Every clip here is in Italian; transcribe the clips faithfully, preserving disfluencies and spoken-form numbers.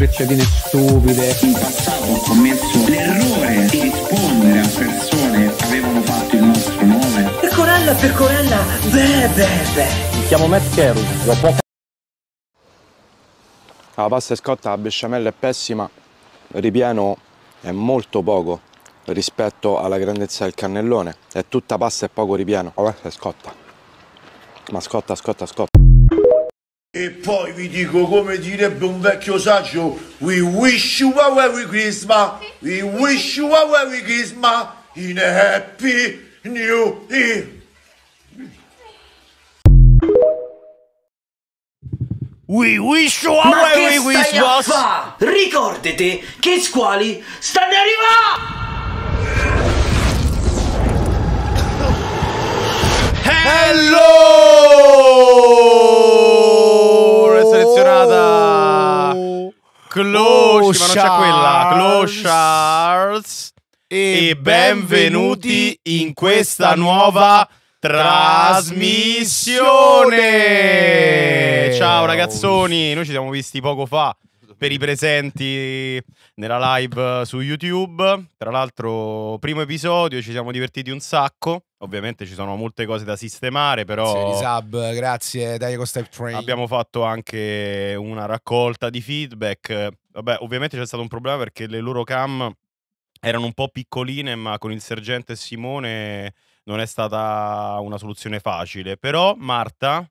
frecciatine stupide. In passato ho commesso l'errore di rispondere a persone che avevano fatto il nostro nome. Percorella, percorella, beh, beh, beh. Mi chiamo Matt Keru, la tua... La pasta è scotta, la besciamella è pessima, il ripieno è molto poco rispetto alla grandezza del cannellone. È tutta pasta e poco ripieno. La pasta è scotta. Ma scotta, scotta, scotta. E poi vi dico, come direbbe un vecchio saggio, we wish you a Merry Christmas, we wish you a Merry Christmas in a Happy New Year. We wish you a Merry Christmas. Ricordate che squali stanno arrivando. Hello! È selezionata Cloche, ma non c'è quella, Clochars. E, e benvenuti in questa nuova trasmissione. Ciao ragazzoni, noi ci siamo visti poco fa per i presenti nella live su YouTube. Tra l'altro, primo episodio, ci siamo divertiti un sacco. Ovviamente ci sono molte cose da sistemare, però sub, grazie Diego Step Train. Abbiamo fatto anche una raccolta di feedback. Vabbè, ovviamente c'è stato un problema perché le loro cam erano un po' piccoline, ma con il sergente Simone non è stata una soluzione facile. Però Marta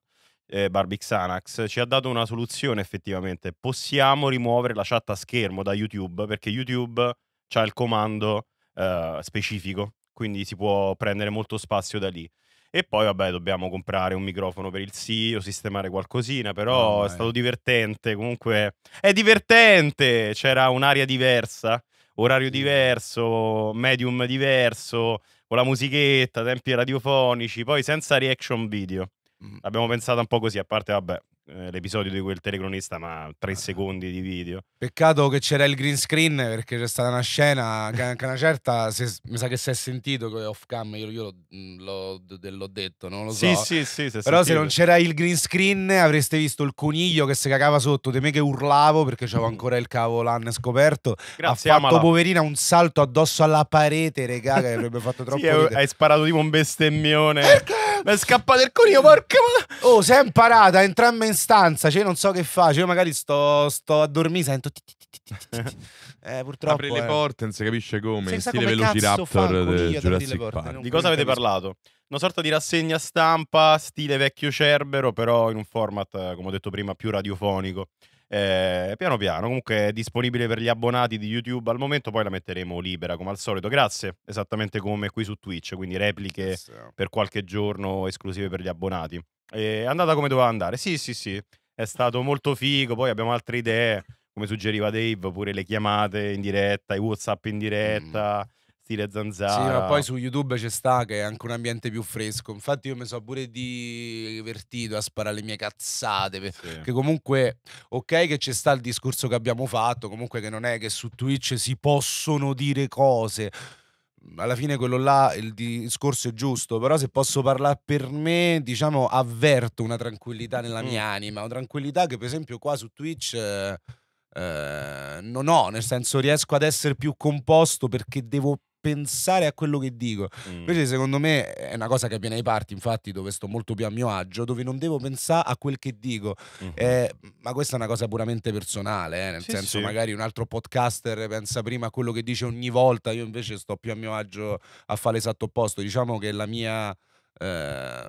eh, Barbixanax ci ha dato una soluzione effettivamente. Possiamo rimuovere la chat a schermo da YouTube, perché YouTube c'ha il comando eh, specifico, quindi si può prendere molto spazio da lì. E poi vabbè, dobbiamo comprare un microfono per il S I O, sistemare qualcosina, però oh, è stato divertente, comunque è divertente, c'era un'area diversa, orario diverso, medium diverso, con la musichetta, tempi radiofonici, poi senza reaction video. Mm. Abbiamo pensato un po' così, a parte vabbè l'episodio di quel telecronista, ma tre secondi di video. Peccato che c'era il green screen, perché c'è stata una scena che anche una certa se, mi sa che si è sentito che off cam, io, io l'ho detto, non lo so. Sì, sì, sì, però sentito. Se non c'era il green screen avreste visto il coniglio che si cagava sotto di me, che urlavo perché c'avevo ancora il cavo l'anno scoperto. Grazie, ha fatto amala. Poverina, un salto addosso alla parete, regà, che avrebbe fatto troppo. Sì, hai sparato tipo un bestemmione. Perché? Ma è scappato il coniglio, porca ma... Oh, si è imparata, entrambe in stanza, cioè non so che faccio, io magari sto, sto a dormire, sento ti, ti, ti, ti, ti, ti. Eh, purtroppo apri eh. le porte, non si capisce come, in stile Velociraptor del Jurassic porte, Park. Di cosa avete parlato? Una sorta di rassegna stampa, stile vecchio Cerbero, però in un format, come ho detto prima, più radiofonico. Eh, piano piano, comunque è disponibile per gli abbonati di YouTube al momento, poi la metteremo libera come al solito, grazie, esattamente come qui su Twitch, quindi repliche sì. per qualche giorno esclusive per gli abbonati. È andata come doveva andare, sì sì sì, è stato molto figo, poi abbiamo altre idee, come suggeriva Dave, pure le chiamate in diretta, i WhatsApp in diretta... Mm. Stile zanzara. Sì, ma poi su YouTube c'è sta che è anche un ambiente più fresco. Infatti io mi sono pure divertito a sparare le mie cazzate, perché sì. comunque ok che c'è sta il discorso che abbiamo fatto, comunque che non è che su Twitch si possono dire cose. Alla fine quello là, il discorso è giusto, però se posso parlare per me, diciamo, avverto una tranquillità nella mia mm. anima, una tranquillità che per esempio qua su Twitch... Eh, non ho, nel senso riesco ad essere più composto perché devo pensare a quello che dico. Mm. Invece secondo me è una cosa che avviene ai party, infatti, dove sto molto più a mio agio, dove non devo pensare a quel che dico. Mm-hmm. eh, ma questa è una cosa puramente personale, eh, nel sì, senso sì. magari un altro podcaster pensa prima a quello che dice ogni volta, io invece sto più a mio agio a fare l'esatto opposto. Diciamo che la mia... Eh,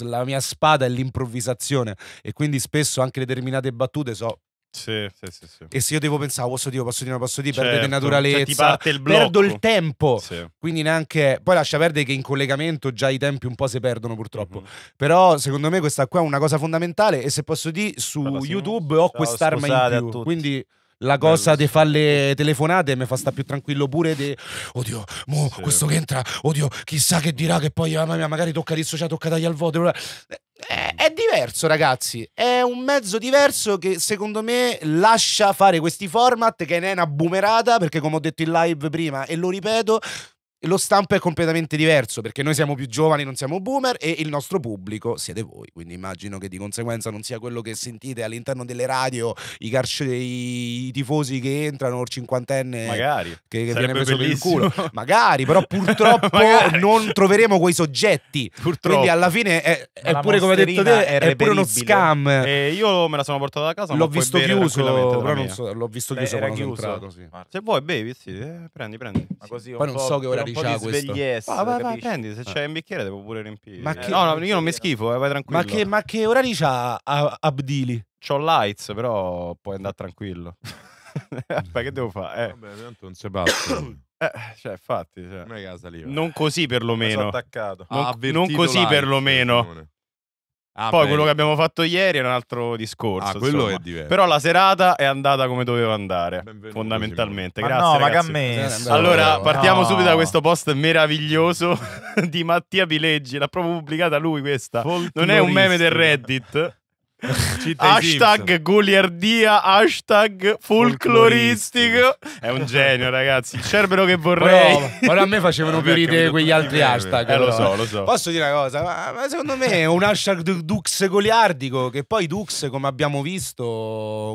la mia spada è l'improvvisazione, e quindi spesso anche determinate battute so... Sì, sì, sì, sì. E se io devo pensare, posso dire, posso dire, posso dire, certo. perdete naturalezza, cioè, il perdo il tempo. Sì. Quindi neanche. Poi lascia perdere che in collegamento già i tempi un po' si perdono, purtroppo. Mm-hmm. Però secondo me questa qua è una cosa fondamentale. E se posso dire, su Parla, YouTube ho quest'arma in più. A tutti. Quindi la cosa di fare le telefonate mi fa stare più tranquillo pure de... Oddio, mo sì. questo che entra, oddio, chissà che dirà che poi mamma mia, magari tocca dissociare, tocca dargli al voto. È, è diverso, ragazzi, è un mezzo diverso che secondo me lascia fare questi format, che ne è una boomerata, perché come ho detto in live prima e lo ripeto, lo stampo è completamente diverso, perché noi siamo più giovani, non siamo boomer, e il nostro pubblico siete voi, quindi immagino che di conseguenza non sia quello che sentite all'interno delle radio, i, carcere, i tifosi che entrano, il cinquantenne magari, che, che viene preso per il culo, magari, però purtroppo magari. non troveremo quei soggetti, purtroppo. Quindi alla fine è, è pure, come hai detto te, è, è pure uno scam. Eh, io me la sono portata da casa, l'ho visto chiuso, però non so, l'ho visto chiuso quando sono entrato, sì. Se vuoi bevi, sì, eh, prendi, prendi. Ma così poi non so che ora diceva questo. Va, va, va, prendi, se c'è un bicchiere devo pure riempire. Ma che... No, no, io non mi schifo, eh, vai tranquillo. Ma che, ma che orari c'ha Abdili? C'ho lights, però puoi andare tranquillo. Vabbè, che devo fare? Eh. Vabbè, tanto non si passa. Eh, cioè, infatti, cioè. Non, non così perlomeno. Attaccato. Non, non così perlomeno. Ah, poi beh. quello che abbiamo fatto ieri era un altro discorso. Ah, quello è diverso. Però la serata è andata come doveva andare, benvenuti, fondamentalmente. Ma grazie. No, ragazzi. Ma che ha messo. Allora, partiamo no. subito da questo post meraviglioso di Mattia Pileggi. L'ha proprio pubblicata lui questa. Non è un meme del Reddit. Hashtag goliardia, hashtag folcloristico. È un genio, ragazzi. Il cerbero che vorrei. Però, però a me facevano più ridere quegli altri hashtag. Eh, lo so, lo so. Posso dire una cosa? Ma, ma secondo me è un hashtag Dux goliardico. Che poi Dux, come abbiamo visto,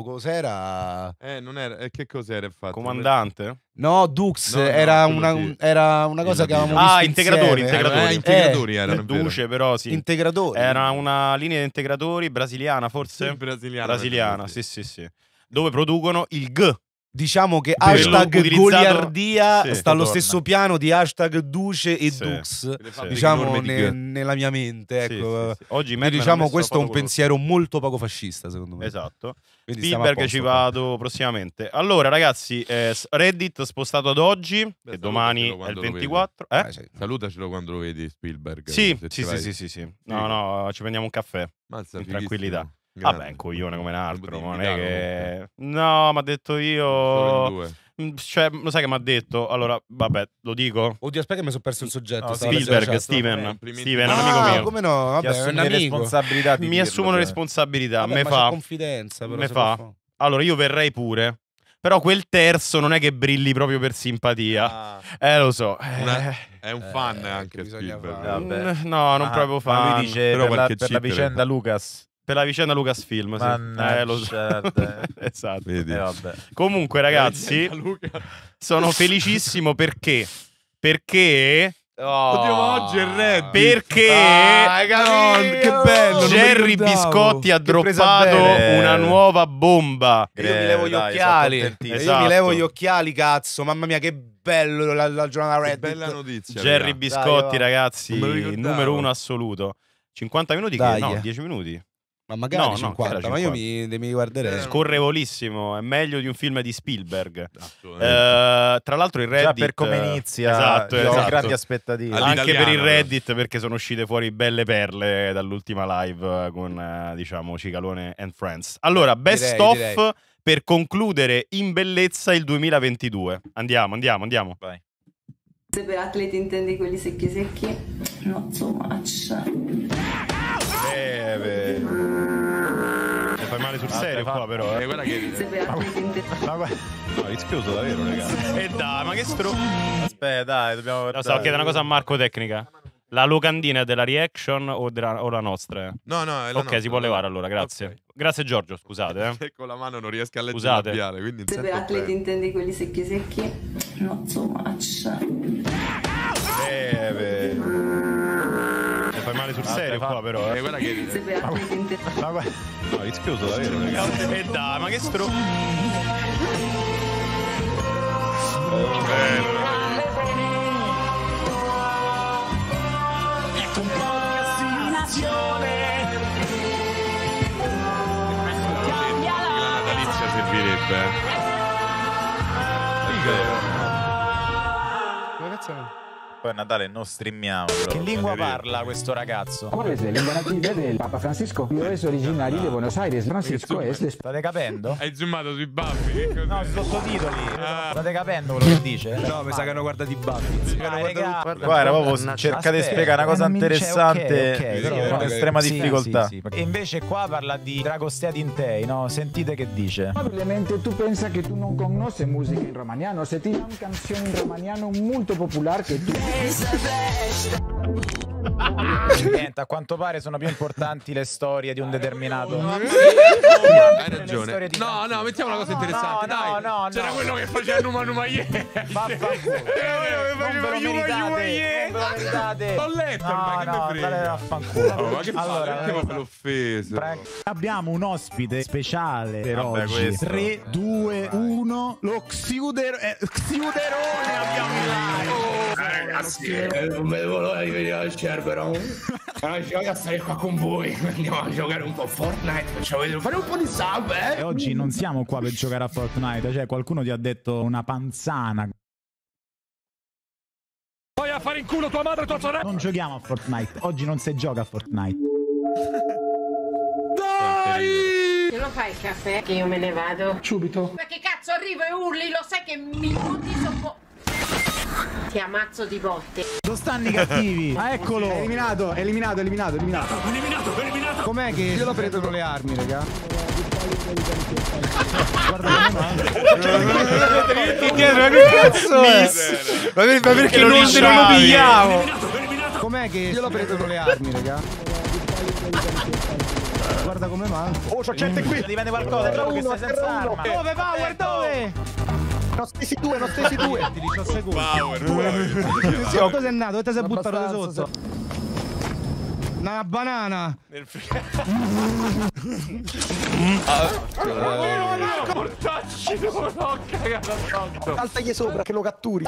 cos'era? Eh, non era. Che cos'era infatti? Comandante? No, Dux no, era, no, una, sì. era una cosa che avevamo visto. Ah, integratori, insieme. integratori, eh, integratori eh, erano Duce, però sì. Integratori. Era una linea di integratori brasiliana, forse? Sì, brasiliana. Brasiliana, sì, sì, sì. Dove producono il G. Diciamo che hashtag goliardia sì, sta allo stesso piano di hashtag Duce e sì, Dux, sì, diciamo, ne, nella mia mente. Ecco. Sì, sì, sì. Oggi me diciamo questo è un pensiero quello. molto poco fascista, secondo me. Esatto. Quindi Spielberg posto, ci vado eh. prossimamente. Allora, ragazzi, eh, Reddit spostato ad oggi, beh, e domani è il ventiquattro. Eh? Ah, cioè, salutacelo quando lo vedi, Spielberg. Sì, sì, sì, sì, sì, sì. No, no, ci prendiamo un caffè. Mazza, in tranquillità. Vabbè, ah, un coglione come un altro, non è che... No, mi ha detto io... Cioè, lo sai che mi ha detto? Allora, vabbè, lo dico. Oddio, aspetta che mi sono perso il soggetto. No, Spielberg, Steven. Steven, ah, un amico mio. Come no? Vabbè, è un amico. Responsabilità di mi dirlo, assumono cioè. responsabilità. Vabbè, me ma fa confidenza. Però, me fa. fa. Allora, io verrei pure. Però quel terzo non è che brilli proprio per simpatia. Ah. Eh, lo so. Una... È un fan eh, anche Spielberg. No, non ah, proprio fan. Lui dice però per, la, per la vicenda Lucas. Per la vicenda Lucasfilm, sì. eh, lo so. Esatto. Eh, vabbè. Comunque, ragazzi, sono felicissimo perché. Perché. Oh. Oddio, ma oggi è Reddit. Perché ah, no, che bello, Jerry Biscotti ha droppato una nuova bomba. Io eh, mi levo gli dai, occhiali. Esatto. Io mi levo gli occhiali, cazzo. Mamma mia, che bello la, la giornata Reddit. Che bella notizia. Jerry raga. Biscotti, dai, ragazzi, numero uno assoluto. cinquanta minuti? Che, no, dieci minuti. Ma magari no, no, cinquanta, ma io mi, mi guarderei. Scorrevolissimo, è meglio di un film di Spielberg. Eh, tra l'altro il Reddit... Già per come inizia, esatto, esatto. grandi aspettative. Anche per il Reddit, perché sono uscite fuori belle perle dall'ultima live con, diciamo, Cicalone and Friends. Allora, best direi, of direi. per concludere in bellezza il duemilaventidue. Andiamo, andiamo, andiamo. Vai. Se per atleti intendi quelli secchi secchi, not so much. Beh. E fai male sul serio qua però eh. Guarda che ma, ma, no, è rischioso davvero, ragazzi. E dai, ma che stro... Aspetta, dai, dobbiamo... No, so, chiedere una cosa a Marco Tecnica. La locandina è della reaction o, della, o la nostra? No, no, è la Ok, nostra, si può levare no. allora, grazie. Okay. Grazie Giorgio, scusate. Eh. Con la mano non riesco a leggere il labiale, quindi... Se per atleti intendi quelli secchi secchi, not so much. Beh. Fai male sul serio qua però eh. Guarda che ma, ma, ma, no, è rischioso davvero, ragazzi. E dai, ma che stro... Natalizia servirebbe. È vero. Ragazzi, poi a Natale non streamiamo. Però, che lingua parla questo ragazzo? Porese, lingua nativa del Papa Francisco. Io originari di Buenos Aires. Francisco è... State capendo? Hai zoomato sui baffi? No, sottotitoli. Ah. State capendo quello che dice? No, mi sa che hanno guardato i baffi. Guarda, proprio cercate di spiegare una cosa interessante con estrema difficoltà. E invece qua parla di Dragostea Tintei, no? Sentite che dice. Probabilmente tu pensa che tu non conosci musica in romaniano. Se ti una canzone in romaniano molto popolare che tu... Niente, a quanto pare sono più importanti le storie di un determinato... No, no, hai ragione. No, no, mettiamo una cosa interessante. No, no, no. C'era quello che faceva Numa Numa Ieri. Vaffanculo. Quello che faceva Numa Numa Ieri. L'ho letto, ma che me frega. Vaffanculo. Ma che fa l'offesa? Abbiamo un ospite speciale per oggi. tre, due, uno. Lo Xiuderone abbiamo in live. Ragazzi, non vedo l'ora di venire al Cerbero. È gioia stare qua con voi. Andiamo a giocare un po' a Fortnite. Facciamo fare un po' di sub, eh. E oggi non siamo qua per giocare a Fortnite. Cioè qualcuno ti ha detto una panzana. Vai a fare in culo tua madre e tua sorella. Non giochiamo a Fortnite. Oggi non si gioca a Fortnite. Dai! Se lo fai il caffè che io me ne vado subito. Ma che cazzo arrivo e urli? Lo sai che minuti sono... Ti ammazzo di botte. Dove stanno i cattivi? Ah, eccolo. Eliminato, eliminato, eliminato, eliminato. Eliminato, eliminato. Com'è che io lo prendo con le armi, raga? Guarda, che cazzo è? Ma perché non lo pigliamo? Com'è che io lo prendo con le armi, raga? Guarda come va. Oh, c'ho gente qui. Dipende qualcosa, è proprio che stai senza arma. Dove, Power, dove? No, stessi due, no, stessi due. Ti diciotto secondi. Power, Power. Cosa è nato? Dove ti sei buttato sotto? Una banana. Nel portacci, non ho cagato sotto. Saltagli sopra, che lo catturi.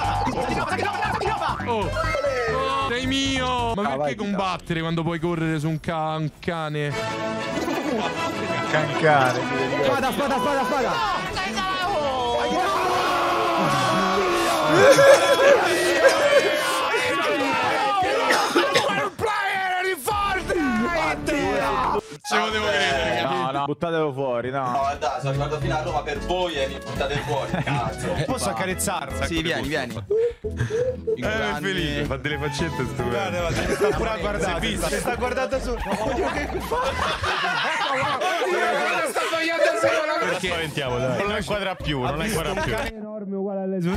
Sei mio. Ma perché combattere quando puoi correre su un cane? Cancare. Spada, spada, spada, spada. Ci potevo credere. No, no, buttatelo fuori, no. No, dai, sono arrivato fino a Roma per voi e mi buttate fuori, cazzo. Posso accarezzarlo? Sì, vieni, vieni. Eh, è felice, fa delle faccette sto. Guarda, guarda, ti sta pure a guardare. Ti sta guardando su. Oddio, che fa? Perché spaventiamo, dai. Non la inquadra più, non la inquadra più. È enorme uguale alle sue.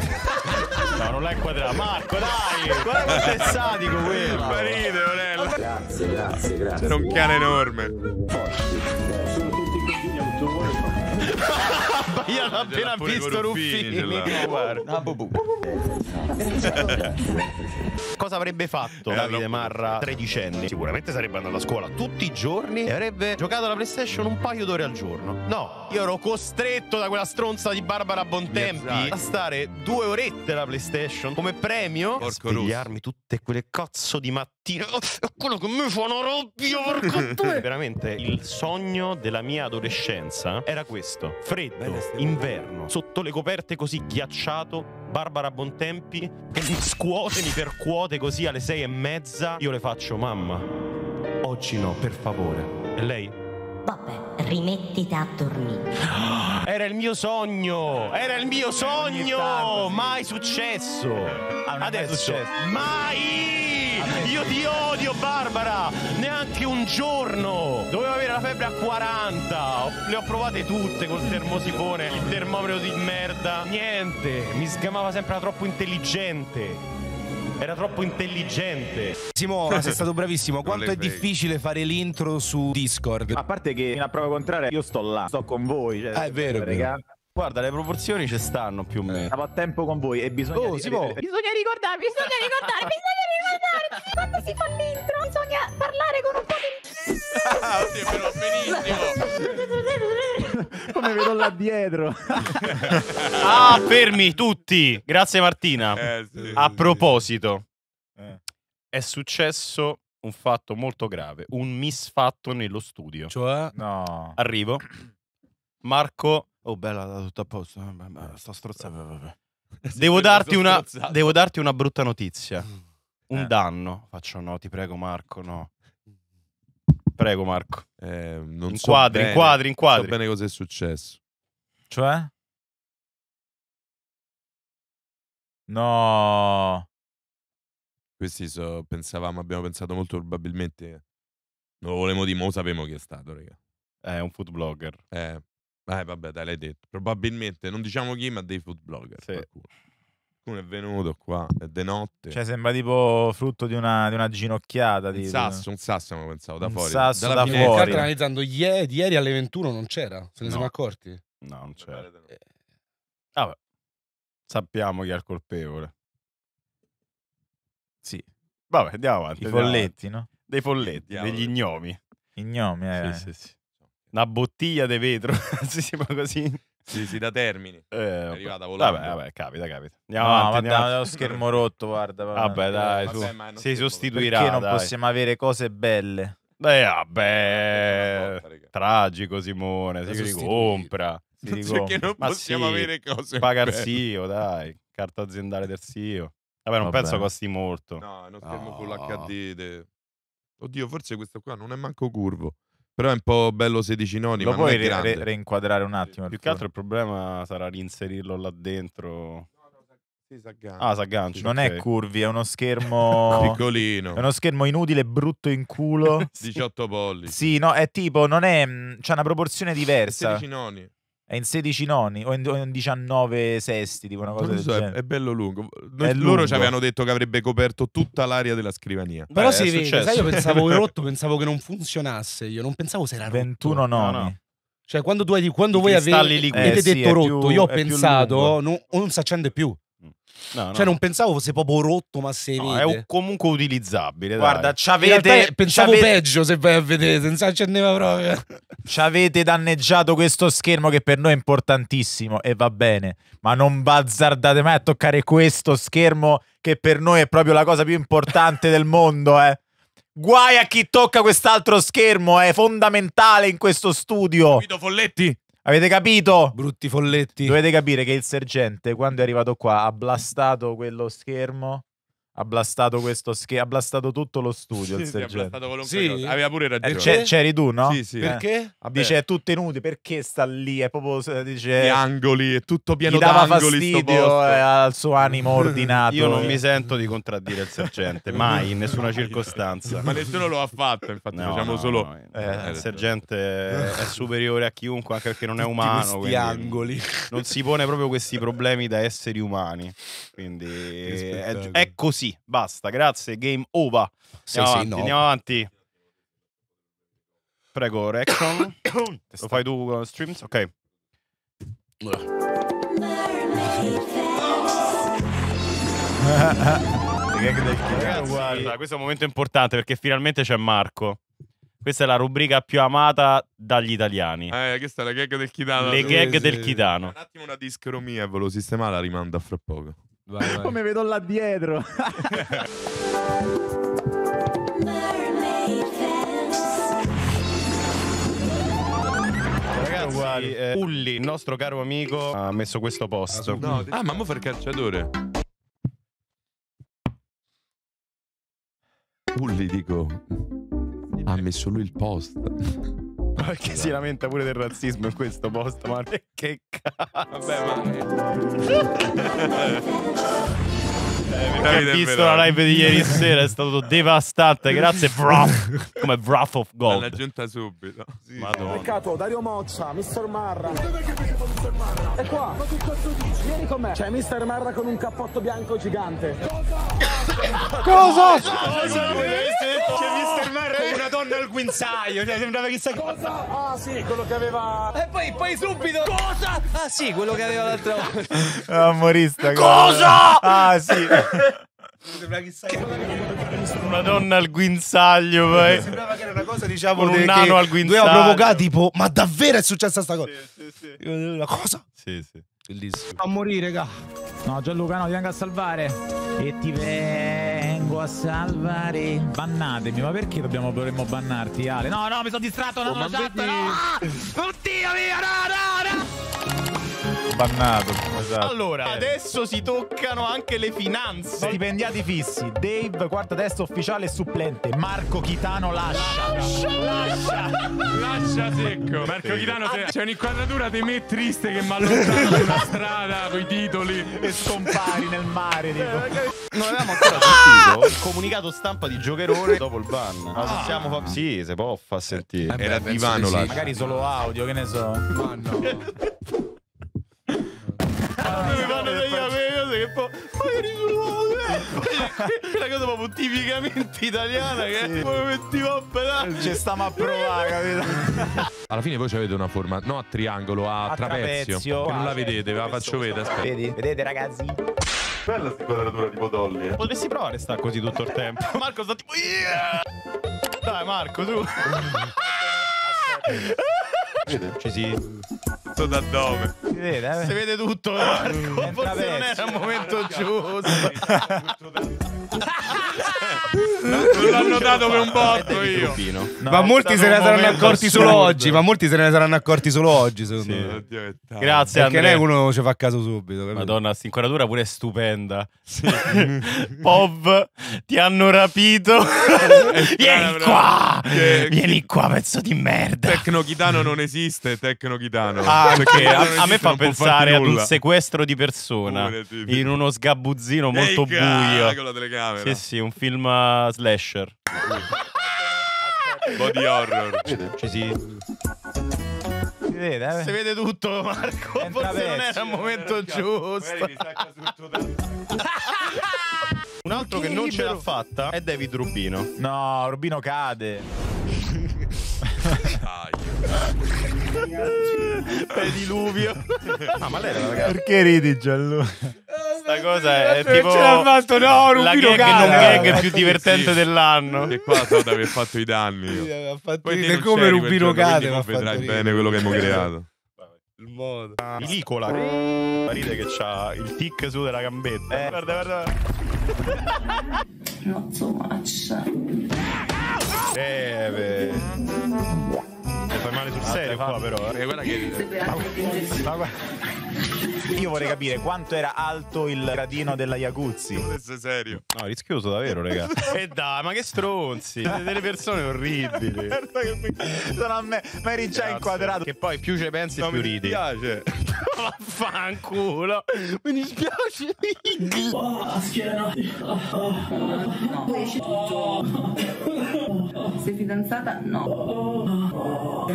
No, non la inquadra. Marco, dai! Guarda che è sadico quello. Parite, Orello. Grazie, grazie, grazie. Era un cane enorme. Sono tutti così autori. Io l'ho appena visto Ruffini. Guarda. Cosa avrebbe fatto Davide Marra, tredicenni? Sicuramente sarebbe andato a scuola tutti i giorni e avrebbe giocato alla PlayStation un paio d'ore al giorno. No, io ero costretto da quella stronza di Barbara Bontempi a stare due orette alla PlayStation come premio a svegliarmi tutte quelle cazzo di mattina. Quello che mi fa una robbia. Veramente il sogno della mia adolescenza era questo. Freddo, inverno, sotto le coperte così ghiacciato, Barbara Bontempi che mi scuote, mi percuote così alle sei e mezza. Io le faccio, mamma, oggi no, per favore. E lei? Pop, rimettiti a dormire. Era il mio sogno, era il mio sogno, mai successo. Adesso, mai. Io ti odio Barbara, neanche un giorno. Dovevo avere la febbre a quaranta. Le ho provate tutte col termosifone, il termometro di merda. Niente, mi sgamava sempre troppo intelligente. Era troppo intelligente. Simone, sei stato bravissimo. Quanto è difficile fare l'intro su Discord. A parte che in a prova contraria io sto là, sto con voi, cioè, ah, è vero, è vero. Guarda, le proporzioni ci stanno più o meno. Stavo a tempo con voi e bisogna... Oh, si può. Bisogna ricordare, bisogna ricordare, bisogna ricordare. Quando si fa l'intro bisogna parlare con un po' di... Ah, oddio, però benissimo. Come vedo là dietro. Ah, fermi tutti. Grazie Martina. Eh, sì, a sì, proposito, eh. È successo un fatto molto grave. Un misfatto nello studio. Cioè? No. Arrivo. Marco... Oh bella, tutto a posto. Sto strozzando. Devo darti una, devo darti una brutta notizia. un eh. danno. Faccio no, ti prego Marco, no. Prego Marco. Eh, non inquadri, so inquadri, inquadri. Non so bene cosa è successo. Cioè? No. Questi so, pensavamo, abbiamo pensato molto probabilmente. Non lo volevamo dire, ma lo sapevamo chi è stato, raga. È un food blogger. Eh, eh vabbè, dai, l'hai detto. Probabilmente, non diciamo chi, ma dei food blogger. Sì. Qualcuno è venuto qua, è de notte. Cioè, sembra tipo frutto di una, di una ginocchiata. Un tipo. sasso, un sasso, abbiamo pensato, da un fuori. Un sasso Dalla da fine. fuori. State analizzando, ieri, ieri alle ventuno non c'era, se ne no. siamo accorti? No, non c'era. Eh. Ah, vabbè. Sappiamo chi è il colpevole. Sì. Vabbè, andiamo avanti. I folletti, no? Dei folletti, degli ignomi. Ignomi, eh. Sì, sì, sì. Una bottiglia di vetro, si chiama così. Sì, sì, da Termini. Eh, è arrivata volando. Vabbè, vabbè, capita, capita. Andiamo no, avanti, andiamo avanti. Lo schermo rotto, guarda. Vabbè, dai, vabbè, su. Vabbè, si sostituirà. Perché non dai. possiamo avere cose belle? Beh, vabbè. Volta, tragico, Simone, si ricompra. Si ricompra. Perché non Ma possiamo sì, avere cose pagar belle? Pagar S I O, dai. Carta aziendale del S I O. Vabbè, non vabbè. penso costi molto. No, è uno schermo con l'H D. De... Oddio, forse questo qua non è manco curvo. Però è un po' bello sedici noni. Lo ma puoi re reinquadrare un attimo. Più che altro il problema sarà reinserirlo là dentro. No, no, ah, s'aggancia. Non okay. è curvi, è uno schermo piccolino. È uno schermo inutile, brutto in culo. diciotto pollici. Sì, no, è tipo, non è. C'ha una proporzione diversa. È sedici noni. È in sedici noni o in, o in diciannove sesti, tipo una cosa non del so, genere. È, è bello lungo. Noi, è loro lungo. ci avevano detto che avrebbe coperto tutta l'area della scrivania. Però Beh, si vede, sai, io pensavo che rotto, pensavo che non funzionasse, io non pensavo se era rotto. ventuno noni. No, no. Cioè quando, tu, quando voi avete, avete eh, detto sì, rotto, più, io ho pensato non, non si accende più. No, no. Cioè non pensavo fosse proprio rotto, ma se no, è comunque utilizzabile. Guarda, c'avete pensavo peggio, se vai a vedere, senza accendeva proprio. Ci avete danneggiato questo schermo che per noi è importantissimo e va bene, ma non bazzardate mai a toccare questo schermo che per noi è proprio la cosa più importante del mondo, eh. Guai a chi tocca quest'altro schermo, è fondamentale in questo studio. Guido Folletti. Avete capito? Brutti folletti. Dovete capire che il sergente, quando è arrivato qua, ha blastato quello schermo. Ha blastato questo schermo. Ha blastato tutto lo studio. Sì, il sergente. Ha sì. Cosa. Aveva pure ragione. Eh, c'eri tu, no? Sì, sì. Perché? Eh. Dice è tutto inutile. Perché sta lì? È proprio. Dice, gli angoli. È tutto pieno d'angoli. Gli dava fastidio eh, al suo animo ordinato. Io non mi sento di contraddire il sergente. Mai, in nessuna circostanza. Ma nessuno lo ha fatto. Infatti, no, diciamo no, solo. No, eh, il sergente è superiore a chiunque, anche perché non è umano. Questi angoli. Non si pone proprio questi problemi da esseri umani. Quindi è, è così. Basta, grazie, game over. Andiamo, sì, avanti, sì, no. andiamo avanti. Prego, Reaction. Lo fai tu con streams? Ok. Ragazzi, guarda, questo è un momento importante perché finalmente c'è Marco. Questa è la rubrica più amata dagli italiani. Eh, questa è la gag del Chitano. Le gag del Chitano. Un attimo una discromia, ve lo sistema, la rimanda fra poco. Vai, vai. Come vedo là dietro. Ragazzi, eh, Ulli, il nostro caro amico, ha messo questo post. Ah, no, ah ma mo fa il calciatore. Ulli, dico, ha messo lui il post. Perché si lamenta pure del razzismo in questo posto, ma che cazzo. Vabbè, ma eh, ho visto vero. la live di ieri sera, è stato devastante. Grazie, Bruff. Come Bruff of Gold. L'ha aggiunta subito. Sì. Madonna. Peccato, Dario Moccia, Mister Marra. È qua. Ma che cazzo dici? Vieni con me. C'è Mister Marra con un cappotto bianco gigante. Cosa? Cosa? C'è Mister Marra e una donna al guinzaglio. Sembrava chissà cosa. Ah sì, quello che aveva. E poi, poi subito. Cosa? Ah sì, quello che aveva l'altra volta. Ah, morista. Cosa? Ah sì. Sembra chissà che una donna al guinzaglio, poi. Sembrava che era una cosa, diciamo, un nano al guinzaglio. Doveva provocare tipo, ma davvero è successa sta cosa? Sì, sì, sì. La cosa? Sì, sì. Bellissimo. A morire, raga. No, Gianluca, no, ti vengo a salvare. E ti vengo a salvare. Bannatemi, ma perché dobbiamo, dovremmo bannarti, Ale? No, no, mi sono distratto, non ho lasciato. Oddio mio, no, no, no. bannato. Esatto. Allora, adesso si toccano anche le finanze. Stipendiati fissi. Dave, quarta testa ufficiale e supplente. Marco Chitano lascia. Lascia, lascia. Lascia secco. Marco Chitano, c'è un'inquadratura di me triste che mi allontana sulla strada con i titoli e scompari nel mare. Tipo. Non avevamo ancora sentito il comunicato stampa di Giocherone dopo il ban. Ah. Possiamo fa... Sì, se può fa sentire. Eh beh, era divano là. Sì. Magari solo audio, che ne so. Ma no. Mi fanno degli amici che poi magari solo audio. Quella cosa proprio tipicamente italiana che poi mettiamo a pelare. Ci stiamo a provare, capito? Alla fine voi avete una forma, no a triangolo, a, a trapezio. trapezio. Che non la vedete, ve la faccio vedere. Aspetta. Vedi? Vedete ragazzi? Bella sta quadratura tipo Dolly. Potresti provare sta così tutto il tempo. Marco sta tipo yeah! Dai Marco tu. Ci si tutto da dove? Si vede, eh? Si vede tutto Marco. Mm, forse non era il momento giusto. Non l'hanno dato per un botto io. No, ma molti se ne saranno accorti assurdo. solo oggi. Ma molti se ne saranno accorti solo oggi, secondo sì, me. Oddio, grazie. Perché Andrea. lei uno ci fa caso subito. Capito? Madonna, questa inquadratura pure è stupenda. Sì. Pov, ti hanno rapito. Vieni qua. Che... Vieni qua, pezzo di merda. Tecno Chitano non esiste. Tecno Chitano. Ah, perché a, esiste, a me fa pensare ad un sequestro di persona pure, in uno sgabuzzino molto buio. Con la telecamera. Sì, sì, un film. Slasher. Body horror. Ci si... si vede, eh? Si vede tutto Marco. Entra forse non era il momento era giusto. Un altro che, che non libero. ce l'ha fatta è David Rubino. No, Rubino cade. Pediluvio. Ah, ma lei era la ragazza. Perché ridi Gianluca? Questa cosa è tipo fatto, no, la gag non gag più divertente sì. dell'anno. E qua so di aver fatto i danni io. Poi come Rubino cade. Ma vedrai bene quello che abbiamo creato. Il modo Licola. La ride che c'ha il tic su della gambetta. eh, Guarda guarda Not so much. Eh beh fai male sul serio qua però eh. Guarda che ride. Io vorrei capire quanto era alto il gradino della Iacuzzi. Questo è serio. No, rischioso davvero, raga. E dai, ma che stronzi. Delle persone orribili. Sono a me. Ma eri già inquadrato. Che poi più ci pensi no, più ridi. Mi dispiace. Vaffanculo. Mi dispiace. Sei fidanzata? No.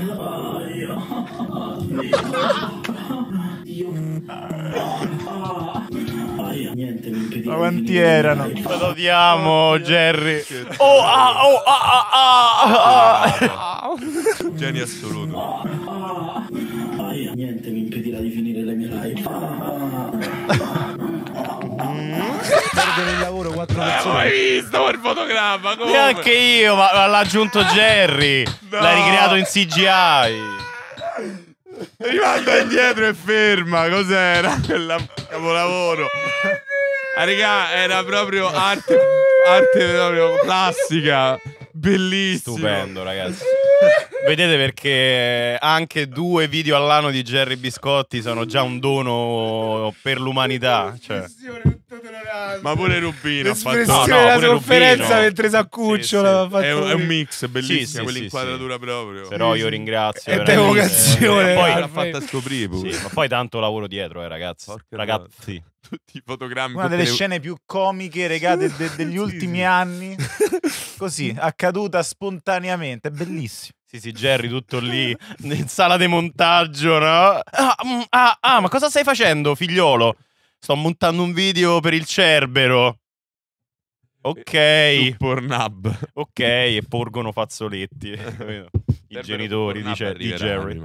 Niente, mi ma quanti erano? Lo odiamo, Jerry. Oh ah oh ah ah ah. Genio assoluto. Niente mi impedirà di finire le mie live. Perdere il lavoro quattro persone. L'hai visto quel fotogramma? Neanche io, ma l'ha aggiunto Jerry. No. L'ha ricreato in C G I. Rimanda indietro e ferma. Cos'era quel capolavoro? Ah, raga, era proprio arte, arte proprio classica. Bellissimo. Stupendo, ragazzi. Vedete perché anche due video all'anno di Jerry Biscotti sono già un dono per l'umanità. Cioè. Ma pure Rubino ha fatto no, no, la sofferenza mentre si accucciola. Sì, sì. È, è un mix bellissimo, sì, sì, quell'inquadratura sì, sì. proprio. Però io ringrazio. È devocazione. Poi l'ha fatta scoprire. Sì, ma poi tanto lavoro dietro, eh, ragazzi. Porca ragazzi. Tutti i fotogrammi. Una delle le... scene più comiche, regate de degli sì, ultimi sì. anni. Così, accaduta spontaneamente. È bellissimo. Sì, sì, Jerry tutto lì in sala di montaggio, no? Ah, ah, ah, ma cosa stai facendo, figliolo? Sto montando un video per il Cerbero. Ok. Su Pornhub. Ok, e porgono fazzoletti. I Cerbero genitori di, di Jerry.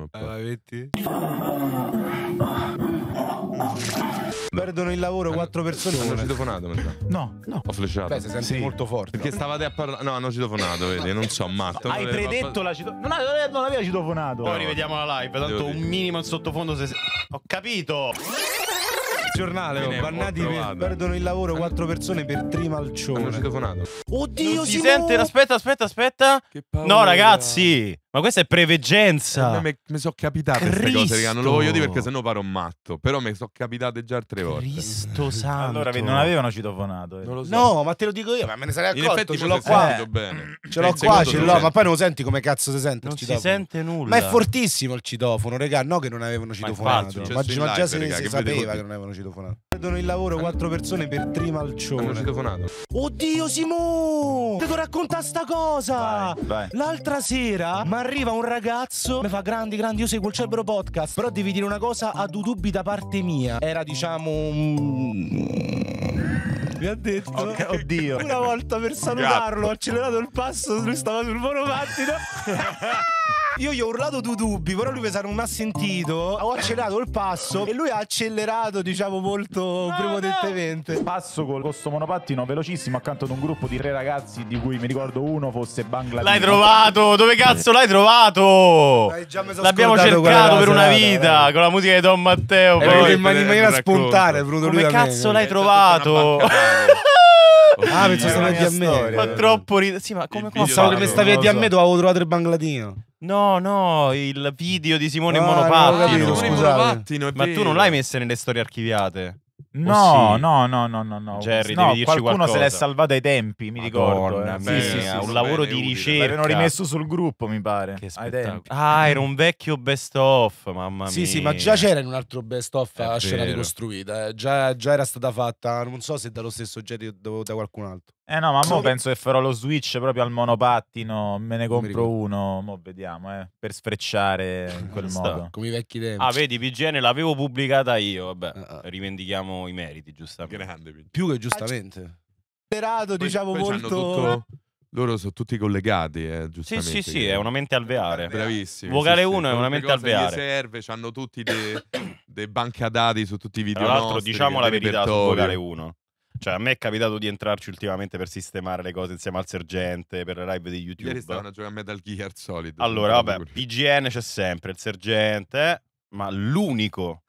Perdono il lavoro quattro persone. Hanno citofonato. No, no. Ho flashato. Beh, si sente sì. molto forte. Perché stavate a parlare. No, hanno citofonato, vedi? Non so, matto. Hai predetto la citofonata. Non, non aveva citofonato. Poi rivediamo la live. Tanto un minimo in sottofondo. Se... Ho capito. Giornale, oh, bannati per, perdono il lavoro quattro persone per trimalcione. Hanno citofonato. Oddio, si sente. Aspetta, aspetta, aspetta. No, ragazzi. Ma questa è preveggenza. Mi sono capitate queste cose, raga. Non lo voglio dire perché sennò paro un matto. Però mi sono capitate già tre volte. Cristo santo. Allora non avevano citofonato. Eh. Non lo so. No, ma te lo dico io. Ma me ne sarei accorto. In effetti ce l'ho qua. Eh. Bene. Ce l'ho qua, ce l'ho. Ma poi non lo senti come cazzo si sente? Non il citofono. Si sente nulla. Ma è fortissimo il citofono, raga. No, che non avevano citofonato. Ma, infatti, ma, ma già live, se, si sapeva che non avevano citofonato. Perdono il lavoro quattro persone per tre malcioni. Hanno citofonato. Oddio, Simone! Te devo raccontare sta cosa. L'altra sera, ma arriva un ragazzo, mi fa grandi grandi, io seguo il Cerbero Podcast, però devi dire una cosa, ha due dubbi da parte mia. Era diciamo mi ha detto okay. Oddio, una volta per salutarlo ho accelerato il passo, lui stava sul monopattino. Io gli ho urlato due dubbi, però lui mi sa non ha sentito. Ho accelerato il passo e lui ha accelerato, diciamo, molto no, prepotentemente. No. Passo con questo monopattino velocissimo accanto ad un gruppo di tre ragazzi, di cui mi ricordo uno fosse Bangladino. L'hai trovato? Dove cazzo l'hai trovato? L'abbiamo cercato per una vita, eh. con la musica di Don Matteo. Poi. Venuto in maniera spontanea è venuto lui a me. Come cazzo l'hai trovato? Oddio, ah, penso stavi a me. Ma troppo rid... Sì, ma come qua? Pensavo che mi stavi a me, dovevo trovare il Bangladino. No, no, il video di Simone in ah, monopattino. Simone in monopattino. Ma tu non l'hai messa nelle storie archiviate? No, sì? no, no, no, no, no. Jerry, no, devi dirci qualcuno qualcosa. Se l'è salvato ai tempi, mi Madonna, ricordo. Eh. Sì, sì, sì, un sì, lavoro di ricerca. L'avevano rimesso sul gruppo, mi pare. Che spettacolo. Ah, era un vecchio best of, mamma mia. Sì, sì, ma già c'era in un altro best of la scena ricostruita. Eh. Già, già era stata fatta, non so se dallo stesso Jerry o da qualcun altro. Eh no, ma mo penso che farò lo switch proprio al monopattino. Me ne compro uno, mo vediamo, eh, per sfrecciare in quel modo, come i vecchi tempi. Ah, vedi, P G N l'avevo pubblicata io, vabbè, uh, uh. rivendichiamo i meriti, giustamente. Grande, più che giustamente. Sperato, diciamo, poi molto... Tutto... Loro sono tutti collegati, eh, giustamente. Sì, sì, sì, è una mente alveare. Bravissimi. Vocale uno è una mente alveare. Serve, hanno tutti dei de banca dati su tutti i video. Tra l'altro, diciamo la verità su Vocale uno. Cioè, a me è capitato di entrarci ultimamente per sistemare le cose insieme al sergente, per le live di YouTube. Ieri stavano a giocare a Metal Gear Solid. Allora, vabbè, P G N c'è sempre, il sergente, ma l'unico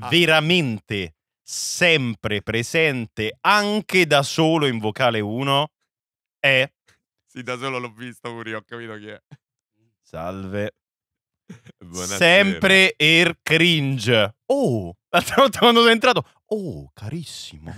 ah. veramente sempre presente, anche da solo in Vocale uno, è... Sì, da solo l'ho visto pure, ho capito chi è. Salve. Buonasera. Sempre air cringe. Oh, l'altra volta quando sono entrato... Oh, carissimo.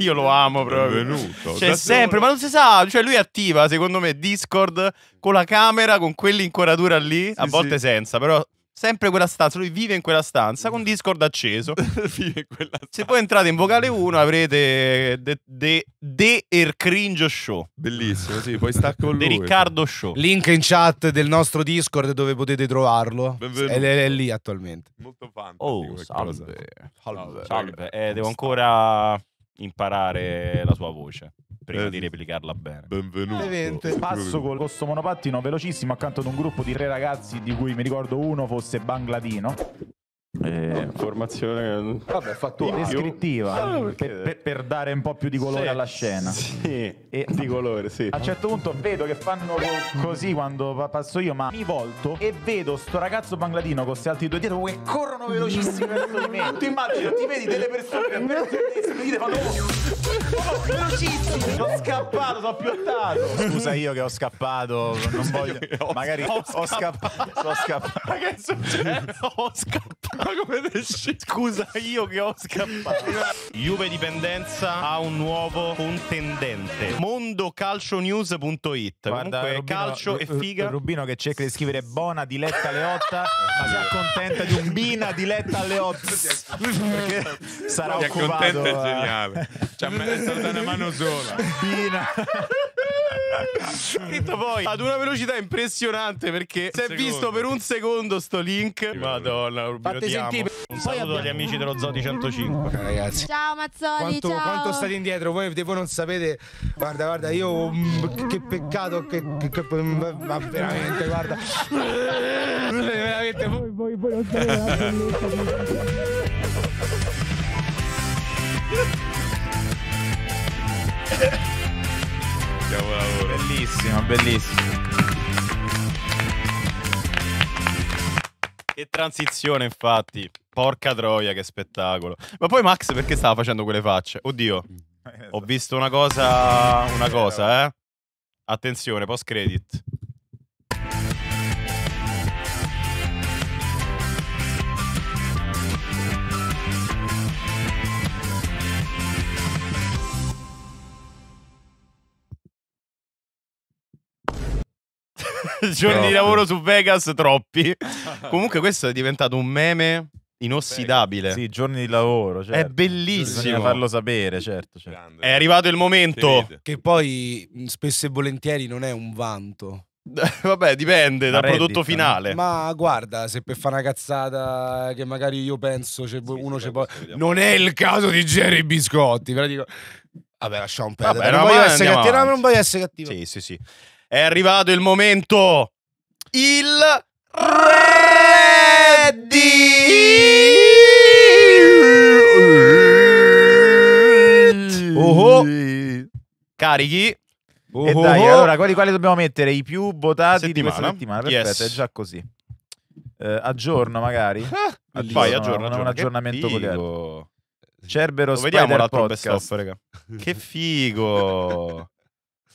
Io lo amo proprio. Benvenuto. Cioè, sempre, ma non si sa. Cioè, lui attiva, secondo me, Discord con la camera, con quell'inquadratura lì. Sì, a volte sì. senza, però sempre quella stanza. Lui vive in quella stanza con Discord acceso. Vive in quella stanza. Se poi entrate in Vocale uno avrete The, the, the Air Cringe Show. Bellissimo, sì. Poi sta con lui. The Riccardo Show. Link in chat del nostro Discord dove potete trovarlo. Benvenuto. È, è, è lì attualmente. Molto fantastico. Oh, salve. Salve. salve. Eh, devo ancora imparare la sua voce prima di replicarla bene. Benvenuto. Passo con questo monopattino velocissimo accanto ad un gruppo di tre ragazzi, di cui mi ricordo uno fosse Bangladino. Eh, formazione vabbè, fattuale. Descrittiva, no, perché... per, per dare un po' più di colore sì, alla scena. Sì, e di colore, sì. A un certo punto vedo che fanno così quando passo io, ma mi volto e vedo sto ragazzo Bangladino con questi altri due dietro che corrono velocissimi verso di me. Tu immagina, ti vedi delle persone che verso di te fanno oh, velocissimi. Ho scappato, sono piottato. Scusa io che ho scappato, non voglio. Ho magari ho scappato. Ho scappato. Ma che è successo? Ho scappato. Scusa io che ho scappato. Juve Dipendenza ha un nuovo contendente. Mondocalcionews punto it. Guarda, Rubino, calcio e figa. Rubino che cerca di scrivere Bona Diletta Leotta, ma si accontenta di un Bina Diletta Leotta. Perché sarà si occupato. Si accontenta, è geniale. Cioè me ne salta una mano sola. Bina. Scritto poi ad una velocità impressionante perché si è visto per un secondo sto link. Madonna, Rubino. Un saluto agli amici dello Zoo di centocinque. Okay, ragazzi. Ciao Mazzoli, quanto, ciao. Quanto state indietro? Voi, voi non sapete. Guarda, guarda, io mh, che peccato che, che, che ma veramente, guarda. Veramente voi, voi, voi non sapete la bellezza. Bellissimo, bellissimo. Che transizione, infatti. Porca troia, che spettacolo. Ma poi Max perché stava facendo quelle facce? Oddio, ho visto una cosa. Una cosa, eh. Attenzione, post credit. giorni troppo. Di lavoro su Vegas, troppi. Comunque questo è diventato un meme inossidabile. Sì, giorni di lavoro, certo. È bellissimo. Bisogna farlo sapere, certo, certo. È arrivato il momento. Che poi spesso e volentieri non è un vanto. Vabbè, dipende dal Reddit, prodotto finale. Ma guarda, se per fare una cazzata che magari io penso sì, uno sì, c'è poi... Non è il caso di Jerry Biscotti, però dico... Vabbè, lasciamo un perdere. Non, no, non voglio essere cattivo. Sì, sì, sì. È arrivato il momento. Il re di... Oh oh. Carichi. Oh, e dai, oh, allora, quali, quali dobbiamo mettere? I più votati settimana. Di questa settimana? Perfetto, yes. È già così. Eh, aggiorno magari. Aggiorno, Vai, aggiorno, aggiorno. Un aggiornamento potere. Cerbero Spider l'altro best of, raga. Che figo.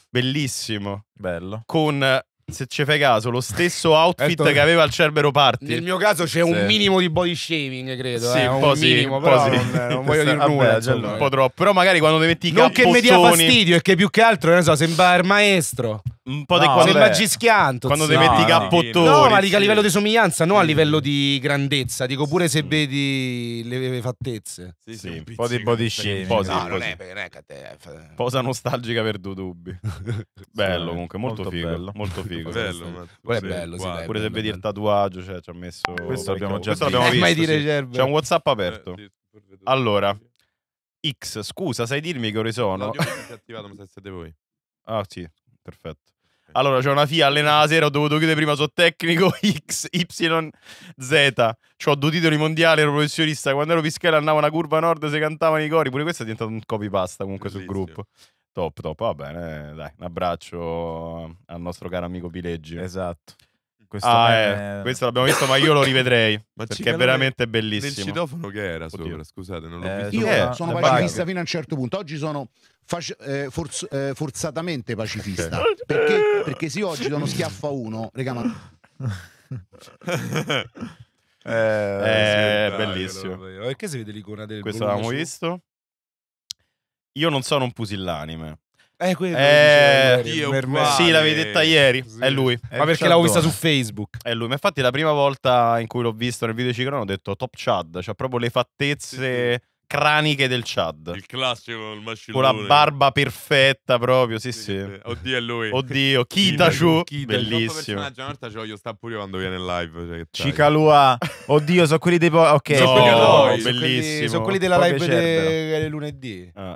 Bellissimo. Bello. Con, se ci fai caso, lo stesso outfit che aveva il Cerbero Party. Nel mio caso c'è sì. un minimo di body shaving, credo. Sì, eh, un po' un sì, minimo, un però po' non, sì. non voglio dire nulla, un po' troppo. Però magari quando ti metti i cappottoni... Non che mi dia fastidio, è che più che altro, non so, sembra il maestro. Un po' no, di sembra Gischianto. Quando no, ti metti i cappottoni. No, ma dico a livello di somiglianza, non a livello di grandezza. Dico pure se vedi le fattezze. Sì, sì, un, un po' di body shaming. No, sì, non è perché... Posa nostalgica per due dubbi. Bello comunque, molto figo. Molto figo. Bello, pure è bello, sì, dai, pure bello, se vedi bello. Il tatuaggio, cioè, ci ha messo. Questo l'abbiamo già questo visto. Mai dire sì. C'è un WhatsApp aperto. Allora, X, scusa, sai dirmi che ore sono? Voi. Ah, sì, perfetto. Allora, c'è una FIA allenata la sera, ho dovuto chiudere prima, sono tecnico X, Y, Z. C'ho due titoli mondiali, ero professionista. Quando ero Piscale andavo una curva nord, se cantavano i cori. Pure questo è diventato un copypasta comunque bellissimo. Sul gruppo. Top, top, va bene, dai, un abbraccio al nostro caro amico Pileggi. Esatto. Questo, ah, è... eh, questo l'abbiamo visto, ma io lo rivedrei, ma perché è veramente bellissimo. Nel citofono che era sopra, oddio. Scusate, non l'ho eh, visto. Io eh, sono pacifista fino a un certo punto, oggi sono eh, forz eh, forzatamente pacifista, okay. perché, perché sì, oggi do uno schiaffo a uno, raga, ma... eh, eh, bellissimo. Perché si vede l'icona del... Questo l'avevamo visto? Io non sono un pusillanime. Eh, quello eh, io sì, l'avevi detta ieri. Sì. È lui. È ma perché l'avevo vista su Facebook? È lui. Ma infatti, la prima volta in cui l'ho visto nel video di Cicalone, ho detto top Chad. C'ha proprio le fattezze sì, sì. craniche del Chad. Il classico, il macellone. Con la barba perfetta, proprio. Sì, sì. sì. Oddio, è lui. Oddio, Kitachu. Bellissimo. Una volta ci voglio stare pure quando viene in live. Cioè, Cicalua. Oddio, sono quelli dei. Ok, no, no, bellissimo. Sono quelli, sono quelli della live del de lunedì. Ah.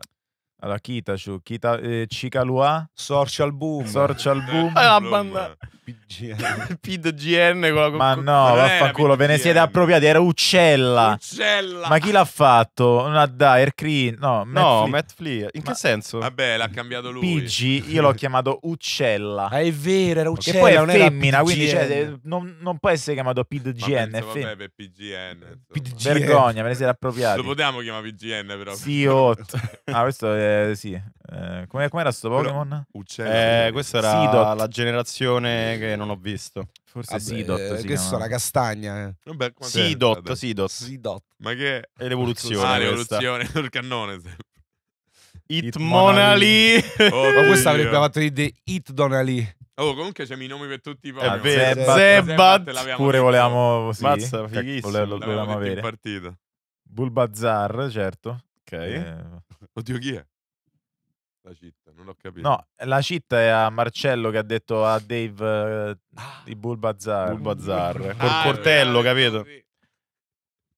Allora, Kitachu, Kita, eh, Cicalua, Social Boom, Social Boom, la banda P G N. P G N con la ma no, vaffanculo, ve ne siete appropriati, era Uccella. Uccella. Ma chi l'ha fatto? No, dai, Ercreen, no, Matt no, Flea. Matt Flea. In ma, che senso? Vabbè, l'ha cambiato lui. P G, io l'ho chiamato Uccella. Ah, è vero, era Uccella. Che poi è non femmina, quindi cioè, non, non può essere chiamato P G N. Ma penso, vabbè, per P G N, P G N. Vergogna, ve ne siete appropriati. Lo potevamo chiamare P G N, però. Sì, otto. Ah, questo è... Eh, sì, eh, com'era come sto Pokémon? Eh, questa era Seedot. La generazione che non ho visto. Forse Seedot, eh, si che sono la castagna. Eh. Vabbè, Seedot, Seedot. Seedot. Ma che è l'evoluzione? Ah, l'evoluzione del cannone. It Monali. Oh, ma questa avrebbe fatto di It Donali. Oh, comunque c'è i nomi per tutti i Pokémon. Zebat pure volevamo sì, mazza, fighissimo. Lo volevamo avere. Partito. Bulbazzar, certo. Ok. Eh. Oddio, chi è? La città, non l'ho capito. No, la città è a Marcello che ha detto a Dave eh, di Bulbazzar. Bulbazzar. Col ah, coltello, capito? Sì.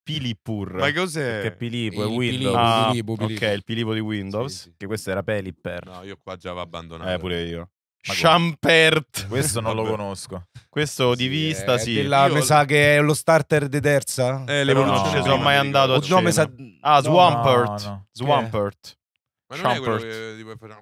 Pilipur. Ma cos'è? Che Pilipo è Windows. Ah, Pilipo, Pilipo. Ok, il Pilipo di Windows. Sì, sì. Che questo era Pelipper. No, io qua già avevo abbandonato. Eh, pure io. Champert. Questo non vabbè. Lo conosco. Questo di sì, vista, è, sì. Della, mi sa che è lo starter di terza. Eh, l'evoluzione. Non ci sono mai andato a cena. Sa... Ah, Swampert. No, no. Swampert. Eh. Ma non è quello che tipo, facevano...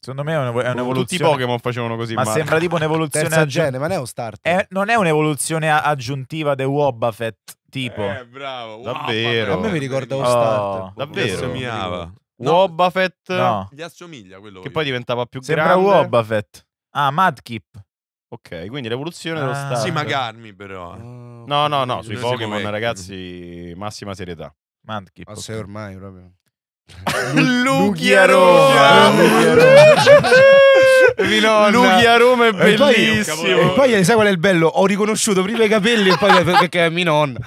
Secondo me è un'evoluzione. Tutti i Pokémon facevano così. Ma, ma... sembra tipo un'evoluzione terza genere, ma non è un starter. È, non è un'evoluzione aggiuntiva del Wobbuffet. Tipo. Eh, bravo. Wow, davvero. A me mi ricorda lo starter. Oh, davvero. Mi assomiava. No. Wobbuffet no. Gli assomiglia quello che io. Poi diventava più sembra grande. Sembra Wobbuffet. Ah, Mudkip. Ok, quindi l'evoluzione ah, dello Star. Sì, magari però. Oh, no, no, no, sui Pokémon ragazzi massima serietà. Mudkip. Ma okay. Ormai proprio. Lughi a Roma, Lughi a Roma è bellissimo. E poi, e poi sai qual è il bello? Ho riconosciuto prima i capelli e poi perché è mia nonna.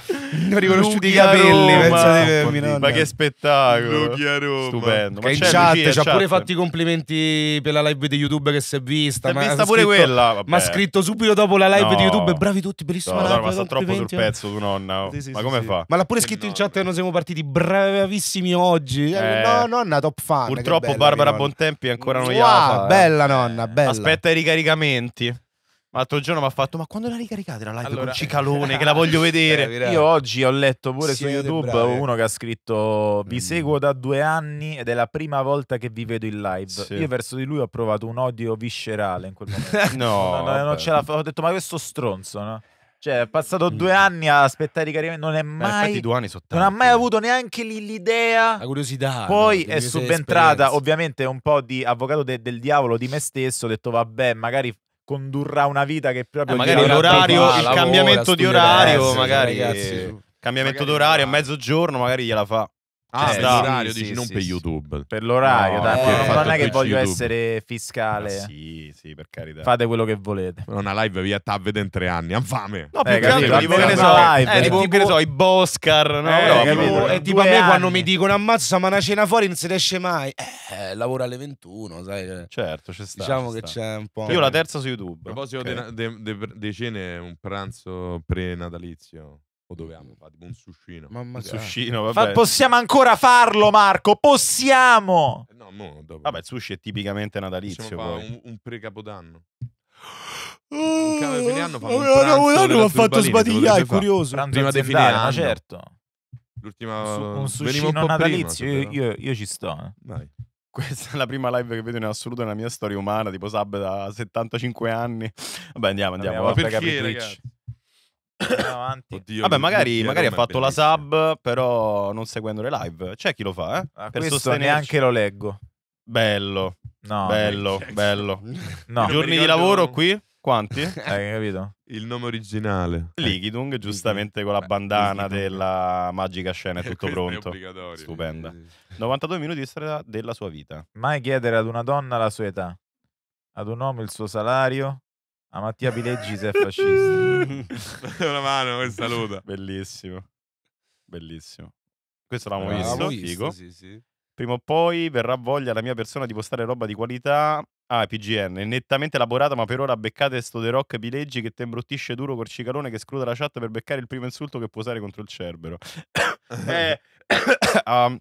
Ho riconosciuto i capelli, penso di mia. Ma che spettacolo! Lughi a Roma, stupendo. Ma in chat ci ha pure fatto i complimenti per la live di YouTube che si è vista. Si è vista pure quella. Ma ha scritto subito dopo la live di YouTube: bravi tutti, bellissima live. Ma sta troppo sul pezzo tu nonna. Ma come fa? Ma l'ha pure scritto in chat che non siamo partiti bravissimi oggi. No, nonna, top fan. Purtroppo bella, Barbara Bontempi ancora non gli ha fatto. Bella nonna, bella. Aspetta i ricaricamenti. L'altro giorno mi ha fatto: ma quando la ricaricate la live allora... con Cicalone? Che la voglio vedere. Bravi, bravi. Io oggi ho letto pure sì, su YouTube bravi. uno che ha scritto: vi seguo da due anni ed è la prima volta che vi vedo in live. Sì. Io verso di lui ho provato un odio viscerale in quel momento. no, no, no non ce la ho detto, ma questo stronzo, no? Cioè, è passato due anni a aspettare i caricamenti. Non è mai. Due anni non ha mai avuto neanche l'idea. La curiosità. Poi no, è subentrata, ovviamente, un po' di avvocato de del diavolo di me stesso. Ho detto, vabbè, magari condurrà una vita che proprio. Eh, magari l'orario, il lavora, cambiamento di orario. Essere, magari. Ragazzi, cambiamento d'orario a mezzogiorno, magari gliela fa. Ah, cioè, per l'orario sì, dici, sì, non sì, per YouTube. Per l'orario, no, eh, non è che voglio YouTube. essere fiscale. Ma sì, sì, per carità. Fate quello che volete. Una live vi sta a vedere in tre anni. Ha fame. No, più eh, che altro, tipo che ne so, live, eh, eh, tipo, tipo, che ne so, i Boscar. No, eh, no, tipo, è tipo a me anni. quando mi dicono ammazza, ma una cena fuori non si riesce mai. Eh, lavora alle ventuno, sai. Certo, c'è sta. Diciamo che c'è un po'. Io la terza su YouTube. A proposito di cene, un pranzo pre-natalizio. O dovevamo fare un suscino. Mamma mia. Suscino, vabbè. Ma possiamo ancora farlo, Marco? Possiamo! No, no, dopo. Vabbè, il sushi è tipicamente natalizio. Un, un pre-capodanno. Un capodanno fa un capodanno mi ha fatto sbadigliare, è curioso. Prima di finire, ma certo. L'ultima un suscino un natalizio, prima, io, io, io ci sto. Vai. Questa è la prima live che vedo in assoluto nella mia storia umana, tipo Sab da settantacinque anni. Vabbè, andiamo, andiamo. Ma perché, ragazzi? Avanti. Oddio, vabbè, magari, magari ha fatto la sub, però non seguendo le live. C'è chi lo fa, eh? Ah, per questo neanche lo leggo. Bello, no, bello, bello. No. Giorni di lavoro qui? Quanti? Hai capito? Il nome originale Lichitung, giustamente con la bandana della magica scena. È tutto pronto. È stupenda. novantadue minuti di storia della sua vita. Mai chiedere ad una donna la sua età, ad un uomo il suo salario. A Mattia Pileggi se è fascista. Una mano che saluta. Bellissimo. Bellissimo. Questo l'avevamo visto, visto, figo. Sì, sì. Prima o poi verrà voglia la mia persona di postare roba di qualità. Ah, P G N. È nettamente elaborata, ma per ora beccate sto The Rock Pileggi che te imbruttisce duro col Cicalone che scruta la chat per beccare il primo insulto che può usare contro il Cerbero. eh, um,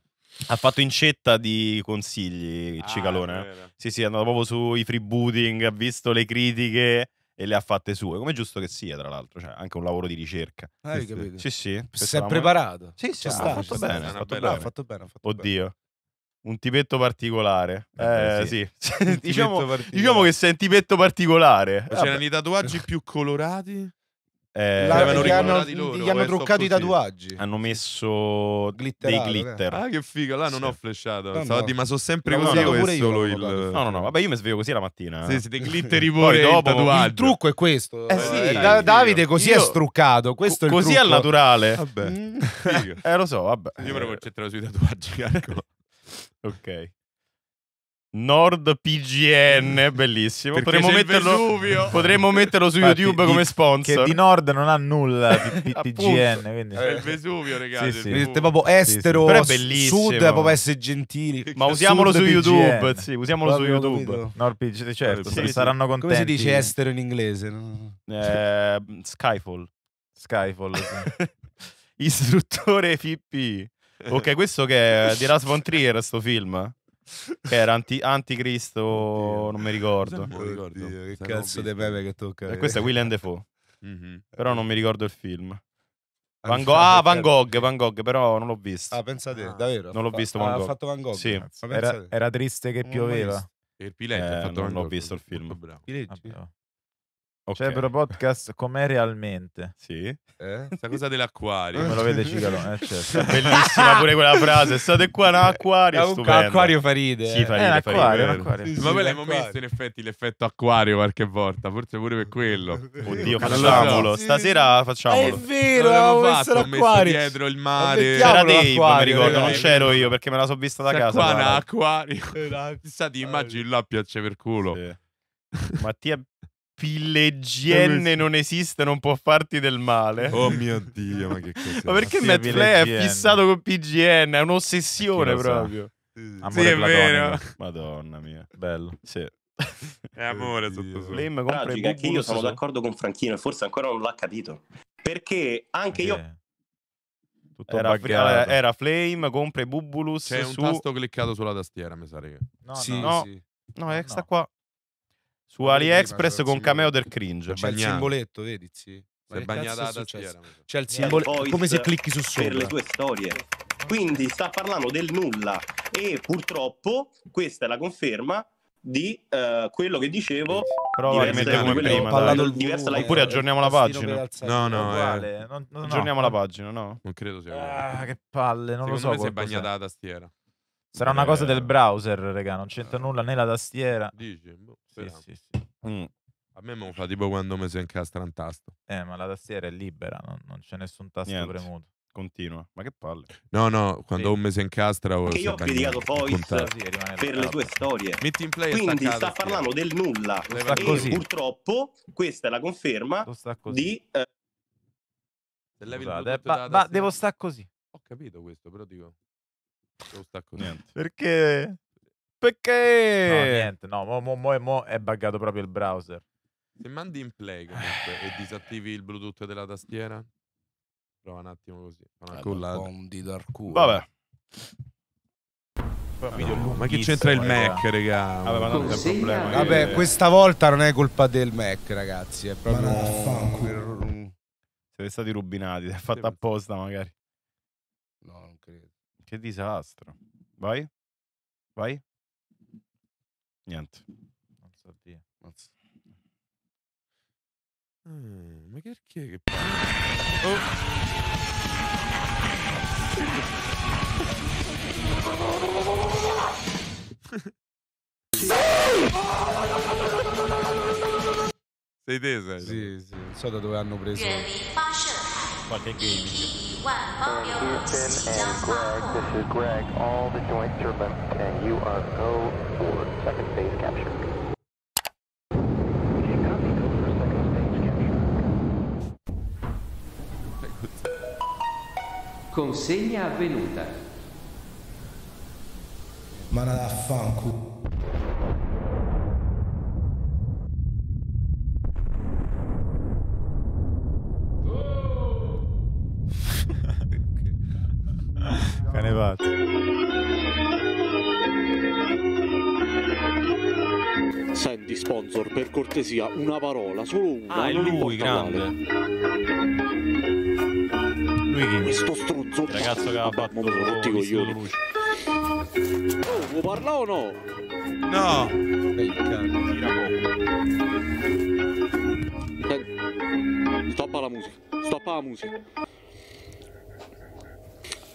ha fatto incetta di consigli il Cicalone. Ah, sì, sì, è andato proprio sui freebooting, ha visto le critiche e le ha fatte sue, come giusto che sia, tra l'altro, cioè, anche un lavoro di ricerca. Ah, sì, capito. Sì, sì. Si è preparato. Sì, sì, ha fatto bene, ha fatto bene. Oddio, un tipetto particolare. Eh, eh sì, sì. diciamo, particolare. diciamo che sei un tipetto particolare. C'erano i tatuaggi più colorati. Eh, la, gli hanno, loro, gli hanno truccato i tatuaggi. Hanno messo Glitterato, dei glitter. Eh. Ah, che figa! Là non sì. ho flashato. No, no. Ma sono sempre no, così. No, è solo il... no, no, no. Vabbè, io mi sveglio così la mattina. Sì, sì, dei glitteri pure. Dopo il, il trucco è questo. Eh, eh, sì, eh, da, Davide così io... è struccato. Questo così è il trucco. Al naturale. Vabbè. Mm. eh, lo so. Vabbè. Io me lo concentravo sui tatuaggi. Ok. Nord P G N, bellissimo. Potremmo metterlo, potremmo metterlo su Infatti, YouTube come sponsor. Che di Nord non ha nulla di P G N. Quindi. È il Vesuvio, ragazzi. Sì, sì. È proprio estero, sì, sì. Però è sud, è proprio essere gentili. Ma usiamolo sud su YouTube. Sì, usiamolo su YouTube. Nord P G N, certo. Sì, sì. Saranno contenti. Come si dice estero in inglese? No? Eh, Skyfall. Skyfall. Sì. Istruttore F I P. Ok, questo che è di Lars von Trier, sto film. Che era anti, anticristo, oddio. non mi ricordo. Non mi ricordo. Oddio, che cazzo di pepe che tocca. E questo è Willem Dafoe. Mm-hmm. Però non mi ricordo il film. Van Gogh, ah, Van Gogh, Van Gogh, però non l'ho visto. Ah, pensate, ah, davvero? Non l'ho visto. Van Gogh. Ha fatto Van Gogh. Sì. Era, era triste che pioveva. E il Pileggi eh, ha fatto. Non l'ho visto il film. Pileggi. Okay. Cerbero Podcast com'è realmente? Sì. Eh? Questa cosa dell'acquario. Me lo vede Cicalone, eh, certo. Bellissima pure quella frase. State qua in un acquario, è stupendo. Un acquario fa ride. Sì, fa ride, eh, un acquario, fa ride. Un acquario. Sì, sì, ma ve l'abbiamo messo in effetti l'effetto acquario qualche volta, forse pure per quello. Oddio, facciamolo. Sì. Stasera facciamolo. È vero, avevo messo l'acquario dietro il mare. C'era Dave, mi ricordo, non c'ero io perché me la sono vista da casa. Qua un acquario. State immagini là a piacere per culo. Mattia Pileggi non esiste, non può farti del male. Oh mio Dio, ma che cos'è? Ma perché Matt Flay è fissato con P G N? È un'ossessione proprio. Sì, amore, è vero. Madonna mia, bello. Sì. È amore sotto sopra. Tragica è che io sono d'accordo con Franchino e forse ancora non l'ha capito. Perché anche okay. io... Tutto era, era Flame, compra i Bubulus. C'è su... un tasto cliccato sulla tastiera, mi sa che... No, sì, no, sì. no, è sta no. qua. Su AliExpress con cameo del cringe. C'è il simboletto, vedi? Sì. C'è il simboletto, come se clicchi su sopra. Per le tue storie. Quindi sta parlando del nulla. E purtroppo questa è la conferma di uh, quello che dicevo. Prova a rimettere come prima. Oppure aggiorniamo la pagina. No, no. Aggiorniamo la pagina, no? Non credo sia. Ah, che palle, non lo so. Si è bagnata la tastiera. Sarà una cosa del browser, raga. Non c'entra nulla né la tastiera. Dici, sì, sì, sì. Mm. A me non fa tipo quando mi si incastra un tasto. Eh, ma la tastiera è libera, non, non c'è nessun tasto Niente. premuto. Continua. Ma che palle. No, no, quando sì. un mese incastra... Che io ho criticato poi per le tue storie. Metti in play. Quindi sta parlando del nulla. E così. purtroppo questa è la conferma di... Uh... Scusate, ma, ma devo stare così. Ho capito questo, però dico... Devo stare così. Niente. Perché... Perché? No, niente, no, mo, mo, mo, mo è buggato proprio il browser. Se mandi in play comunque, e disattivi il Bluetooth della tastiera, prova un attimo così. Una collata. Vabbè. No, no, ma che c'entra il Mac, raga? Vabbè, ma non c'è sì, problema. Vabbè, che... questa volta non è colpa del Mac, ragazzi. È proprio. No. Siete stati rubinati, è fatta apposta, magari. No, non credo. Che disastro. Vai? Vai? Niente. Non so dire. Non so. Mm, ma perché che oh. Sei tesa? Sì, sì, non so da dove hanno preso qualche gaming. Consegna avvenuta. Ma la fanculo. Cane Pazzo. Senti sponsor, per cortesia, una parola, solo una. Ah, è lui, grande. Lui chi? Questo struzzo. Il ragazzo che ha fatto tutti i coglioni. Oh, vuoi parlare o no? No. Ehi, cazzo, tira poco. Stoppa la musica, stoppa la musica.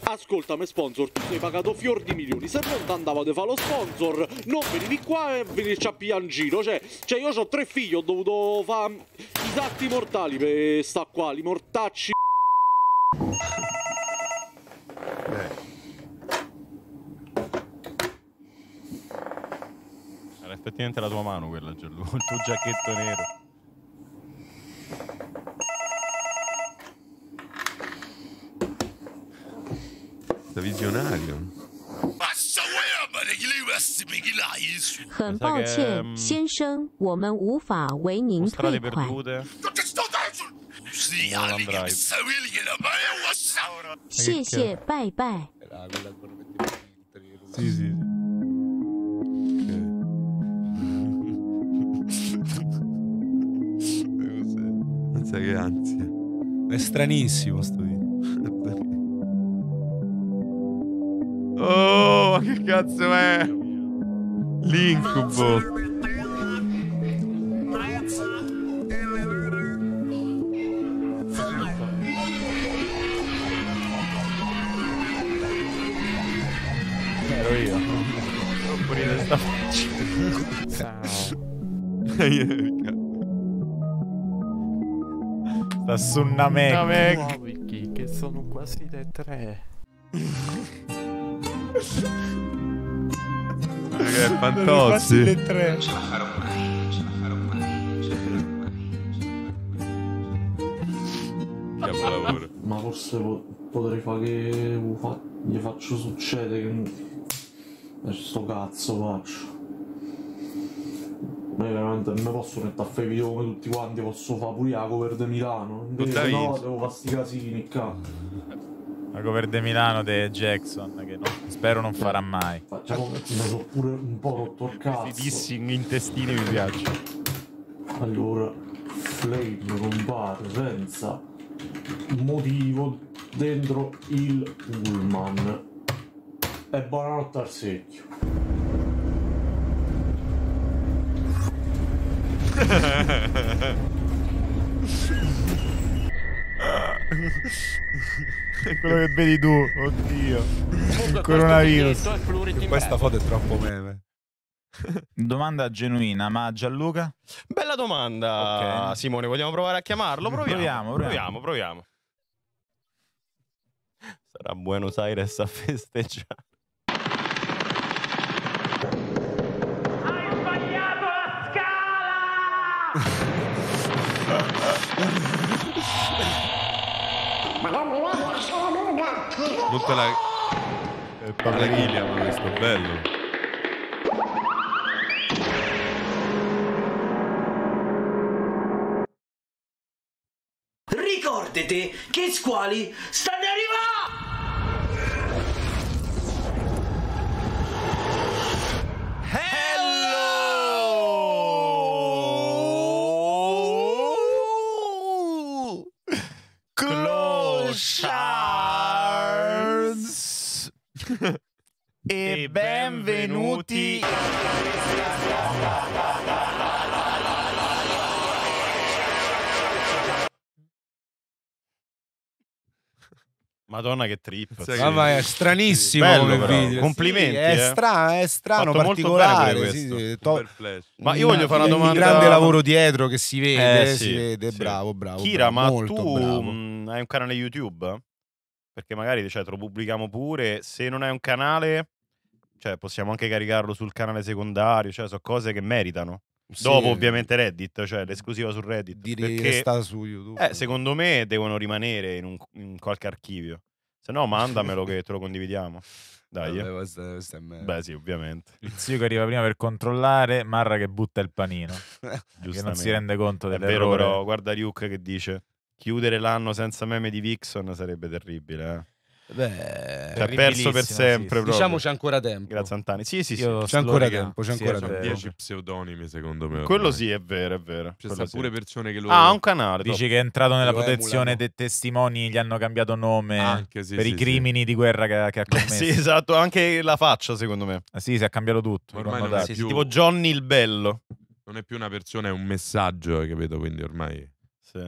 Ascoltami sponsor, tu sei pagato fior di milioni, se non ti andavo a fare lo sponsor, non venivi qua e venirci a pigliare in giro, cioè, cioè io ho tre figli, ho dovuto fare i satti mortali per sta qua, li mortacci. Era effettivamente la tua mano quella, Gianluca, il tuo giacchetto nero. Visionario. Strade perdute. Sì, sì. Non sai che ansia. È stranissimo sto video. Oh, ma che cazzo è? L'incubo. ero io. Non pulire sta faccia. Sta su una mecca. Che sono quasi le tre. Che fantozzi. Le tre. Non ce la farò mai. Non ce la farò mai. Non ce la farò mai. Capolavoro. Ma forse po potrei fare che fa gli faccio succedere che sto cazzo faccio. Ma veramente non mi posso mettere a fare video come tutti quanti, posso fare pure la cover di Milano. Invece no, devo fare sti casini, cazzo. La cover di Milano di Jackson, che non, spero non farà mai. Facciamo, mi sono pure un po' rotto il cazzo. Questi dissing in testini mi piacciono. Allora, Flame compare senza motivo dentro il pullman. E buonanotte al secchio. Quello che vedi tu, oddio. Il coronavirus. Questa foto è troppo meme. Domanda genuina, ma Gianluca? Bella domanda, okay. Simone, vogliamo provare a chiamarlo? Proviamo, proviamo, proviamo. proviamo, proviamo. Sarà Buenos Aires a festeggiare. Tutta la... è parla chiglia, ma questo è bello. Ricordate che squali stanno arrivando! E benvenuti. Madonna che trip. Sì, mamma, è stranissimo. Bello, come video. Complimenti. Sì, è, eh. stra è strano, fatto particolare. Sì, sì, ma io voglio fare una domanda. Un grande lavoro dietro che si vede. Eh, sì, si vede. Sì. Bravo, bravo. Kira, bravo. Ma molto tu bravo. Hai un canale YouTube? Perché magari, cioè, te lo pubblichiamo pure. Se non hai un canale, cioè, possiamo anche caricarlo sul canale secondario. Cioè, sono cose che meritano. Sì. Dopo, ovviamente, Reddit, cioè l'esclusiva su Reddit. Direi perché sta su YouTube. Eh, secondo me devono rimanere in, un, in qualche archivio. Se no, mandamelo che te lo condividiamo. Dai, eh, questa, questa è merda. Beh, sì, ovviamente. Il zio che arriva prima per controllare, Marra che butta il panino. Che non si rende conto dell'errore. È vero, però, guarda Ryuk che dice... Chiudere l'anno senza meme di Vixon sarebbe terribile, eh? Beh, cioè, perso per sempre. Sì, sì. Diciamo c'è ancora tempo. Grazie Antani. Sì, sì, sì. C'è ancora tempo. C'è ancora tempo. dieci pseudonimi, secondo me. Quello ormai. Sì, è vero, è vero. C'è pure sì. persone che lo... Ah, un canale. Dici top. Che è entrato nella lo protezione emulano. Dei testimoni, gli hanno cambiato nome. Anche, sì, per sì, i crimini sì. di guerra che, che ha commesso. Sì, esatto, anche la faccia, secondo me. Ah, sì, si è cambiato tutto. Ormai non non sì, più... Tipo Johnny il Bello. Non è più una persona, è un messaggio, capito? Quindi ormai... Sì.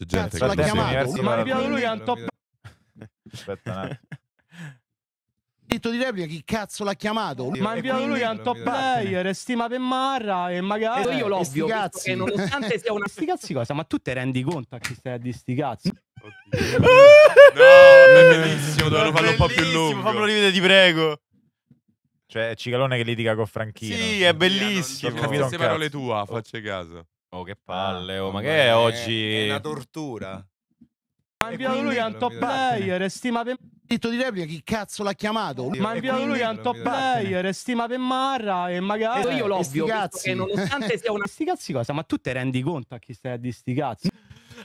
C'è gente cazzo, che chiamato. Aspetta, diritto di replica, chi cazzo l'ha chiamato? Ma inviato lui a un top player, stima per Marra e magari... E io l'ovvio, che nonostante sia una sti cazzi cosa, ma tu te rendi conto a chi stai a di sti cazzi? Oddio. No, è bellissimo, dovevano farlo un po' più lungo. Fammelo rivedere, ti prego. Cioè, è Cicalone che litiga con Franchino. Sì, è bellissimo. Non ho capito parole tue, faccia caso. Oh, che palle, oh, oh, ma che è, è oggi? È una tortura. Ma inviato lui a un top player, stima per... Diritto di replica, chi cazzo l'ha chiamato? Ma inviato lui a un top player, stima per Marra e magari... E io l'ovvio, che nonostante sia una sti cazzi cosa, ma tu te rendi conto a chi stai a di sti cazzi?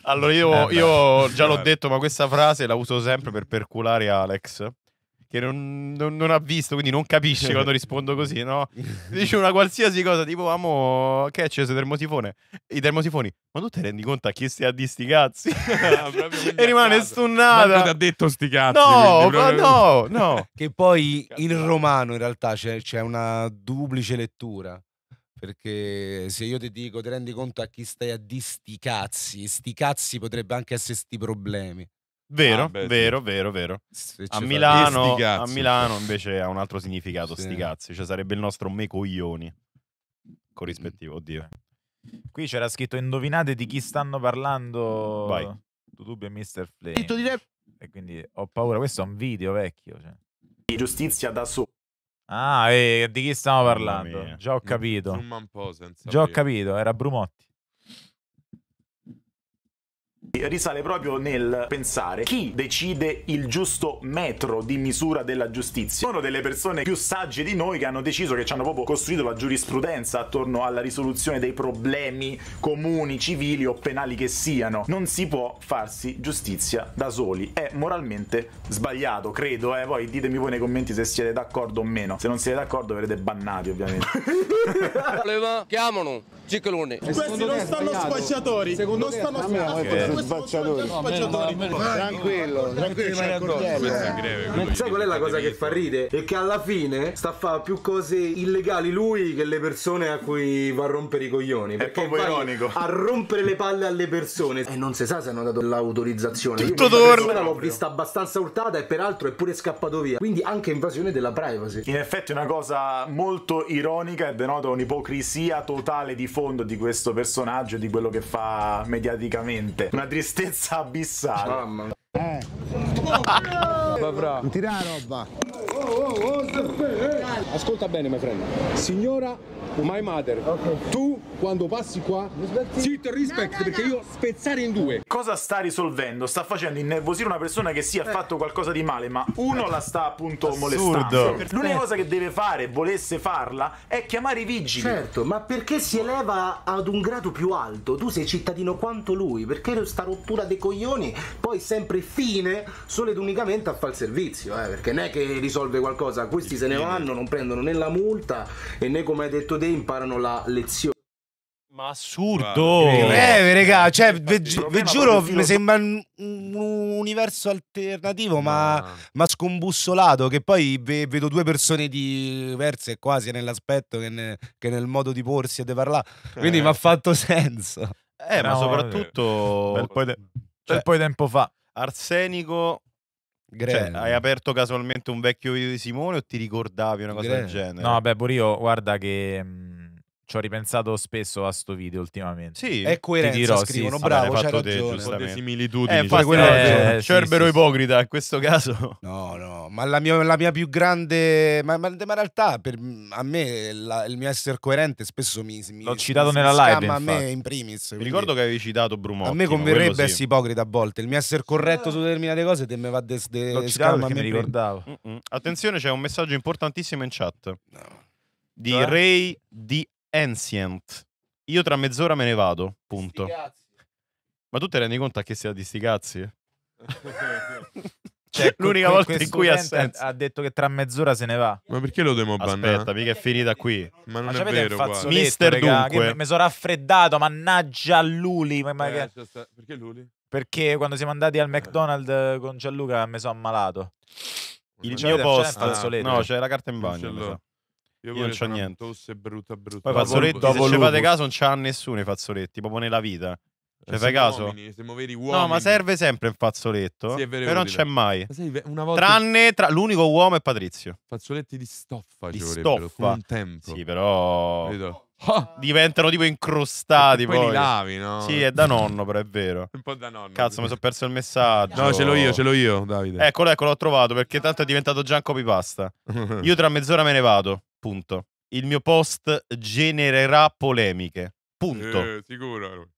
Allora, io, io già l'ho detto, ma questa frase la uso sempre per perculare Alex. Che non, non, non ha visto, quindi non capisce quando rispondo così, no? Dice una qualsiasi cosa, tipo, amo, che è acceso il termosifone? I termosifoni, ma tu te rendi conto a chi stia a di sti cazzi? Ah, e rimane stunnata. Ma non ti ha detto sti cazzi. No, quindi, ma proprio... no, no. Che poi in romano in realtà c'è una duplice lettura. Perché se io ti dico, ti rendi conto a chi stai a di sti cazzi, sti cazzi potrebbe anche essere sti problemi. Vero, ah, beh, vero, sì. vero, vero, vero. A Milano, a Milano invece ha un altro significato, sì. sti cazzi. Cioè sarebbe il nostro me coglioni corrispettivo, oddio. Qui c'era scritto indovinate di chi stanno parlando. Vai. YouTube e Mister Flame. E quindi ho paura, questo è un video vecchio, cioè. Di giustizia da solo. Ah, e di chi stiamo parlando? Già ho capito. Un po senza Già ho capito, era Brumotti. Risale proprio nel pensare chi decide il giusto metro di misura della giustizia. Sono delle persone più sagge di noi che hanno deciso, che ci hanno proprio costruito la giurisprudenza attorno alla risoluzione dei problemi comuni, civili o penali che siano. Non si può farsi giustizia da soli, è moralmente sbagliato, credo, eh. Poi ditemi voi nei commenti se siete d'accordo o meno. Se non siete d'accordo verrete bannati, ovviamente. Chiamano Cicalone. Questi non stanno spacciatori. Secondo me stanno spacciatori. Spacciatori. No, no, tranquillo, tranquillo, tranquillo. Sai qual è la cosa che fa ride? È che alla fine sta a fare più cose illegali lui che le persone a cui va a rompere i coglioni. Perché è proprio ironico. A rompere le palle alle persone. E non si sa se hanno dato l'autorizzazione. Tutto torna. L'ho vista abbastanza urtata e peraltro è pure scappato via. Quindi anche invasione della privacy. In effetti è una cosa molto ironica e denota un'ipocrisia totale di fondo di questo personaggio e di quello che fa mediaticamente. Una tristezza abissale. Mamma mia. Eh. Non tirare roba. Ascolta bene, my friend. Signora, my mother, okay. Tu quando passi qua, sì, ti rispetto, perché io spezzare in due. Cosa sta risolvendo? Sta facendo innervosire una persona che sì, ha eh. fatto qualcosa di male, ma uno la sta appunto molestando. L'unica cosa che deve fare, volesse farla, è chiamare i vigili. Certo, ma perché si eleva ad un grado più alto? Tu sei cittadino quanto lui, perché sta rottura dei coglioni poi sempre fine solo ed unicamente a fare il servizio, eh? Perché non è che risolve qualcosa, questi se ne vanno, non prendono né la multa e né, come hai detto te, imparano la lezione. Ma assurdo! Che breve, raga, cioè, ve, ve giuro, mi sembra un, un universo alternativo, ma, ah. ma scombussolato, che poi ve, vedo due persone diverse quasi nell'aspetto che, ne, che nel modo di porsi e di parlare, quindi eh. mi ha fatto senso. Eh, no, ma soprattutto... Bel po' de... cioè, poi tempo fa. Arsenico... Cioè, hai aperto casualmente un vecchio video di Simone o ti ricordavi una cosa Greg. del genere? No, beh, pure io, guarda che mh, ci ho ripensato spesso a sto video ultimamente. Sì, è coerenza, ti dirò, scrivono, sì, bravo, c'hai ragione. Un po' di similitudini. Eh, cioè, eh, eh, cerbero sì, sì, ipocrita, in questo caso. No, no, ma la mia, la mia più grande... Ma, ma, ma in realtà, per, a me, la, il mio essere coerente spesso mi... mi L'ho citato mi, nella mi live, ma a me in primis. Mi ricordo che avevi citato Brumotti. A me converrebbe sì. essere ipocrita a volte. Il mio essere corretto eh. su determinate cose te me va de, de, L'ho citato perché mi ricordavo. Mm -mm. Attenzione, c'è un messaggio importantissimo in chat. No. Di cioè? Ray di... Ancient. Io tra mezz'ora me ne vado. Punto. Ma tu ti rendi conto a che sia di sti cazzi? Cioè, l'unica volta in cui ha senso. Ha detto che tra mezz'ora se ne va. Ma perché lo devo bannare? Aspetta, mica è finita qui. Ma non ma è vero qua. Mister Dunque. Mi sono raffreddato, mannaggia Luli. Ma ma eh, che... sta... Perché Luli? Perché quando siamo andati al McDonald's con Gianluca mi sono ammalato. Il, Il mio posto. Ah, no, c'è la carta in bagno. Io, Io non c'ho niente. Tosse brutta, brutta. Poi fazzoletti, dopo, dopo se ci fate caso non c'ha nessuno i fazzoletti, proprio nella vita. Cioè, fai caso? Uomini, uomini. No, ma serve sempre il fazzoletto. Sì, però non c'è mai. Una volta... Tranne tra... l'unico uomo è Patrizio. Fazzoletti di stoffa. Di stoffa. Un tempo. Sì, però. Vedo. Oh. Diventano tipo incrostati. Poi, poi li lavi, no? Sì, è da nonno, però è vero. Un po' da nonno. Cazzo, mi sono perso il messaggio. No, ce l'ho io, ce l'ho io, Davide. Eccolo, eccolo, l'ho trovato perché tanto è diventato già un copypasta. Io tra mezz'ora me ne vado. Punto. Il mio post genererà polemiche. Punto. Eh, sicuro.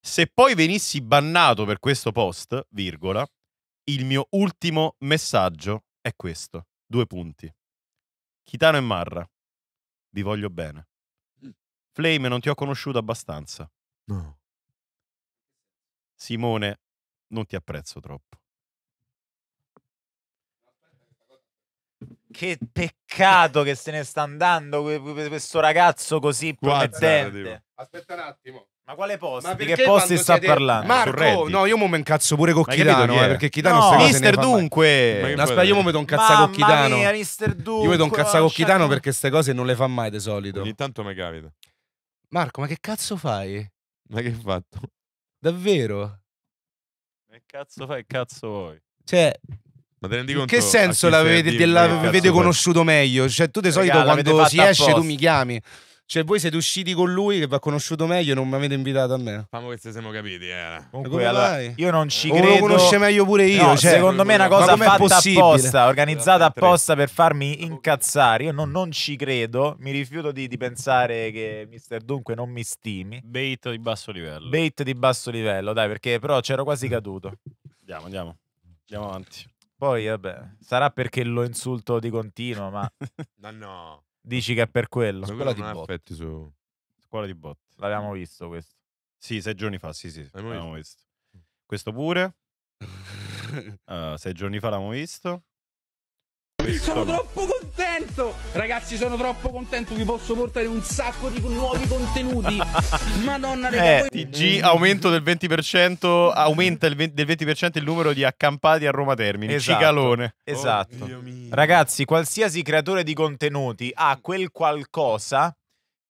Se poi venissi bannato per questo post, virgola, il mio ultimo messaggio è questo. Due punti. Chitano e Marra, vi voglio bene. Flame, non ti ho conosciuto abbastanza. No. Simone, non ti apprezzo troppo. Che peccato che se ne sta andando questo ragazzo così promettente. Aspetta un attimo. Ma quale post? Ma di che posti sta parlando? Marco, no, io mo mi incazzo pure con Chitano, eh, perché Chitano no, Mister Dunque. Aspetta, io mo mi do un cazzo con Chitano. Mia, Mister Dunque. Io mi do un cazzo con Chitano perché queste cose non le fa mai di solito. Ogni tanto mi capita. Marco, ma che cazzo fai? Ma che hai fatto? Davvero? Che cazzo fai, cazzo vuoi? Cioè, ma te rendi conto? Che senso l'avete conosciuto meglio? Cioè, tu di solito quando si esce tu mi chiami. Cioè, voi siete usciti con lui che va conosciuto meglio e non mi avete invitato a me. Fammo che se siamo capiti, eh. Comunque, allora, io non ci credo. Lo conosce meglio pure io. No, cioè, secondo me è una cosa fatta apposta, organizzata apposta per farmi incazzare. Io non, non ci credo. Mi rifiuto di, di pensare che Mister Dunque non mi stimi. Bait di basso livello. Bait di basso livello, dai, perché però c'ero quasi caduto. Andiamo, andiamo. Andiamo avanti. Poi, vabbè, sarà perché lo insulto di continuo, ma... no, no. Dici che è per quello. Scuola di bot. Su... Scuola di bot. L'avevamo visto questo. Sì, sei giorni fa. Sì, sì. L'avevamo visto. visto. Questo pure. uh, sei giorni fa l'avevamo visto. Questo... Sono troppo contento. Ragazzi, sono troppo contento. Vi posso portare un sacco di nuovi contenuti. Madonna, ragazzi. Eh, T G, aumento del venti per cento. Aumenta il venti, del venti per cento il numero di accampati a Roma Termini. Esatto. Cicalone. Esatto. Oh, mio mio. Ragazzi, qualsiasi creatore di contenuti ha quel qualcosa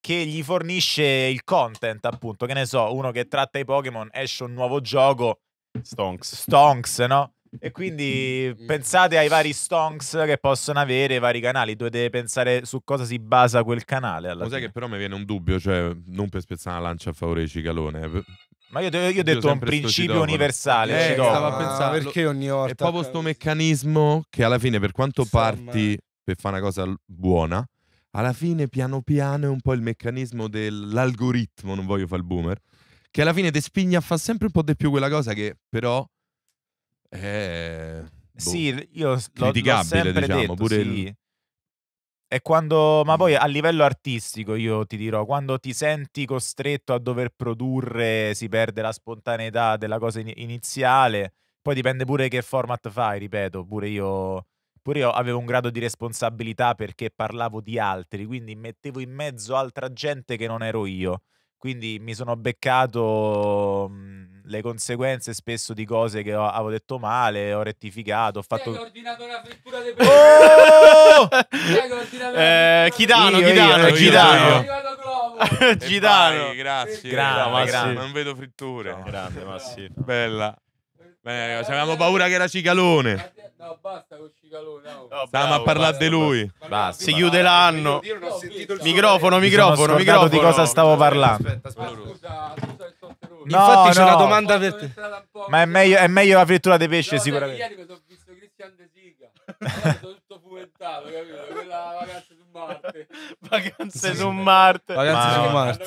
che gli fornisce il content, appunto. Che ne so, uno che tratta i Pokémon, esce un nuovo gioco. Stonks. Stonks, no? E quindi pensate ai vari stonks che possono avere i vari canali. Dovete pensare su cosa si basa quel canale. Lo sai che però mi viene un dubbio, cioè non per spezzare una lancia a favore di Cicalone. Ma io ho detto un principio universale. Eh, stavo a pensare, perché ogni volta è proprio sto meccanismo che alla fine, per quanto parti per fare una cosa buona, alla fine piano piano è un po' il meccanismo dell'algoritmo, non voglio fare il boomer, che alla fine ti spinge a fare sempre un po' di più quella cosa che però... Eh, boh. Sì, io l'ho sempre diciamo, detto pure sì. il... è quando, ma poi a livello artistico io ti dirò, quando ti senti costretto a dover produrre si perde la spontaneità della cosa iniziale. Poi dipende pure che format fai, ripeto, pure io, pure io avevo un grado di responsabilità perché parlavo di altri, quindi mettevo in mezzo altra gente che non ero io. Quindi mi sono beccato mh, le conseguenze spesso di cose che ho, avevo detto male, ho rettificato, ho fatto... Chi è che ha ordinato una frittura dei peperoni? Oh! Chi è che ha ordinato eh, Chitano, io, Chitano, io, Chitano. Io. È arrivato Globo. Chitano. Vai, grazie. Grande, grande. Non vedo fritture. No, grande, Massimo. Bella. Beh, avevamo paura che era Cicalone. No, basta con Cicalone. No. No, stiamo a parlare di lui. Basta. Si chiude l'anno. Microfono, microfono, mi microfono. Di cosa stavo no, parlando? Aspetta, aspetta. Ah, scusa, scusa, scusa, scusa. No, infatti no, c'è una domanda per te. Ma è meglio, è meglio la frittura di pesce, no, sicuramente. Ieri ho visto Cristian De Sica. Sono tutto fumentato, capito? Quella vacanza su Marte. Vacanze su Marte. Vacanze su Marte.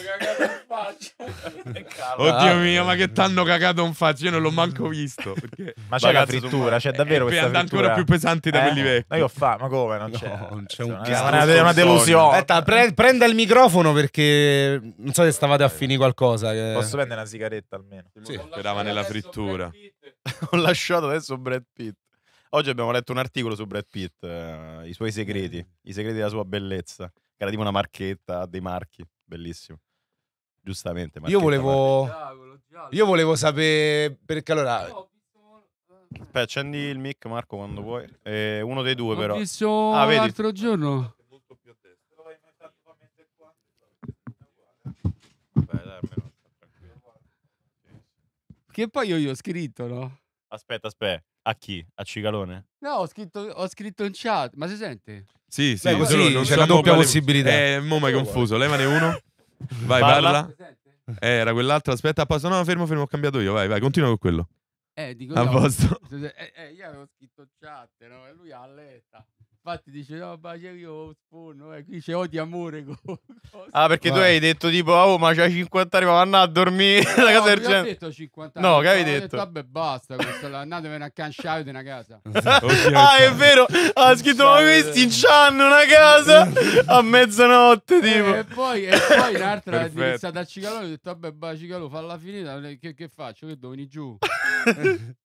Oddio mio, ma che t'hanno cagato in faccia, io non l'ho manco visto. Perché... Ma c'è la frittura, c'è davvero questa frittura ancora più pesanti da eh? quelli vecchi. Ma io fa, ma come? Non c'è no, cioè, un una, una, una delusione. Aspetta, pre prenda il microfono perché non so se stavate a finire qualcosa. Che... Posso prendere una sigaretta almeno? Sì. Sì. Sperava nella frittura. Ho lasciato adesso Brad Pitt. Oggi abbiamo letto un articolo su Brad Pitt, eh, i suoi segreti, i segreti della sua bellezza, che era tipo una marchetta, dei marchi, bellissimo. Giustamente. Io volevo, io volevo sapere, perché allora... Aspetta, accendi il mic Marco quando vuoi. Eh, uno dei due però. Ho visto ah, l'altro giorno. Che poi io gli ho scritto, no? Aspetta, aspetta. A chi? A Cicalone? No, ho scritto, ho scritto in chat. Ma si sente? Sì, sì. Beh, sì non c'è la doppia possibilità. Eh, mo' mi hai confuso. Levane uno. Vai, parla. parla. Eh, era quell'altro. Aspetta, passo. No, fermo, fermo. Ho cambiato io. Vai, vai. Continua con quello. Eh, dico a no, posto. Eh, eh, io avevo scritto in chat, no? E lui ha letta. Infatti dice, no, ma io spunno. E qui c'è odio amore. Ah, perché vai. Tu hai detto tipo, oh, ma c'hai cinquanta anni, ma vanno a dormire. No, la casa del ho detto cinquanta anni. No, che hai detto? detto? Vabbè, basta, andatevene a canciare di una casa. Ah, è vero, ha scritto, ma questi c'hanno una casa a mezzanotte, tipo. E poi, e poi un'altra è iniziata a Cicalone, ho detto, vabbè, bah, Cicalone, falla finita, che, che faccio? Che doveni giù?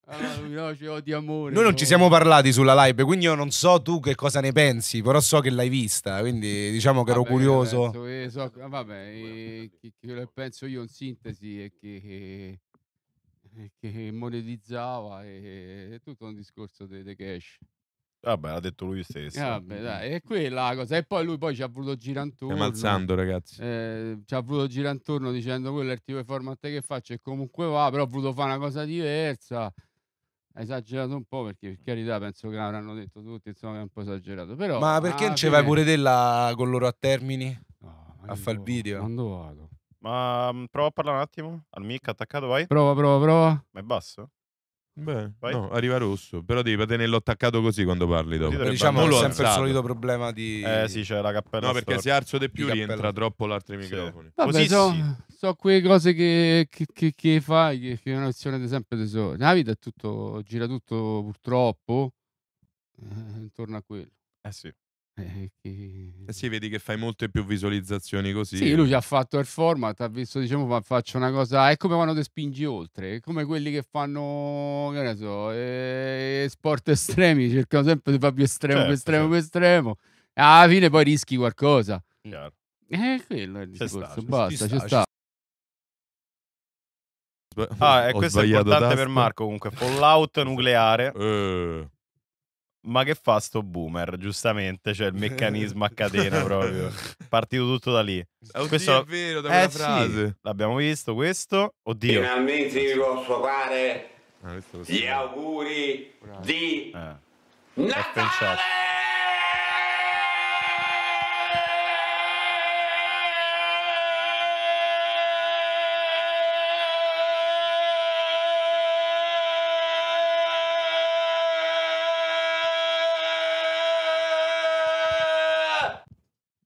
Ah, lui, no, c'è odio amore. Noi non poi. ci siamo parlati sulla live, quindi io non so tu che cosa ne pensi, però so che l'hai vista, quindi diciamo che vabbè, ero curioso. Penso, eh, so, vabbè, eh, quello che penso io in sintesi è che, eh, che monetizzava e eh, tutto un discorso dei de cash. Vabbè, l'ha detto lui stesso. Vabbè, dai, è quella la cosa. E poi lui poi ci ha voluto girare intorno. Stiamo alzando, ragazzi. Eh, ci ha voluto girare intorno dicendo quello è il tipo di format che faccio e comunque va, però ho voluto fare una cosa diversa. esagerato un po', perché per carità penso che avranno detto tutti, insomma, che è un po' esagerato, però. Ma perché non ce vai pure te là con loro a Termini? No, a fare il video? Quando vado? Ma um, prova a parlare un attimo al mic attaccato, vai. Prova, prova, prova. Ma è basso? Beh, vai. No, arriva rosso, però devi tenerlo attaccato così quando parli dopo. Sì, diciamo che è sempre alzato. Il solito problema di... Eh sì, c'è la cappella. No, perché se alzo di più di rientra troppo l'altro microfono. Sì. Vabbè, così so, sì. So quelle cose che, che, che, che fai, che, che è una lezione di sempre tesoro. La vita è tutto, gira tutto purtroppo eh, intorno a quello. Eh sì. Eh, che... eh sì, vedi che fai molte più visualizzazioni così. Sì, lui ci ha fatto il format, ha visto, diciamo, faccio una cosa. È come quando ti spingi oltre, è come quelli che fanno, che ne so, eh, sport estremi, cercano sempre di fare più estremo, certo, più estremo, certo. più estremo. Alla fine poi rischi qualcosa. Chiaro. Eh, quello è il discorso, sta, basta, ci sta. sta. Ah, e questo è importante tasto. Per Marco comunque, Fallout nucleare. Eh. Ma che fa sto boomer, giustamente? Cioè il meccanismo a catena proprio. Partito tutto da lì. Oddio, questo è vero, da quella eh, frase. Sì. L'abbiamo visto questo. Oddio. Finalmente vi posso fare ah, gli auguri bravo. Di eh. Natale!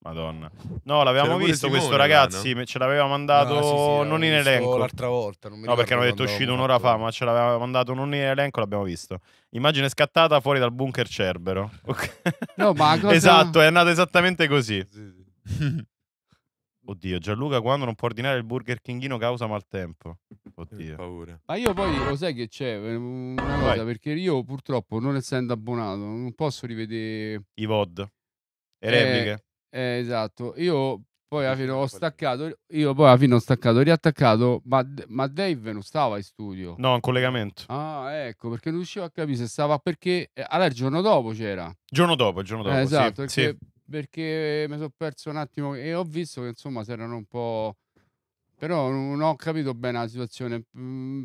Madonna. No, l'avevamo visto Simone, questo ragazzi, no? Ce l'aveva mandato no, sì, sì, non in elenco l'altra volta, non mi no, perché hanno detto uscito un'ora fa, ma ce l'aveva mandato non in elenco, l'abbiamo visto. Immagine scattata fuori dal bunker Cerbero. Okay. No, ma cosa... Esatto, è andato esattamente così. Sì, sì. Oddio, Gianluca quando non può ordinare il Burger Kinghino causa maltempo. Oddio. Paura. Ma io poi lo sai che c'è una cosa, perché io purtroppo non essendo abbonato non posso rivedere i V O D e repliche. Eh... Eh, esatto, io poi alla fine ho staccato, io poi alla fine ho staccato, riattaccato, ma, ma Dave non stava in studio. No, in collegamento. Ah, ecco, perché non riuscivo a capire se stava, perché allora il giorno dopo c'era. Giorno dopo, il giorno dopo, eh, esatto, sì, perché, sì. Perché mi sono perso un attimo e ho visto che insomma si erano un po'... Però non ho capito bene la situazione.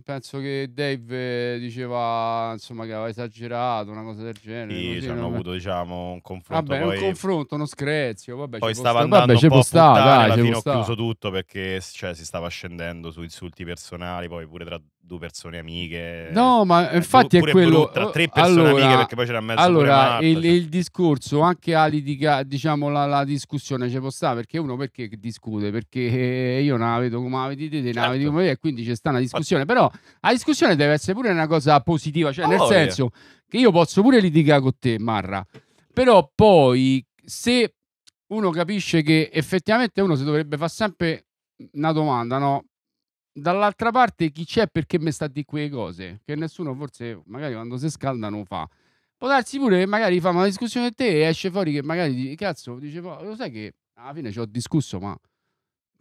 Penso che Dave diceva insomma che aveva esagerato, una cosa del genere. Sì, ci hanno avuto diciamo un confronto. Vabbè, poi... un confronto, uno screzio. Vabbè, poi stava andando vabbè, un po' a puntare, dai, alla fine ho chiuso tutto perché cioè, si stava scendendo su insulti personali, poi pure tra due persone amiche. No, ma infatti eh, pure è quello... Tra tre persone allora, amiche perché poi c'era mezzo allora, pure Marta, il, cioè. Il discorso, anche a litiga, diciamo la, la discussione ci può stare, perché uno perché discute? Perché io non la vedo come la vedi te, certo. Vedi come te, quindi c'è sta una discussione, però la discussione deve essere pure una cosa positiva, cioè oh, nel ovvio. Senso che io posso pure litigare con te, Marra, però poi se uno capisce che effettivamente uno si dovrebbe fare sempre una domanda, no? Dall'altra parte chi c'è perché mi sta di quelle cose, che nessuno forse magari quando si scalda non fa. Può darsi pure che magari fa una discussione con te e esce fuori che magari dici, cazzo, dice, lo sai che alla fine ci ho discusso, ma...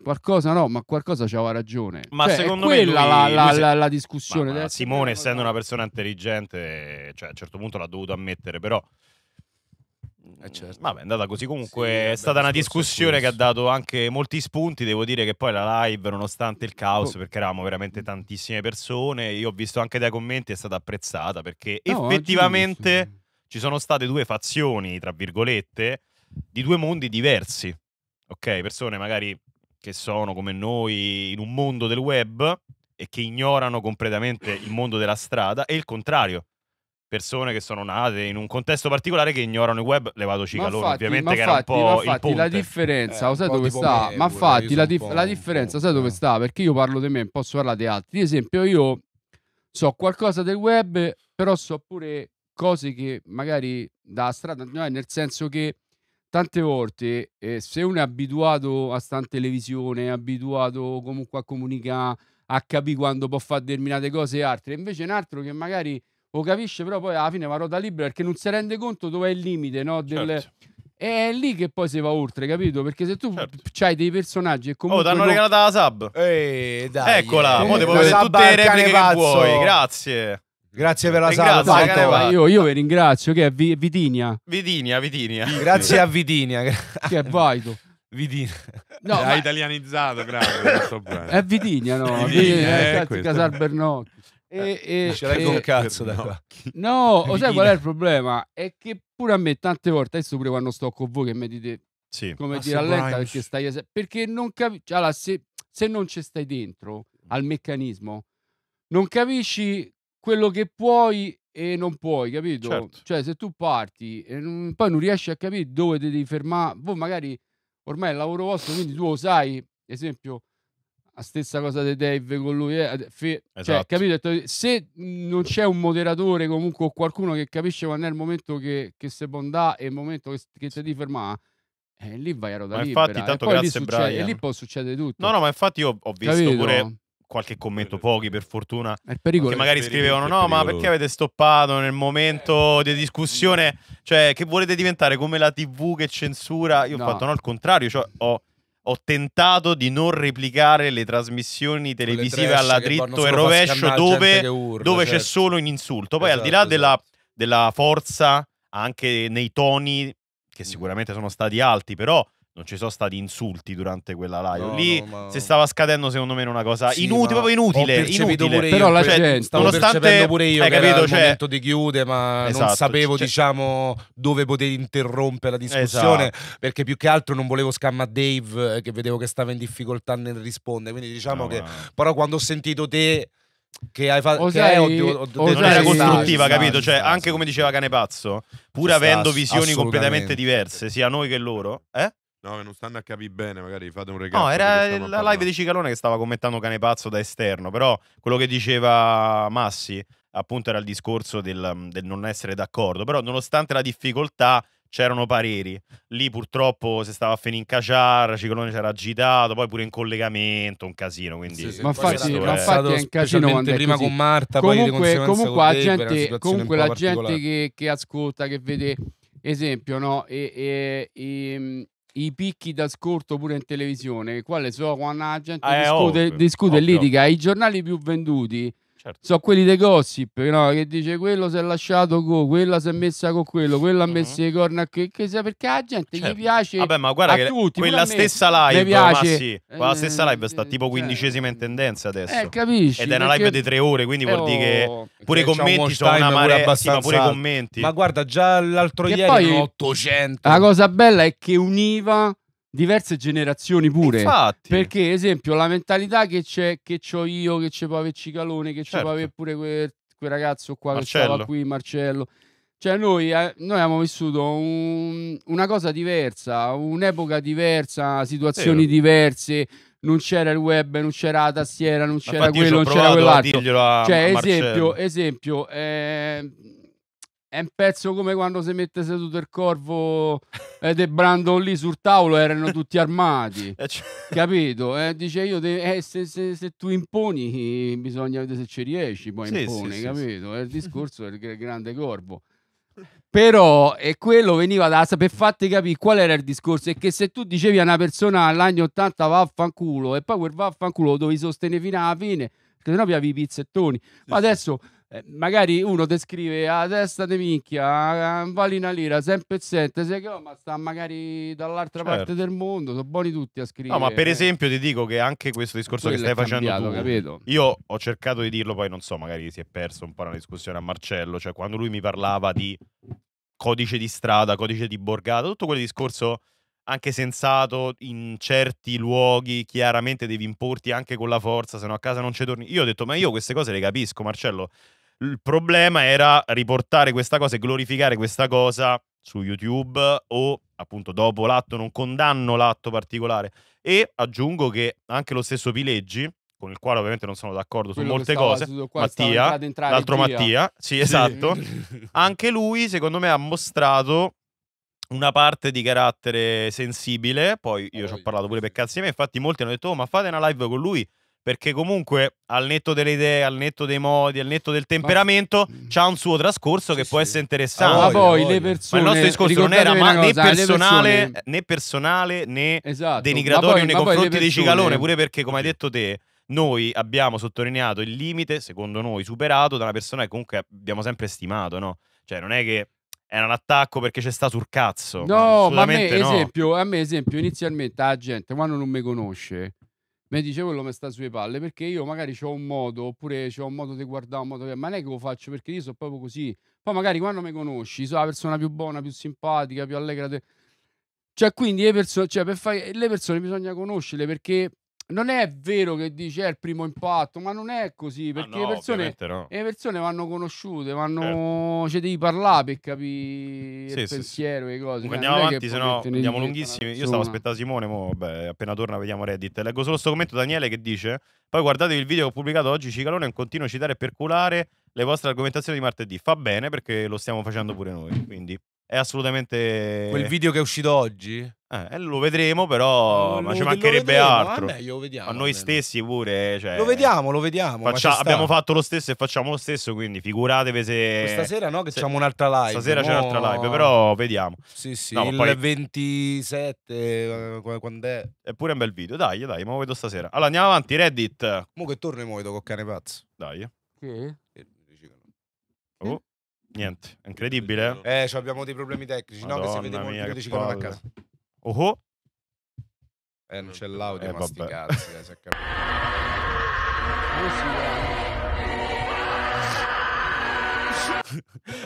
Qualcosa no, ma qualcosa c'aveva ragione. Ma cioè, secondo me quella lui, la, lui la, se... la, la discussione. Ma, ma Simone, una essendo cosa... una persona intelligente, cioè, a un certo punto l'ha dovuto ammettere, però. Eh, certo. Vabbè, è andata così. Comunque sì, è vabbè, stata una discussione che ha dato anche molti spunti. Devo dire che poi la live, nonostante il caos, oh. perché eravamo veramente tantissime persone, io ho visto anche dai commenti, è stata apprezzata perché no, effettivamente ci sono state due fazioni, tra virgolette, di due mondi diversi. Ok, persone magari che sono come noi in un mondo del web e che ignorano completamente il mondo della strada, e il contrario, persone che sono nate in un contesto particolare che ignorano il web, levato Cicalone ovviamente, che fatti, era un po' ma il ponte. La differenza, eh, sai dove sta? Me, ma infatti la, dif la differenza, sai dove sta? Perché io parlo di me, posso parlare di altri. Ad esempio io so qualcosa del web, però so pure cose che magari da strada, nel senso che tante volte, eh, se uno è abituato a stare in televisione, è abituato comunque a comunicare, a capire quando può fare determinate cose e altre, invece un altro che magari lo capisce, però poi alla fine va rotta libera perché non si rende conto dove è il limite, no? Del... Certo. È lì che poi si va oltre, capito? Perché se tu certo. c'hai dei personaggi e comunque... Oh, t'hanno regalata la sub! Ehi, dai! Eccola, eh, mo' devo vedere tutte le repliche che vuoi, grazie! Grazie per la salva. Io, io vi ringrazio. Che è Vi Vitinia. Vitinia, Vitinia. Grazie a Vitinia. Che è Vaito. Vitinia. No, l'ha ma... italianizzato, grazie. È Vitinia, no? Vitinia, Vitinia, eh, Casal Bernocchi. E, eh, ci reggo un cazzo da qua. No, no, sai qual è il problema? È che pure a me tante volte, adesso pure quando sto con voi che mi dite sì, come dire allenta perché stai a... perché non capisci, allora, se, se non ci stai dentro al meccanismo non capisci quello che puoi e non puoi, capito? Certo. Cioè se tu parti e non, poi non riesci a capire dove ti devi fermare, voi magari ormai è il lavoro vostro, quindi tu lo sai, esempio la stessa cosa di Dave con lui, eh, fe, esatto. Cioè, capito? Se non c'è un moderatore comunque o qualcuno che capisce quando è il momento che, che si può andare e il momento che, che ti devi fermare, eh, lì vai a ruota ma libera. Infatti, tanto e, poi grazie lì succede, e lì può succedere tutto. No no, ma infatti io ho visto, capito? Pure qualche commento, pochi per fortuna, che magari scrivevano no ma perché avete stoppato nel momento eh. di discussione, cioè che volete diventare come la tivù che censura. Io no. ho fatto no, al contrario, cioè ho Ho tentato di non replicare le trasmissioni televisive alla dritto e rovescio dove, dove c'è certo. solo un insulto. Poi esatto, al di là esatto. della, della forza, anche nei toni, che sicuramente sono stati alti, però non ci sono stati insulti durante quella live. No, lì no, ma... si stava scadendo secondo me una cosa sì, inutile, proprio inutile. inutile. Pure io, però la cioè, gente, stavo nonostante... percependo pure io, hai che capito, era il cioè... momento di chiude, ma esatto, non sapevo cioè... diciamo dove poter interrompere la discussione, esatto. perché più che altro non volevo scamma Dave, che vedevo che stava in difficoltà nel rispondere, quindi diciamo no, che... No. Però quando ho sentito te... Che hai fatto non era costruttiva, capito? Cioè, anche come diceva Cane Pazzo, pur avendo visioni completamente diverse, sia noi che loro, eh? No, che non stanno a capire bene, magari fate un regalo. No, era la live di Cicalone che stava commentando Cane Pazzo da esterno, però quello che diceva Massi, appunto, era il discorso del, del non essere d'accordo, però nonostante la difficoltà c'erano pareri. Lì purtroppo si stava a finire in caciarra, Cicalone c'era agitato, poi pure in collegamento, un casino, quindi... Sì, sì, ma infatti è un casino quando prima così. Con Marta, comunque, poi di comunque la gente, comunque la gente che, che ascolta, che vede, esempio, no? E... e, e i picchi d'ascolto pure in televisione, quale so quando la gente eh, discute, ovvio, discute ovvio. e litiga, i giornali più venduti certo. sono quelli dei gossip, no? Che dice quello si è lasciato con quella, si è messa con quello, quello ha messo uh -huh. le corna che, che perché la gente certo. gli piace. Vabbè, ma guarda che tutti, quella stessa live, piace. Ma sì, quella eh, stessa live sta tipo quindicesima in tendenza adesso, eh, capisci, ed è una live di tre ore, quindi eh, vuol dire che pure i commenti sono una marea, pure, abbastanza... sì, ma pure commenti. Ma guarda, già l'altro ieri poi, ottocento. La cosa bella è che univa diverse generazioni pure. Infatti. Perché esempio la mentalità che c'è, che c'ho io, che c'è può avere Cicalone, che certo. c'è può avere pure quel, quel ragazzo qua Marcello. Che stava qui, Marcello. Cioè noi, eh, noi abbiamo vissuto un, una cosa diversa, un'epoca diversa, situazioni Vero. diverse. Non c'era il web, non c'era la tastiera, non c'era quello, non c'era quell'altro. Cioè esempio, esempio eh, è un pezzo come quando si mette seduto il corvo ed eh, Brando lì sul tavolo, erano tutti armati, capito? Eh, dice io, te, eh, se, se, se tu imponi bisogna vedere se ci riesci, poi sì, imponi, sì, capito? Sì, il sì. discorso del grande corvo. Però e quello veniva da per farti capire qual era il discorso, è che se tu dicevi a una persona all'anni ottanta vaffanculo e poi quel vaffanculo lo dovevi sostenere fino alla fine, perché sennò avevi i pizzettoni, ma adesso... Eh, magari uno ti scrive a testa di minchia, vale una lira, sempre sette, sei che ma sta magari dall'altra certo. parte del mondo, sono buoni tutti a scrivere. No, ma per esempio ti dico che anche questo discorso Quello che stai facendo cambiato, tu, capito? Io ho cercato di dirlo, poi non so, magari si è perso un po' una discussione a Marcello, cioè quando lui mi parlava di codice di strada, codice di borgata, tutto quel discorso anche sensato, in certi luoghi chiaramente devi importi anche con la forza, se no a casa non ci torni. Io ho detto, ma io queste cose le capisco, Marcello. Il problema era riportare questa cosa e glorificare questa cosa su YouTube o appunto dopo l'atto, non condanno l'atto particolare. E aggiungo che anche lo stesso Pileggi, con il quale ovviamente non sono d'accordo su molte cose, Mattia, l'altro Mattia, sì esatto, sì. anche lui secondo me ha mostrato una parte di carattere sensibile, poi io oh, ci ho parlato pure per cazzi a me, infatti molti hanno detto oh ma fate una live con lui, perché comunque al netto delle idee, al netto dei modi, al netto del temperamento, ma... c'ha un suo trascorso sì, che sì. può essere interessante. Ma poi le persone, ma il nostro discorso non era ma cosa, né, personale, persone... né personale né esatto. denigratorio poi, nei confronti persone... di Cicalone, pure perché come hai detto te noi abbiamo sottolineato il limite, secondo noi superato, da una persona che comunque abbiamo sempre stimato, no? Cioè non è che era un attacco perché c'è sta sul cazzo. No, ma a me, no. esempio, a me esempio inizialmente la gente quando non mi conosce mi dice quello mi sta sulle palle, perché io magari c'ho un modo, oppure c'ho un modo di guardare, un modo di... ma non è che lo faccio perché io sono proprio così. Poi magari quando mi conosci sono la persona più buona, più simpatica, più allegra te... cioè quindi le, perso... cioè, per fare... le persone bisogna conoscerle, perché non è vero che dici è il primo impatto, ma non è così, perché ah no, le, persone, no. le persone vanno conosciute, vanno, certo. cioè devi parlare per capire sì, il sì, pensiero sì. e cose. Comunque andiamo avanti, se no andiamo lunghissimi. Io stavo aspettando Simone, mo, vabbè, appena torna vediamo Reddit. Leggo solo sto commento Daniele che dice: poi guardatevi il video che ho pubblicato oggi, Cicalone è un continuo citare per culare le vostre argomentazioni di martedì. Fa bene perché lo stiamo facendo pure noi, quindi è assolutamente... Quel video che è uscito oggi? Eh, lo vedremo, però, ma ci mancherebbe altro. A, me, lo vediamo, a noi stessi pure, cioè, lo vediamo, lo vediamo. Faccia, ma abbiamo fatto lo stesso e facciamo lo stesso, quindi figuratevi se... Questa sera no, che se... facciamo un'altra live. Stasera no. c'è un'altra live, però vediamo. Sì, sì, no, il poi... ventisette, quando è? È pure un bel video, dai, dai, ma lo vedo stasera. Allora, andiamo avanti, Reddit. Mo che torno e muoio con Cane Pazzo. Dai. Che? Oh. Niente, incredibile. Eh, cioè abbiamo dei problemi tecnici. Madonna, no, che se vediamo il video di Cicalone a casa. Oh oh. Eh, non c'è l'audio, eh, ma sti cazzi, eh, si è capito.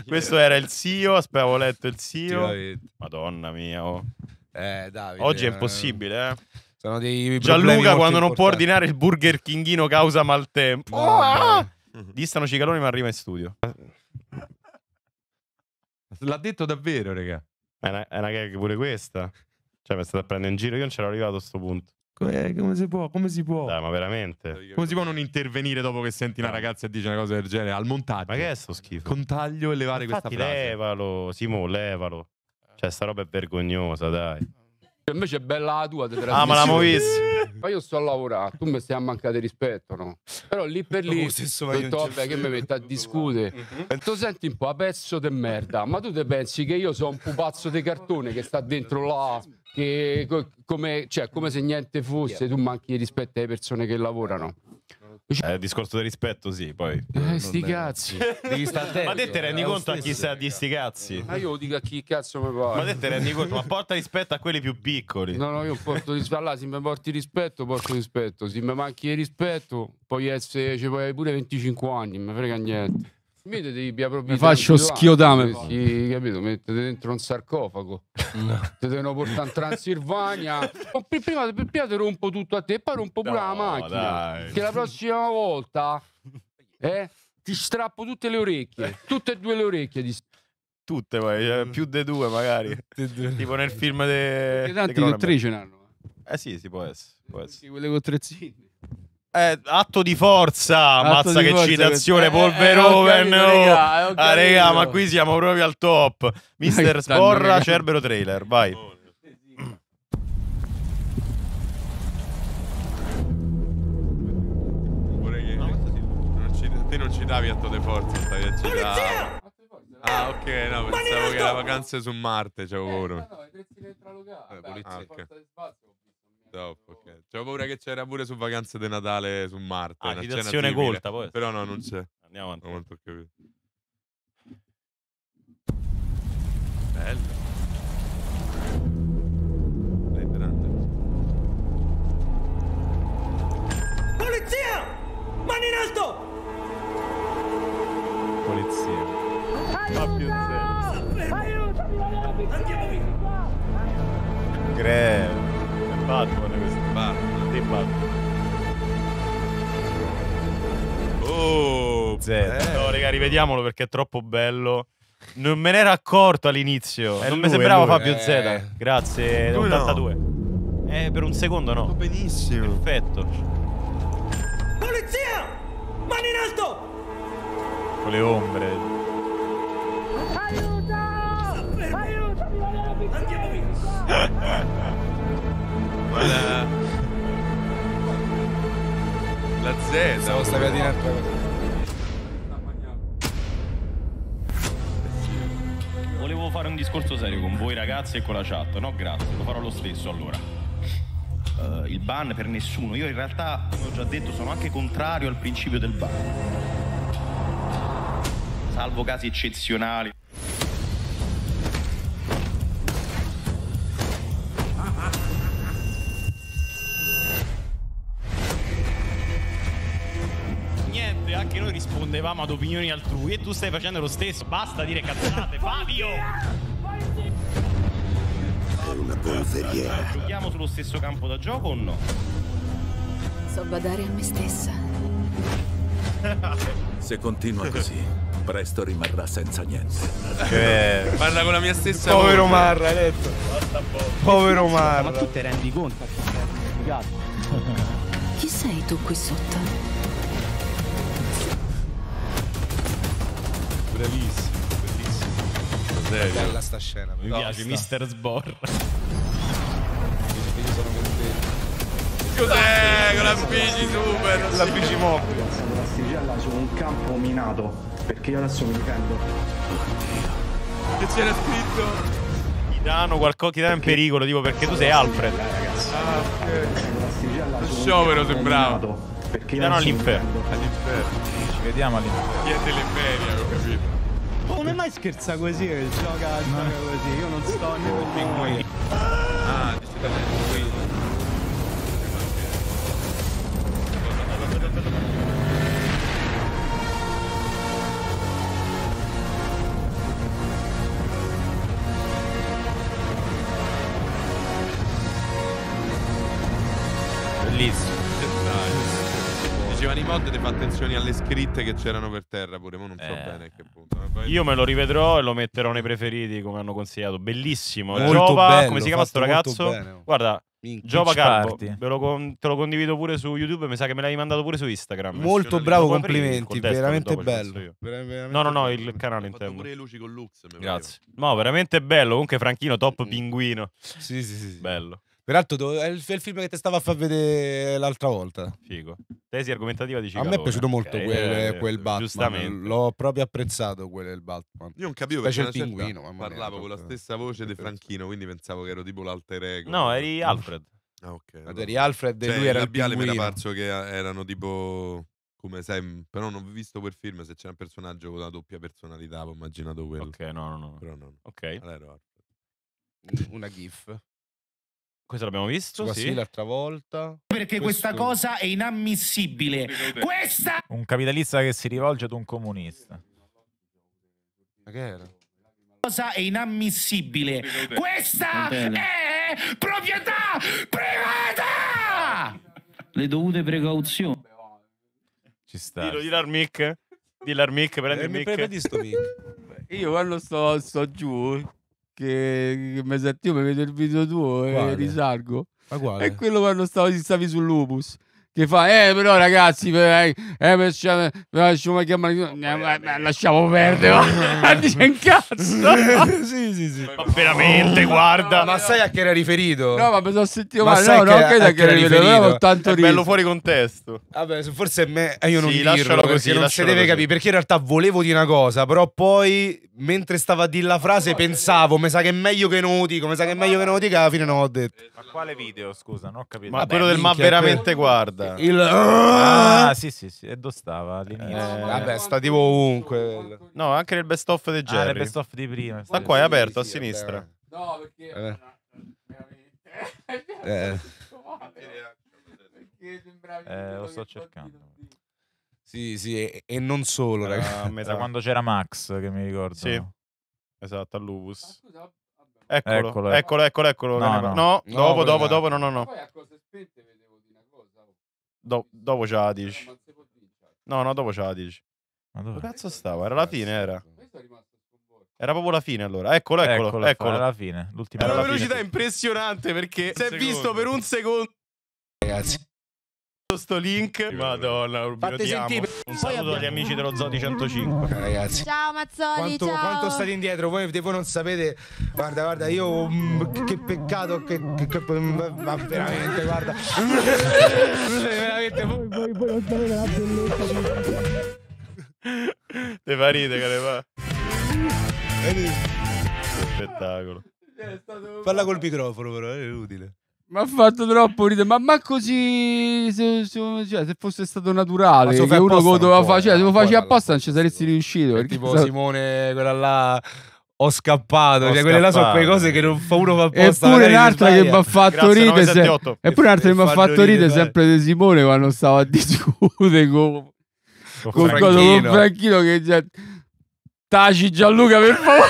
Questo era il C E O, avevo letto il C E O. Madonna mia. Oh. Eh, Davide, oggi è impossibile, eh. Sono dei Gianluca quando non può ordinare il Burger Kinghino causa maltempo. Oh, ah! Distano Cicalone ma arriva in studio. L'ha detto davvero, raga. È una, è una gag pure questa. Cioè, mi è stata a prendere in giro. Io non c'ero arrivato a sto punto. Come, come si può? Come si può? Dai, ma veramente. Come si può non intervenire dopo che senti una ragazza e dice una cosa del genere? Al montaggio. Ma che è sto schifo? Contaglio e levare infatti questa frase. Levalo, Simone, levalo. Cioè, sta roba è vergognosa, dai. Invece è bella la tua. Ah, ma l'amo vista. Ma io sto a lavorare. Tu mi stai a mancare di rispetto, no? Però lì per lì, oh, detto, vabbè, che mi metto a discutere. Mm-hmm. Tu senti un po' a pezzo di merda. Ma tu te pensi che io sono un pupazzo di cartone che sta dentro là? Che co come, cioè, come se niente fosse. Tu manchi di rispetto alle persone che lavorano. Cioè, eh, discorso di rispetto, sì. Poi eh, sti cazzi. Ma te te rendi conto a chi sa di sti cazzi? Ma io lo dico a chi cazzo mi pare. Ma te te rendi conto? Ma porta rispetto a quelli più piccoli. No, no, io porto rispetto. Allora, se mi porti rispetto, porto rispetto. Se mi manchi di rispetto, puoi essere, cioè, puoi avere pure venticinque anni, non mi frega niente. Mi, devi, mi faccio schiodame, sì, capito? Mettete dentro un sarcofago, no. Te devono portare in Transilvania. Prima, prima te rompo tutto a te, poi rompo pure no, la macchina. Dai. Che la prossima volta eh, ti strappo tutte le orecchie, tutte e due le orecchie. Ti... Tutte, poi, più di due magari. Tipo nel film de... tanti de che tre ce n'hanno. Eh sì, si può essere. Può essere. Quelle con tre zinni. Eh, atto di forza, mazza che forza, citazione, questo. Polveroven. Eh, oh, regà, ah, regà, ma qui siamo proprio al top. Mister Sporra, Cerbero Trailer, vai. Vorrei che non ci... te non ci davi atto di forza, stavi a citare. Ah, ok, no, pensavo che era vacanze su Marte, c'avevo paura. No, no, i prezzi dell'entralocale. Polizia di spazio. Okay. C'ho paura che c'era pure su vacanze di Natale su Marte. Ah, una citazione colta poi. Però no, non c'è. Andiamo avanti. Non ho capito. Bello. Polizia! Mani in alto! Polizia. Aiuto! Aiuto! Andiamo via! Greve. Batman questo Batman, ti Batman. Oh, zero. No, raga, rivediamolo perché è troppo bello. Non me ne ero accorto all'inizio. Eh, non mi sembrava Fabio eh. Zeta. Grazie, lui ottantadue. No. Eh, per un secondo no. Benissimo. Perfetto. Polizia! Mani in alto! Con le ombre. Aiuto! Aiutami, andiamo via. La, la Z, stavo staviando in alto. Volevo fare un discorso serio con voi ragazzi e con la chat. No grazie, lo farò lo stesso allora. uh, Il ban per nessuno. Io in realtà, come ho già detto, sono anche contrario al principio del ban, salvo casi eccezionali. perché noi rispondevamo ad opinioni altrui e tu stai facendo lo stesso. Basta dire cazzate, Fabio! È una polveriera. Giochiamo sullo stesso campo da gioco o no? So badare a me stessa. Se continua così, presto rimarrà senza niente. Eh, parla con la mia stessa. Povero voce. Marra, hai detto. Povero Marra. Ma tu te rendi conto? Chi sei tu qui sotto? Bravissimo, bellissimo. Bella, bella sta scena. Mi no, piace, sta. Mister Sborra. Io sono contento. Cos'è? Con la bici super. La bici mobile. La stigella su un campo minato. Perché io adesso mi difendo. Oddio. Che c'era scritto? Chitano, qualcosa, Chitano è in pericolo, tipo perché tu sei Alfred. Ah, ok. Sciopero sembrava. Chitano all'inferno. All'inferno. Ci vediamo all'inferno. Chi è dell'Imperia, ho capito. Come mai scherza così? Che gioca, gioca così. Io non sto né per pinguini. Ah, discretamente qui. Dicevano i mod di fare attenzione alle scritte che c'erano per terra pure, ma non so eh. bene a che punto. Poi... Io me lo rivedrò e lo metterò nei preferiti come hanno consigliato. Bellissimo. Molto Giova, bello, come si chiama sto ragazzo? Bene. Guarda, Minchia Giova Carbo, ve lo con, te lo condivido pure su YouTube, mi sa che me l'hai mandato pure su Instagram. Molto bravo, complimenti, veramente bello. Veramente no, no, no, il canale intendo. Ho fatto pure le luci con Lux. Grazie. No, veramente bello, comunque Franchino top pinguino. Sì, sì, sì. Bello. Peraltro è il film che te stavo a far vedere l'altra volta. Figo. Tesi argomentativa di Cicalone. A me è piaciuto molto okay, quel, eh, quel Batman. L'ho proprio apprezzato quel del Batman. Io non capivo perché il pinguino parlavo con la stessa voce di Franchino, quindi pensavo che ero tipo l'alter ego. No, eri Alfred. Ah, ok. Ma allora. Eri Alfred e cioè, lui era il pinguino. Mi era parso che erano tipo come sai, però non ho visto quel film, se c'era un personaggio con la doppia personalità, ho immaginato quello. Ok, no, no, no. Però no. Ok. Allora ero Alfred. Una gif. Questo l'abbiamo visto, sì, sì l'altra volta. Perché Questo. questa cosa è inammissibile. Questa! Un capitalista che si rivolge ad un comunista. Ma che era? Cosa è inammissibile. Questa è proprietà privata! Le dovute precauzioni. Ci sta. Dillo, dillo al mic. Dillo al mic, prendi il mic. Mi sto mic. Io quando sto, sto giù... Che, che mi senti, io mi vedo il video tuo quale? E risalgo. Ma quale? È quello quando stavo, stavi sul Lupus. Che fa, eh però ragazzi, eh, eh, lasciamo, lasciamo, eh, lasciamo perdere. Dice un cazzo. Sì, sì, sì. Ma veramente, guarda. Ma sai a che era riferito? No, ma mi sono sentito male. Ma no, no, che era, a che era riferito? Riferito. Tanto è bello fuori contesto. Vabbè, forse è me. Io non sì, dirlo così, non si deve così. Capire. Perché in realtà volevo dire una cosa, però poi mentre stavo a dire la frase no, pensavo, mi sa che è meglio che non lo dico, mi sa che è meglio che non lo dica, alla fine non l'ho detto. Ma quale video, scusa, non ho capito. Ma vabbè, quello del ma veramente guarda. Il... Ah, sì, sì, sì, e dove stava all'inizio? Eh, vabbè, sta tipo ovunque. No, anche nel best of di Jerry. Ah, nel best of di prima. Sta qua, è aperto, sì, a sinistra. No, perché... Eh. Eh. Eh, lo sto cercando. Sì, sì, e, e non solo, ragazzi. Da uh, quando c'era Max, che mi ricordo. Sì, esatto, al Lupus. Eccolo, eccolo, eccolo, eccolo. eccolo. No, no. no, dopo, dopo, dopo, no, no, no. Poi a cose spente vedevo di una cosa. Do dopo ce la dici. No, no, dopo ce la dici. Ma dove cazzo stava? Era la fine, era. Era proprio la fine allora. Eccolo, eccolo, eccolo. eccolo. Era la fine. L'ultima era una velocità impressionante perché si è visto per un secondo. Ragazzi. Sto link. Madonna, Rubino, ti amo. Un saluto agli amici dello Zoo di centocinque. Ragazzi. Ciao Mazzoli, quanto, ciao. Quanto state indietro? Voi, voi non sapete. Guarda, guarda, io mh, che peccato che, che, che ma veramente, guarda. veramente voi, voi, voi non sapete la bellezza. Te fa ridere che le fa. Spettacolo. Parla col microfono però, è utile. Mi ha fatto troppo ridere, ma, ma così se, se, cioè, se fosse stato naturale, se che uno lo doveva fare, cioè, se lo facevi apposta non ci saresti riuscito. Perché tipo stato... Simone, quella là, ho scappato, ho cioè, quelle là sono quelle cose che non fa, uno fa apposta. Eppure un'altra che mi ha fatto ridere, eppure un'altra che mi ha fatto ridere sempre di Simone quando stava a discutere. Con... con, con Franchino. Con Franchino che già... Taci Gianluca per favore.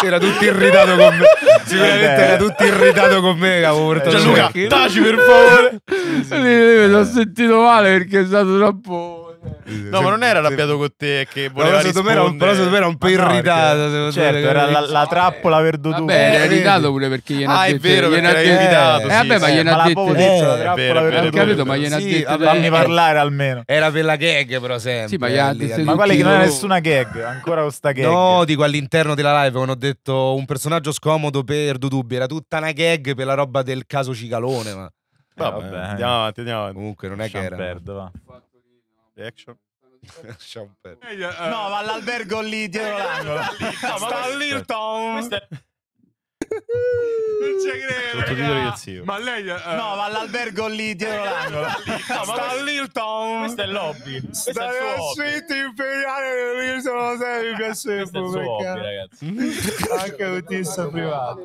Si era tutto irritato con me. Sicuramente era tutto irritato con me. Gianluca, taci per favore. Sì, sì. Mi sono sentito male perché è stato troppo... No, ma non era arrabbiato con te che voleva rispondere. Era un, però secondo me era un po' irritato. Certo, era la, la trappola perduta. Vabbè, era irritato pure perché gliene ah, ha detto. Ah, è vero, perché era invitato. Eh, sì, vabbè, sì, ma gliene ha detto. Ma la trappola capito, ma gliene ha detto. Fammi parlare almeno. Era per la gag, però sempre. Sì, ma gliene ha detto. Ma quella che non era nessuna gag, ancora questa gag. No, dico all'interno della live quando ho detto un personaggio scomodo per Dudubbi. Era tutta una gag per la roba del caso Cicalone, ma... Vabbè, andiamo avanti, andiamo avanti. Comunque, non è che era... perdo, va. Action. No, ma l'albergo lì dietro l'angolo. No, sta all'Hilton. Non ci credo. Ma lei uh... No, ma l'albergo lì dietro l'angolo. No, sta all'Hilton. Questo è il lobby. Sta nella suite imperiale. Io sono sempre piaciuto, ragazzi. Anche autista privato.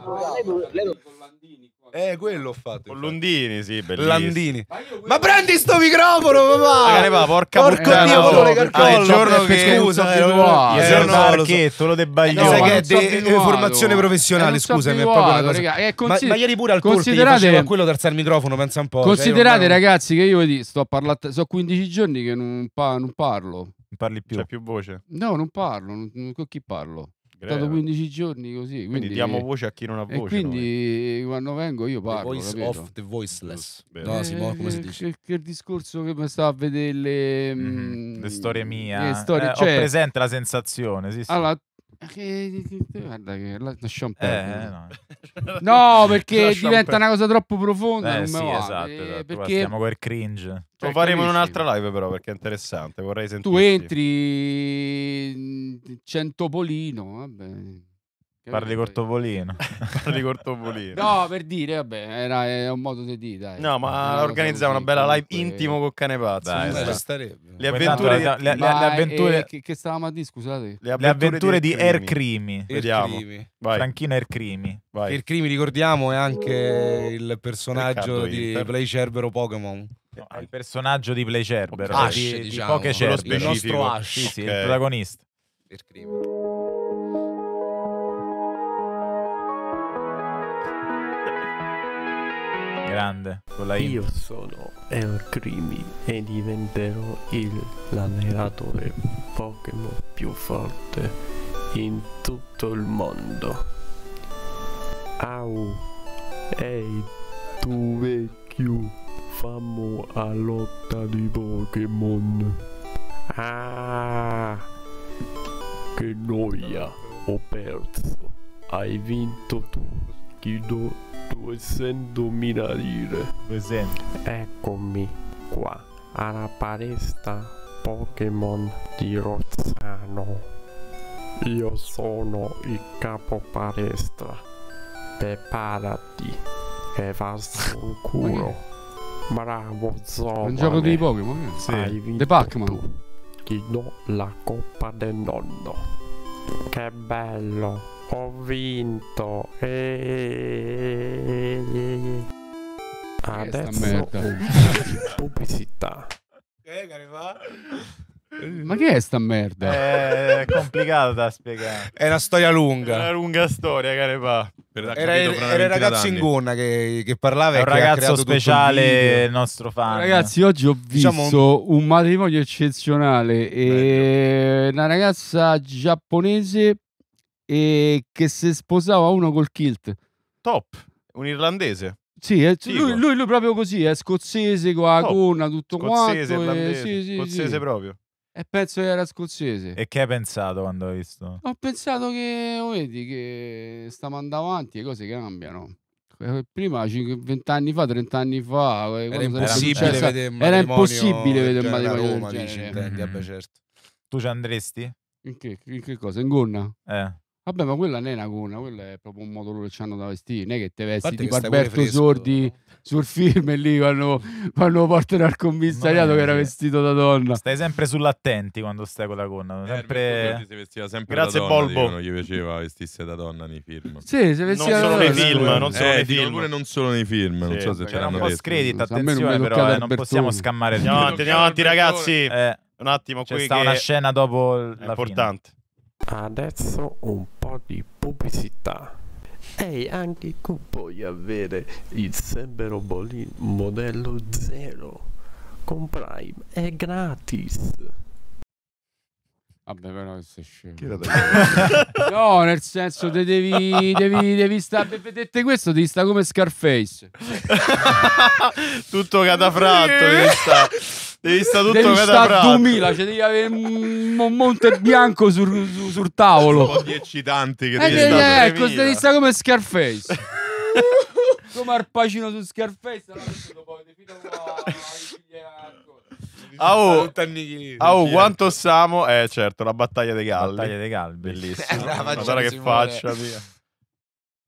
Lei non con Landini. Eh, quello ho fatto. Con Lundini, sì, bellissimo. Landini. Ma, ma prendi sto microfono, papà! Che ne va, porca porca Dio, no, no. Il ah, giorno che scusa, ero io. Il giorno Marchetto, lo debaglio. Sai che è de formazione professionale, scusami, è proprio una cosa. Raga, ma, ma ieri pure al considerate a quello alzare il microfono, pensa un po'. Considerate, cioè, ragazzi, che io vedi, sto parlando, sono quindici giorni che non, pa non parlo. Non parli più. C'è più voce? No, non parlo, non, con chi parlo? È stato quindici giorni così. Quindi, quindi diamo voce a chi non ha voce. E quindi noi, quando vengo io parlo. The voice capito? Of the voiceless. No, eh, Simone, come si dice? Che il discorso che mi stava a vedere le, mm -hmm. le storie mie. Eh, cioè, ho presente la sensazione. Sì, sì. Allora, che, che, guarda che la, la eh, no. No, perché diventa una cosa troppo profonda. Eh, non sì, esatto, esatto. Perché stiamo quel cringe. Lo faremo in un'altra live però perché è interessante, vorrei sentirti. Tu entri Centopolino, vabbè. Parli col Topolino. Parli col Topolino. No, per dire, vabbè, era, era un modo di dire, dai. No, ma organizziamo una bella live intimo con Cane Pazzo. Dai, dai, starebbe. Le avventure, le, le, le avventure... Eh, che, che stavamo a dire, scusate. Le avventure, le avventure di Air Crimi. Vediamo. Franchino Air Crimi. Air Crimi, ricordiamo, è anche il personaggio di Play Cerbero Pokémon. No, il personaggio di Play Cerbero. Ash, di, diciamo. Di Cerbero. Il nostro Ash. Sì, sì, okay. Il protagonista. Air Crimi. Grande, io sono Crimi e diventerò il narratore Pokémon più forte in tutto il mondo. Au, ehi tu vecchio, famo a lotta di Pokémon. Ah, che noia, ho perso, hai vinto tu, ti do duecentomila lire. duecento. Eccomi qua alla palestra Pokémon di Rozzano. Io sono il capo palestra. Preparati che vaffanculo un culo. Bravo Zoro. Un gioco di Pokémon. Sì. Hai vinto tu. Ti do la coppa del nonno. Che bello. Ho vinto e... adesso pubblicità. Ma che è sta merda? È complicato da spiegare. È una storia lunga. È una lunga storia, Cane Pazzo. Era, era il ragazzo in gonna che, che parlava. È un che ragazzo speciale, il nostro fan. Ragazzi, oggi ho visto diciamo un... un matrimonio eccezionale. E una ragazza giapponese e che si sposava uno col kilt. Top, un irlandese. Sì, è, lui, lui, lui proprio così, è scozzese con la gonna, tutto scozzese, quanto. E, sì, sì, scozzese sì. Proprio. E penso che era scozzese. E che hai pensato quando hai visto? Ho pensato che, vedi, che stiamo andando avanti, le cose cambiano. Prima, vent'anni fa, trent'anni fa, era impossibile vedere un matrimonio. Era impossibile vedere un matrimonio a Roma, dici, intendi, vabbè, certo. Tu ci andresti? In che, in che cosa? In gonna? Eh. Vabbè, ma quella non è una gonna, quella è proprio un modo loro che hanno da vestire, non è che te vesti tipo Alberto Sordi sul film e lì quando, quando lo portano al commissariato no, che era vestito da donna. Stai sempre sull'attenti quando stai con la gonna, sempre... Eh, si vestiva sempre grazie da donna, Bolbo. Non gli piaceva vestisse da donna nei film. Sì, si vestiva non da solo nei film, film, non solo eh, nei film. Pure non solo nei film, sì, non so se ce l'hanno detto. È un po' scredita, attenzione però, eh, non possiamo scammare. Andiamo avanti, ragazzi. Eh. un attimo qui, c'è una scena dopo la fine. Importante. Adesso un po' di pubblicità. Ehi, anche tu puoi avere il Semberobolin modello zero con Prime, è gratis. Vabbè, però sei scemo. No, nel senso, te devi, devi, devi stare. Vedete questo? Devi stare come Scarface. Tutto catafratto. Devi stare devi sta tutto devi catafratto. Devi duemila, cioè devi avere un monte bianco sul, su, sul tavolo. Sono dieci tanti che devi eh, stare. Ecco, devi stare come Scarface. Come Arpacino su Scarface. Allora, dopo Au, au quanto siamo? Eh certo, la battaglia dei galli. Battaglia dei galli, bellissima. Guarda che faccia, via.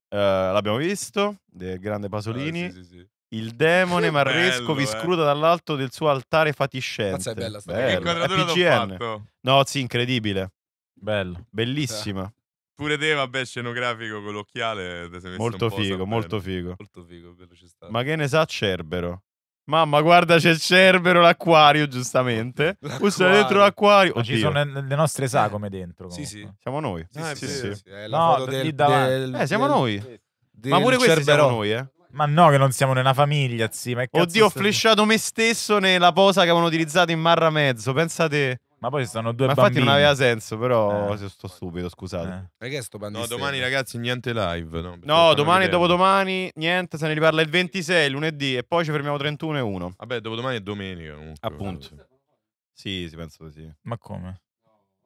Uh, l'abbiamo visto, del grande Pasolini. Ah, sì, sì, sì. Il demone marresco vi scruta eh. dall'alto del suo altare fatiscente. Mazza, è bella sta. Bello. Che P G N. Fatto? No, sì, incredibile. Bello. Bellissima. Eh. Pure te, vabbè, scenografico con l'occhiale. Molto figo, molto figo. Molto figo, bello ci sta. Ma che ne sa Cerbero? Mamma, guarda, c'è il Cerbero, l'acquario, giustamente. Questo è dentro l'acquario. Ma ci sono le nostre sagome dentro. Comunque. Sì, sì. Siamo noi. Sì, ah, sì, sì, sì. La no, foto del, del, eh, siamo del, noi. Del, ma pure questi siamo noi, eh. Ma no, che non siamo nella famiglia, sì. Ma oddio, ho flesciato me stesso nella posa che avevano utilizzato in Marra Mezzo. Pensate... Ma poi ci stanno due ma bambini. Ma infatti non aveva senso, però eh. se sto stupido, scusate. Perché eh. sto No, domani ragazzi niente live. No, no domani e dopodomani niente, se ne riparla il ventisei, lunedì, e poi ci fermiamo trentuno e uno. Vabbè, dopodomani è domenica comunque. Appunto. Sì, sì, penso di sì. Ma come?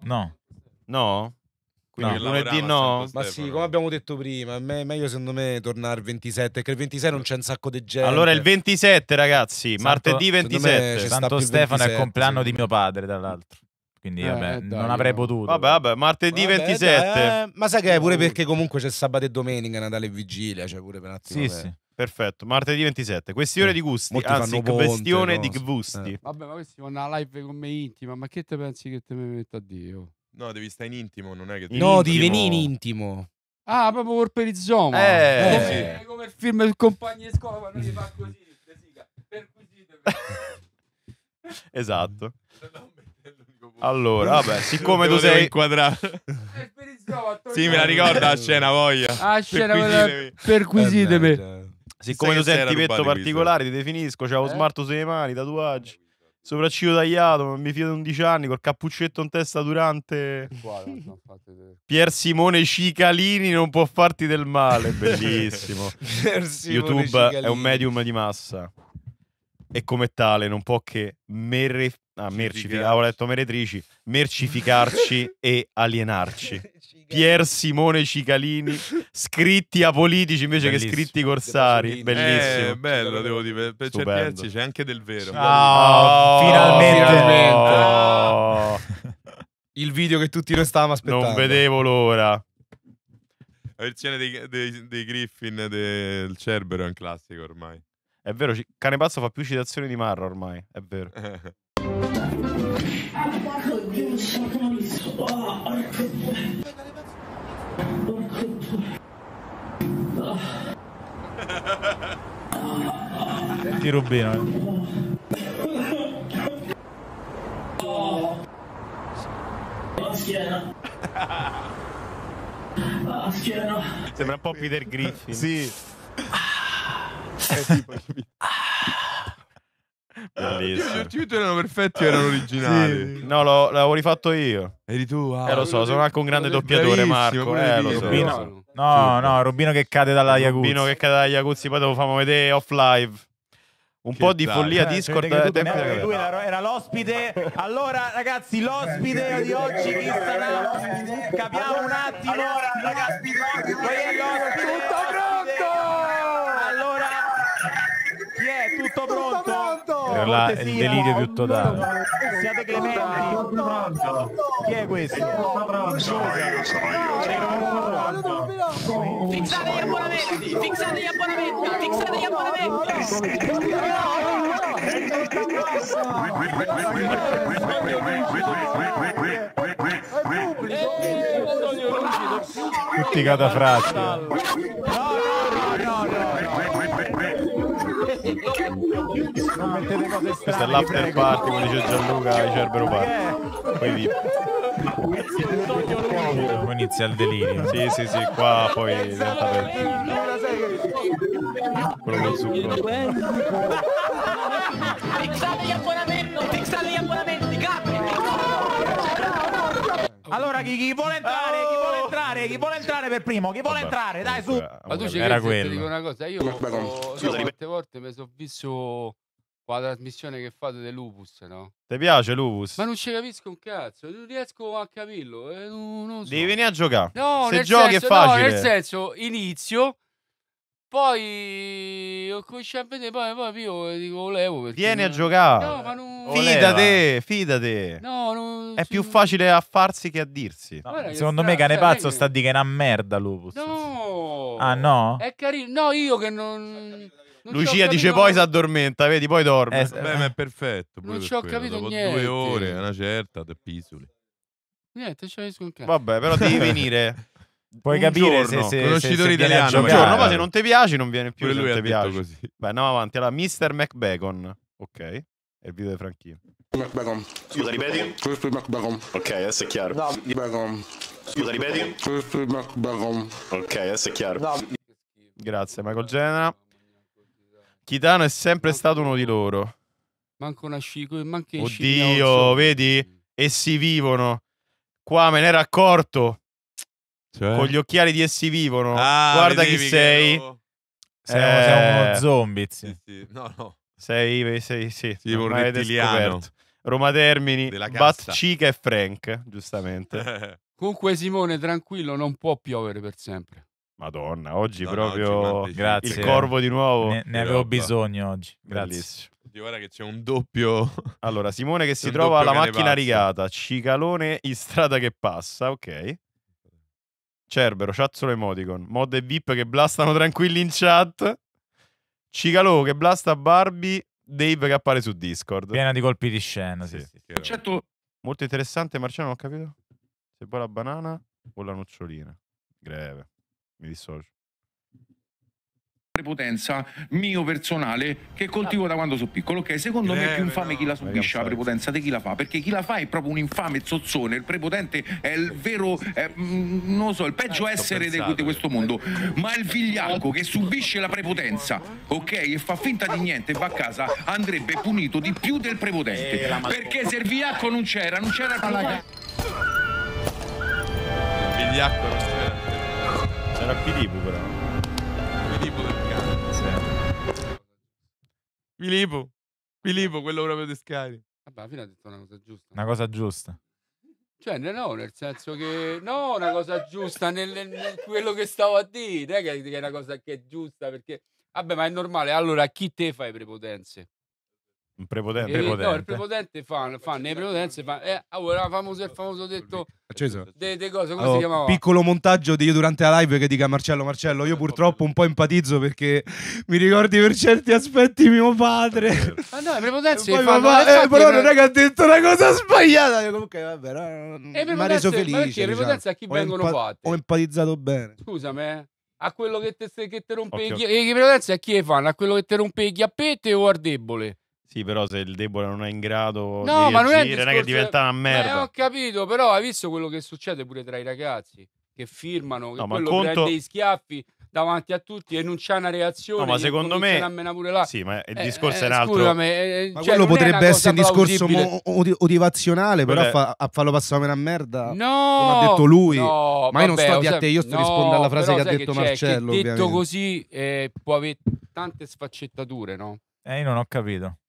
No. No? Quindi no, lunedì no. Ma sì, come abbiamo detto prima, è meglio secondo me tornare il ventisette, perché il ventisei non c'è un sacco di gente. Allora il ventisette ragazzi, Santo, martedì ventisette. Santo Stefano ventisette, è il compleanno sì. di mio padre, dall'altro. Quindi eh, vabbè, dai, non avrei no. potuto. Vabbè, vabbè, martedì vabbè, ventisette. Dai, eh, ma sai che è pure perché comunque c'è sabato e domenica, Natale e Vigilia, cioè pure per un attimo. Sì, vabbè. sì. Perfetto, martedì ventisette, questione eh. di gusti, molti anzi questione ponte, di gusti. Eh. Vabbè, ma questi vanno a live con me intima, ma che te pensi che te me metta a Dio? No, devi stare in intimo, non è che... Devi no, devi venire in intimo. Ah, proprio col perizoma. Eh, eh. Sì. È come il film Il compagno di scuola, quando si fa così, per così. Esatto. Allora, vabbè, siccome tu sei inquadrato... Sì, me la ricorda la scena, voglia. Ah, scena, perquisitemi. perquisitemi. Eh, siccome tu sei un tipetto particolare, ti definisco, c'avevo cioè, eh? smarto sulle mani, tatuaggi. Sopracciglio tagliato, mi fido undici anni, col cappuccetto in testa durante. Pier Simone Cicalini non può farti del male, bellissimo. YouTube Cicalini è un medium di massa e come tale non può che mere... ah, mercific... ah, ho letto meretrici, mercificarci e alienarci. Pier Simone Cicalini, scritti apolitici invece bellissimo. che scritti corsari, bellissimo. Eh, bello, devo dire, per certi versi c'è anche del vero. Oh, oh, finalmente. finalmente. Oh. Il video che tutti noi stavamo aspettando. Non vedevo l'ora. La versione dei, dei, dei Griffin del Cerbero è un classico ormai. È vero, Cane Pazzo fa più citazioni di Marra ormai, è vero. Senti Rubino, eh. Oh. Oh, schiena. Oh, schiena. Sembra un po' Peter Griffin. Sì. È tipo... Bellissimo. Gli ultimi erano perfetti, erano originali. Sì. No, l'avevo rifatto io. Eri tu? Wow. Eh, lo so, sono anche un grande doppiatore, Marco. Eh, lo so. Rubino. No, no, Rubino che cade dalla Iacuzzi. Rubino che cade dalla Iacuzzi, poi te lo famo vedere off live. Un che po' di dai. follia eh, Discord. Cioè, tu, no, lui era, era l'ospite. Allora, ragazzi, l'ospite di oggi chi sarà? Capiamo un attimo. Allora, ragazzi, tutto pronto, tutto pronto. Per la, il delirio più totale. Siate clementi. Tutto pronto. Chi è questo? Tutto pronto. Sono io, sono io. Fixate gli abbonamenti, fixate gli abbonamenti, fixate gli abbonamenti. Tutti catafratti. No, no, no, no. Non mettete cose strane. Questa è l'after party, come dice Gianluca, il cerbero parte. Poi vi... Poi inizia il delirio. Sì, sì, sì, qua poi diventa peggio. Quello col succo. Fixate gli abbonamenti, fixate gli abbonamenti, capi! Allora, chi, chi vuole entrare, chi vuole entrare, chi vuole entrare per primo, chi vuole entrare, dai, su! Ma tu ci credi, ti dico una cosa, io quante volte mi sono visto... Qua la trasmissione che fate del Lupus, no? Ti piace Lupus? Ma non ci capisco un cazzo, non riesco a capirlo. Eh, non, non so. Devi venire a giocare. No, se nel giochi senso, è facile. No, nel senso, inizio, poi ho cominciato a vedere, poi, poi io dico, volevo. Vieni non... a giocare. No, ma non... Fidate, fidate. No, non... È più facile a farsi che a dirsi. No, guarda, secondo me, cane pazzo sta di che è una merda Lupus. No. Ah, no? È carino. No, io che non. Non Lucia dice capito... poi si addormenta, vedi, poi dorme. Eh, Beh, eh. Ma è perfetto. Non ci ho quello. capito Dopo niente. Due ore, una certa, te pisoli. Niente, ci avesco un cazzo. Vabbè, però devi venire. Puoi un capire giorno, se, se, se, se viene a giocare. Un giorno, poi se non ti piaci, non viene più. Se lui non ti piace. Così. Beh, andiamo avanti. Allora, mister McBacon. Ok. È il video di Franchino. McBacon. Scusa, ripeti? McBacon. Ok, adesso è chiaro. No. McBacon. Scusa, ripeti? McBacon. Ok, adesso è chiaro. No. Grazie, Michael Genera. Chitano è sempre manco stato uno di loro. Manco una scico, manca il scico. Oddio, vedi? Essi vivono. Qua me ne ero accorto. Cioè? Con gli occhiali di Essi vivono. Ah, guarda chi sei. Io... Sei, eh... sei uno zombie. Sì, sì. No, no. Sei, sei, sì. Sì, un rettiliano. Roma Termini, Bat Cica e Frank, giustamente. Comunque Simone, tranquillo, non può piovere per sempre. Madonna, oggi no, proprio oggi, grazie. Il corvo di nuovo. Ne, ne avevo bisogno oggi. Grazie. Guarda che c'è un doppio. Allora, Simone che si trova alla macchina rigata. Cicalone in strada che passa. Ok. Cerbero, chat solo emoticon. Mod e V I P che blastano tranquilli in chat. Cicalò che blasta Barbie. Dave che appare su Discord. Piena di colpi di scena. Sì, sì, sì, certo. Molto interessante, Marcello, non ho capito. Se vuoi la banana o la nocciolina. Greve. Mi dissocio. Prepotenza mio personale che coltivo da quando sono piccolo, ok? Secondo Greve, me è più infame no. chi la subisce la prepotenza di chi la fa, perché chi la fa è proprio un infame zozzone. Il prepotente è il vero è, non lo so, il peggio eh, essere pensato, di questo mondo, ma il vigliacco che subisce la prepotenza, ok? E fa finta di niente e va a casa andrebbe punito di più del prepotente, eh, perché se il vigliacco non c'era non c'era il vigliacco non c'era. Era Filippo però. Filippo del cane. Filippo. Filippo, quello proprio di Sky. Vabbè, alla fine ha detto una cosa giusta. Una cosa giusta. Cioè, no, nel senso che... No, una cosa giusta nel, nel quello che stavo a dire. Che, che è una cosa che è giusta, perché... Vabbè, ma è normale. Allora, chi te fa le prepotenze? Un prepotente. Eh, prepotente. No, il prepotente fanno fa, le prepotenze fanno. Eh, allora, famoso, il famoso detto. De, de cose, come allora, si chiamava? Piccolo montaggio di io durante la live che dica Marcello, Marcello, io purtroppo un po' empatizzo perché mi ricordi per certi aspetti mio padre. Ma no, le prepotenze poi, fanno, ma, eh, però non è che ha detto una cosa sbagliata. Io comunque, vabbè, no, no, mi ha reso felice. Ma perché le prepotenze a chi ho vengono fatte? Ho empatizzato bene. Scusami, eh. A quello che te, che te rompe occhio. I Le prepotenze a chi le fanno? A quello che te rompe i chiappette o al debole? Sì, però se il debole non è in grado no, di reagire, ma non è, discorso... non è che diventa una merda. Eh, ho capito, però hai visto quello che succede pure tra i ragazzi che firmano, che no, quello conto... prende dei schiaffi davanti a tutti e non c'è una reazione. No, ma secondo me... Pure là. Sì, ma il eh, discorso eh, è un altro. Scusami, eh, ma cioè, quello potrebbe essere un discorso motivazionale, però fa, a farlo passare una merda, no, come ha detto lui. No, ma io vabbè, non sto di a te, io sto no, rispondendo alla frase che ha detto che Marcello. Che detto così eh, può avere tante sfaccettature, no? Eh, io non ho capito.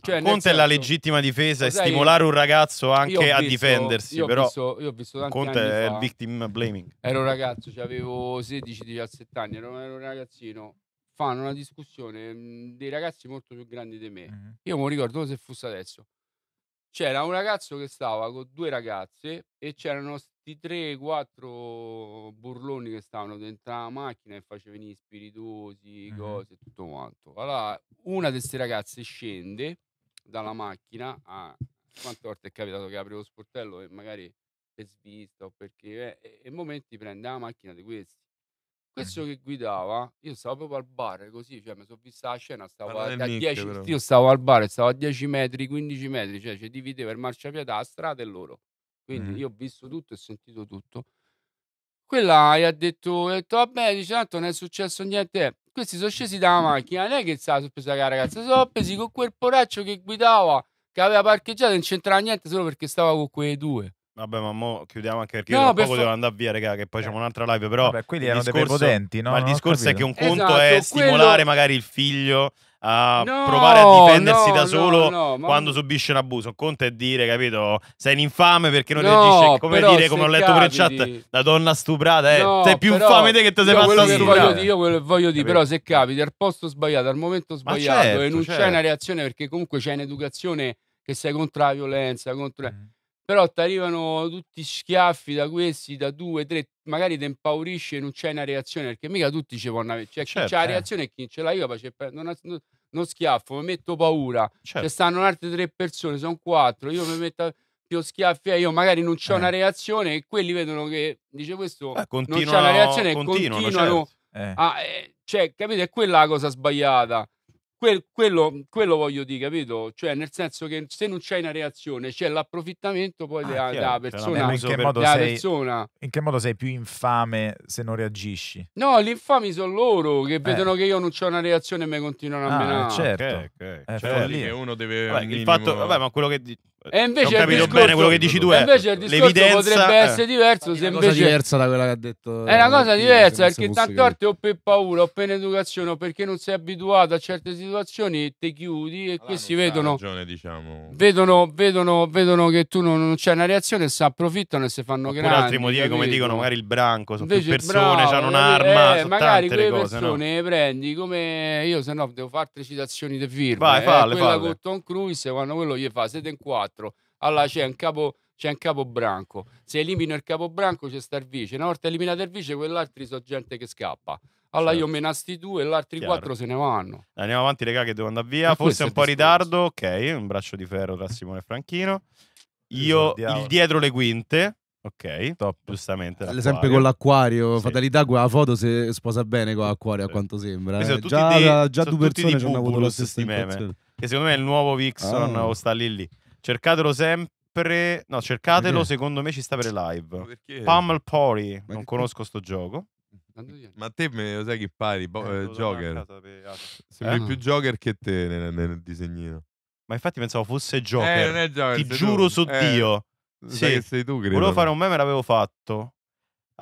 Cioè, conto è la legittima difesa e stimolare un ragazzo anche visto, a difendersi. Io ho però visto, io ho visto tanti conto anni è fa, il victim blaming. Ero un ragazzo, cioè avevo sedici diciassette anni, ero un ragazzino. Fanno una discussione dei ragazzi molto più grandi di me. Mm-hmm. Io mi ricordo se fosse adesso. C'era un ragazzo che stava con due ragazze e c'erano sti tre quattro burloni che stavano dentro la macchina e facevano gli spiritosi, cose, tutto quanto. Allora, una di queste ragazze scende dalla macchina a... Quante volte è capitato che apre lo sportello e magari è svista o perché... Eh, e momenti prende la macchina di questi. Questo che guidava, io stavo proprio al bar così, cioè mi sono vista la scena, stavo a, a mic, dieci, io stavo al bar, stavo a dieci metri, quindici metri, cioè ci divideva il marciapiede la strada e loro. Quindi mm. io ho visto tutto e sentito tutto. Quella gli ha detto, ha detto vabbè, dice, tanto non è successo niente. Questi sono scesi dalla macchina, non è che stava sorpresa la ragazza, sono presi con quel poraccio che guidava, che aveva parcheggiato, non c'entrava niente solo perché stava con quei due. Vabbè, ma mo chiudiamo anche perché no, io dopo per fa... volevo andare via, raga, che poi eh. c'è un'altra live, però vabbè, quelli erano discorso... dei potenti, no? Ma il discorso è che un conto esatto, è stimolare quello... magari il figlio a no, provare a difendersi no, da solo no, no, quando ma... subisce un abuso. Un conto è dire, capito, sei un infame perché non no, ti dice, come dire, come ho letto pure in chat, la donna stuprata eh, no, sei più infame te che te sei fatta stuprare. Io quello che voglio dire, però se capiti al posto sbagliato, al momento sbagliato, certo, e non c'è certo. una reazione, perché comunque c'è un'educazione che sei contro la violenza, contro... Mm. Però ti arrivano tutti schiaffi da questi, da due, tre, magari ti impaurisci e non c'è una reazione, perché mica tutti ci vanno avere. Cioè, certo, c'è la reazione e chi ce l'ha io faccio, non, ha, non, non schiaffo, mi metto paura. Certo. Ci stanno altre tre persone, sono quattro, io mi metto più schiaffi, io magari non c'è eh. una reazione e quelli vedono che, dice questo, eh, non c'è una reazione e continuano. continuano certo. a, eh, cioè, capito? È quella la cosa sbagliata. Quello, quello, quello voglio dire, capito? Cioè, nel senso che se non c'è una reazione, c'è l'approfittamento poi ah, della, della persona. In che, per... modo della sei... persona. In che modo sei più infame se non reagisci? No, gli infami sono loro che eh. vedono che io non c'ho una reazione e mi continuano a ah, menare. Certo, okay, okay. Eh, cioè, che uno deve. Vabbè, il fatto, vabbè, ma quello che. E invece non capito bene quello che dici tu. È. Invece il discorso potrebbe essere diverso. È una cosa diversa da quella che ha detto. È una cosa diversa perché tante volte o per paura o per educazione o perché non sei abituato a certe situazioni ti chiudi e questi vedono, vedono, vedono, vedono che tu non, non c'è una reazione e si approfittano e si fanno grandi. Altri motivi come dicono magari il branco, sono più persone, hanno un'arma, magari quelle persone le prendi come io, se no devo fare tre citazioni di firma. Quella con Tom Cruise quando quello gli fa siete in quattro. Allora c'è un capo, c'è un capo branco. Se elimino il capo branco c'è sta il vice. Una volta eliminato il vice, quell'altro sono gente che scappa. Allora certo. io me nasti due e gli altri Chiaro. quattro se ne vanno. Andiamo avanti, raga, che devo andare via. E forse è un po' in ritardo. Ok, un braccio di ferro tra Simone e Franchino. Io il dietro le quinte. Ok, top, giustamente. L'esempio con l'acquario, sì. fatalità, quella foto si sposa bene con l'acquario, sì. a quanto sembra. Eh. Già, dei, la, già due persone ci hanno avuto lo stesso meme. Che secondo me è il nuovo Vixon ah. o sta lì lì. Cercatelo sempre. No, cercatelo, perché? Secondo me ci sta per live. Perché? Pummel Pori. Non conosco sto gioco. Ma te me lo sai chi pari? Eh, Joker. Sembri eh? più Joker che te nel, nel disegnino. Ma infatti pensavo fosse Joker. Eh, non è Joker. Ti giuro tu. su eh, Dio. Sì. Sai che sei tu, credo. Volevo fare un meme, l'avevo fatto.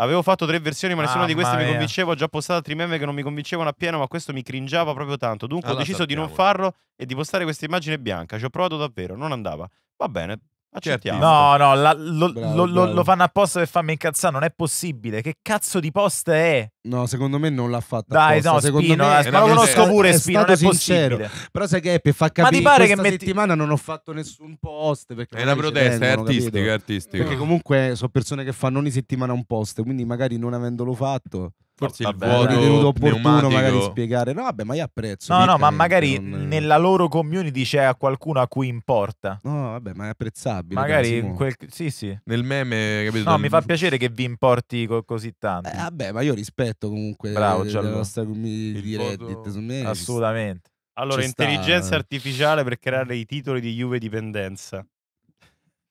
Avevo fatto tre versioni, ma nessuna ah, di queste mi convinceva. Ho già postato altri meme che non mi convincevano appieno, ma questo mi cringiava proprio tanto. Dunque allora ho deciso sappiamo. di non farlo e di postare questa immagine bianca. Ci ho provato davvero, non andava. Va bene, accettiamo. No, no, la, lo, bravo, lo, bravo. lo fanno apposta per farmi incazzare. Non è possibile. Che cazzo di posta è? No, secondo me non l'ha fatta. Dai, apposta. no, secondo Spino, me, eh, ma lo conosco è, pure, è Spino, non è sincero. possibile. Però sai che è per far capire, ma ti pare che metti... settimana non ho fatto nessun post. Perché è una protesta, è artistica, artistica. Perché comunque sono persone che fanno ogni settimana un post, quindi magari non avendolo fatto... Forse vabbè, il vuoto ritenuto opportuno pneumatico. magari spiegare. No, vabbè, ma io apprezzo. No, no, ma magari non... nella loro community c'è a qualcuno a cui importa. No, vabbè, ma è apprezzabile. Magari quel... sì, sì. Nel meme, capito? No, del... mi fa piacere che vi importi co così tanto. Eh, vabbè, ma io rispetto comunque Bravo, la vostra community di Reddit. Voto... Assolutamente. Allora, intelligenza artificiale per creare i titoli di Juve Dipendenza.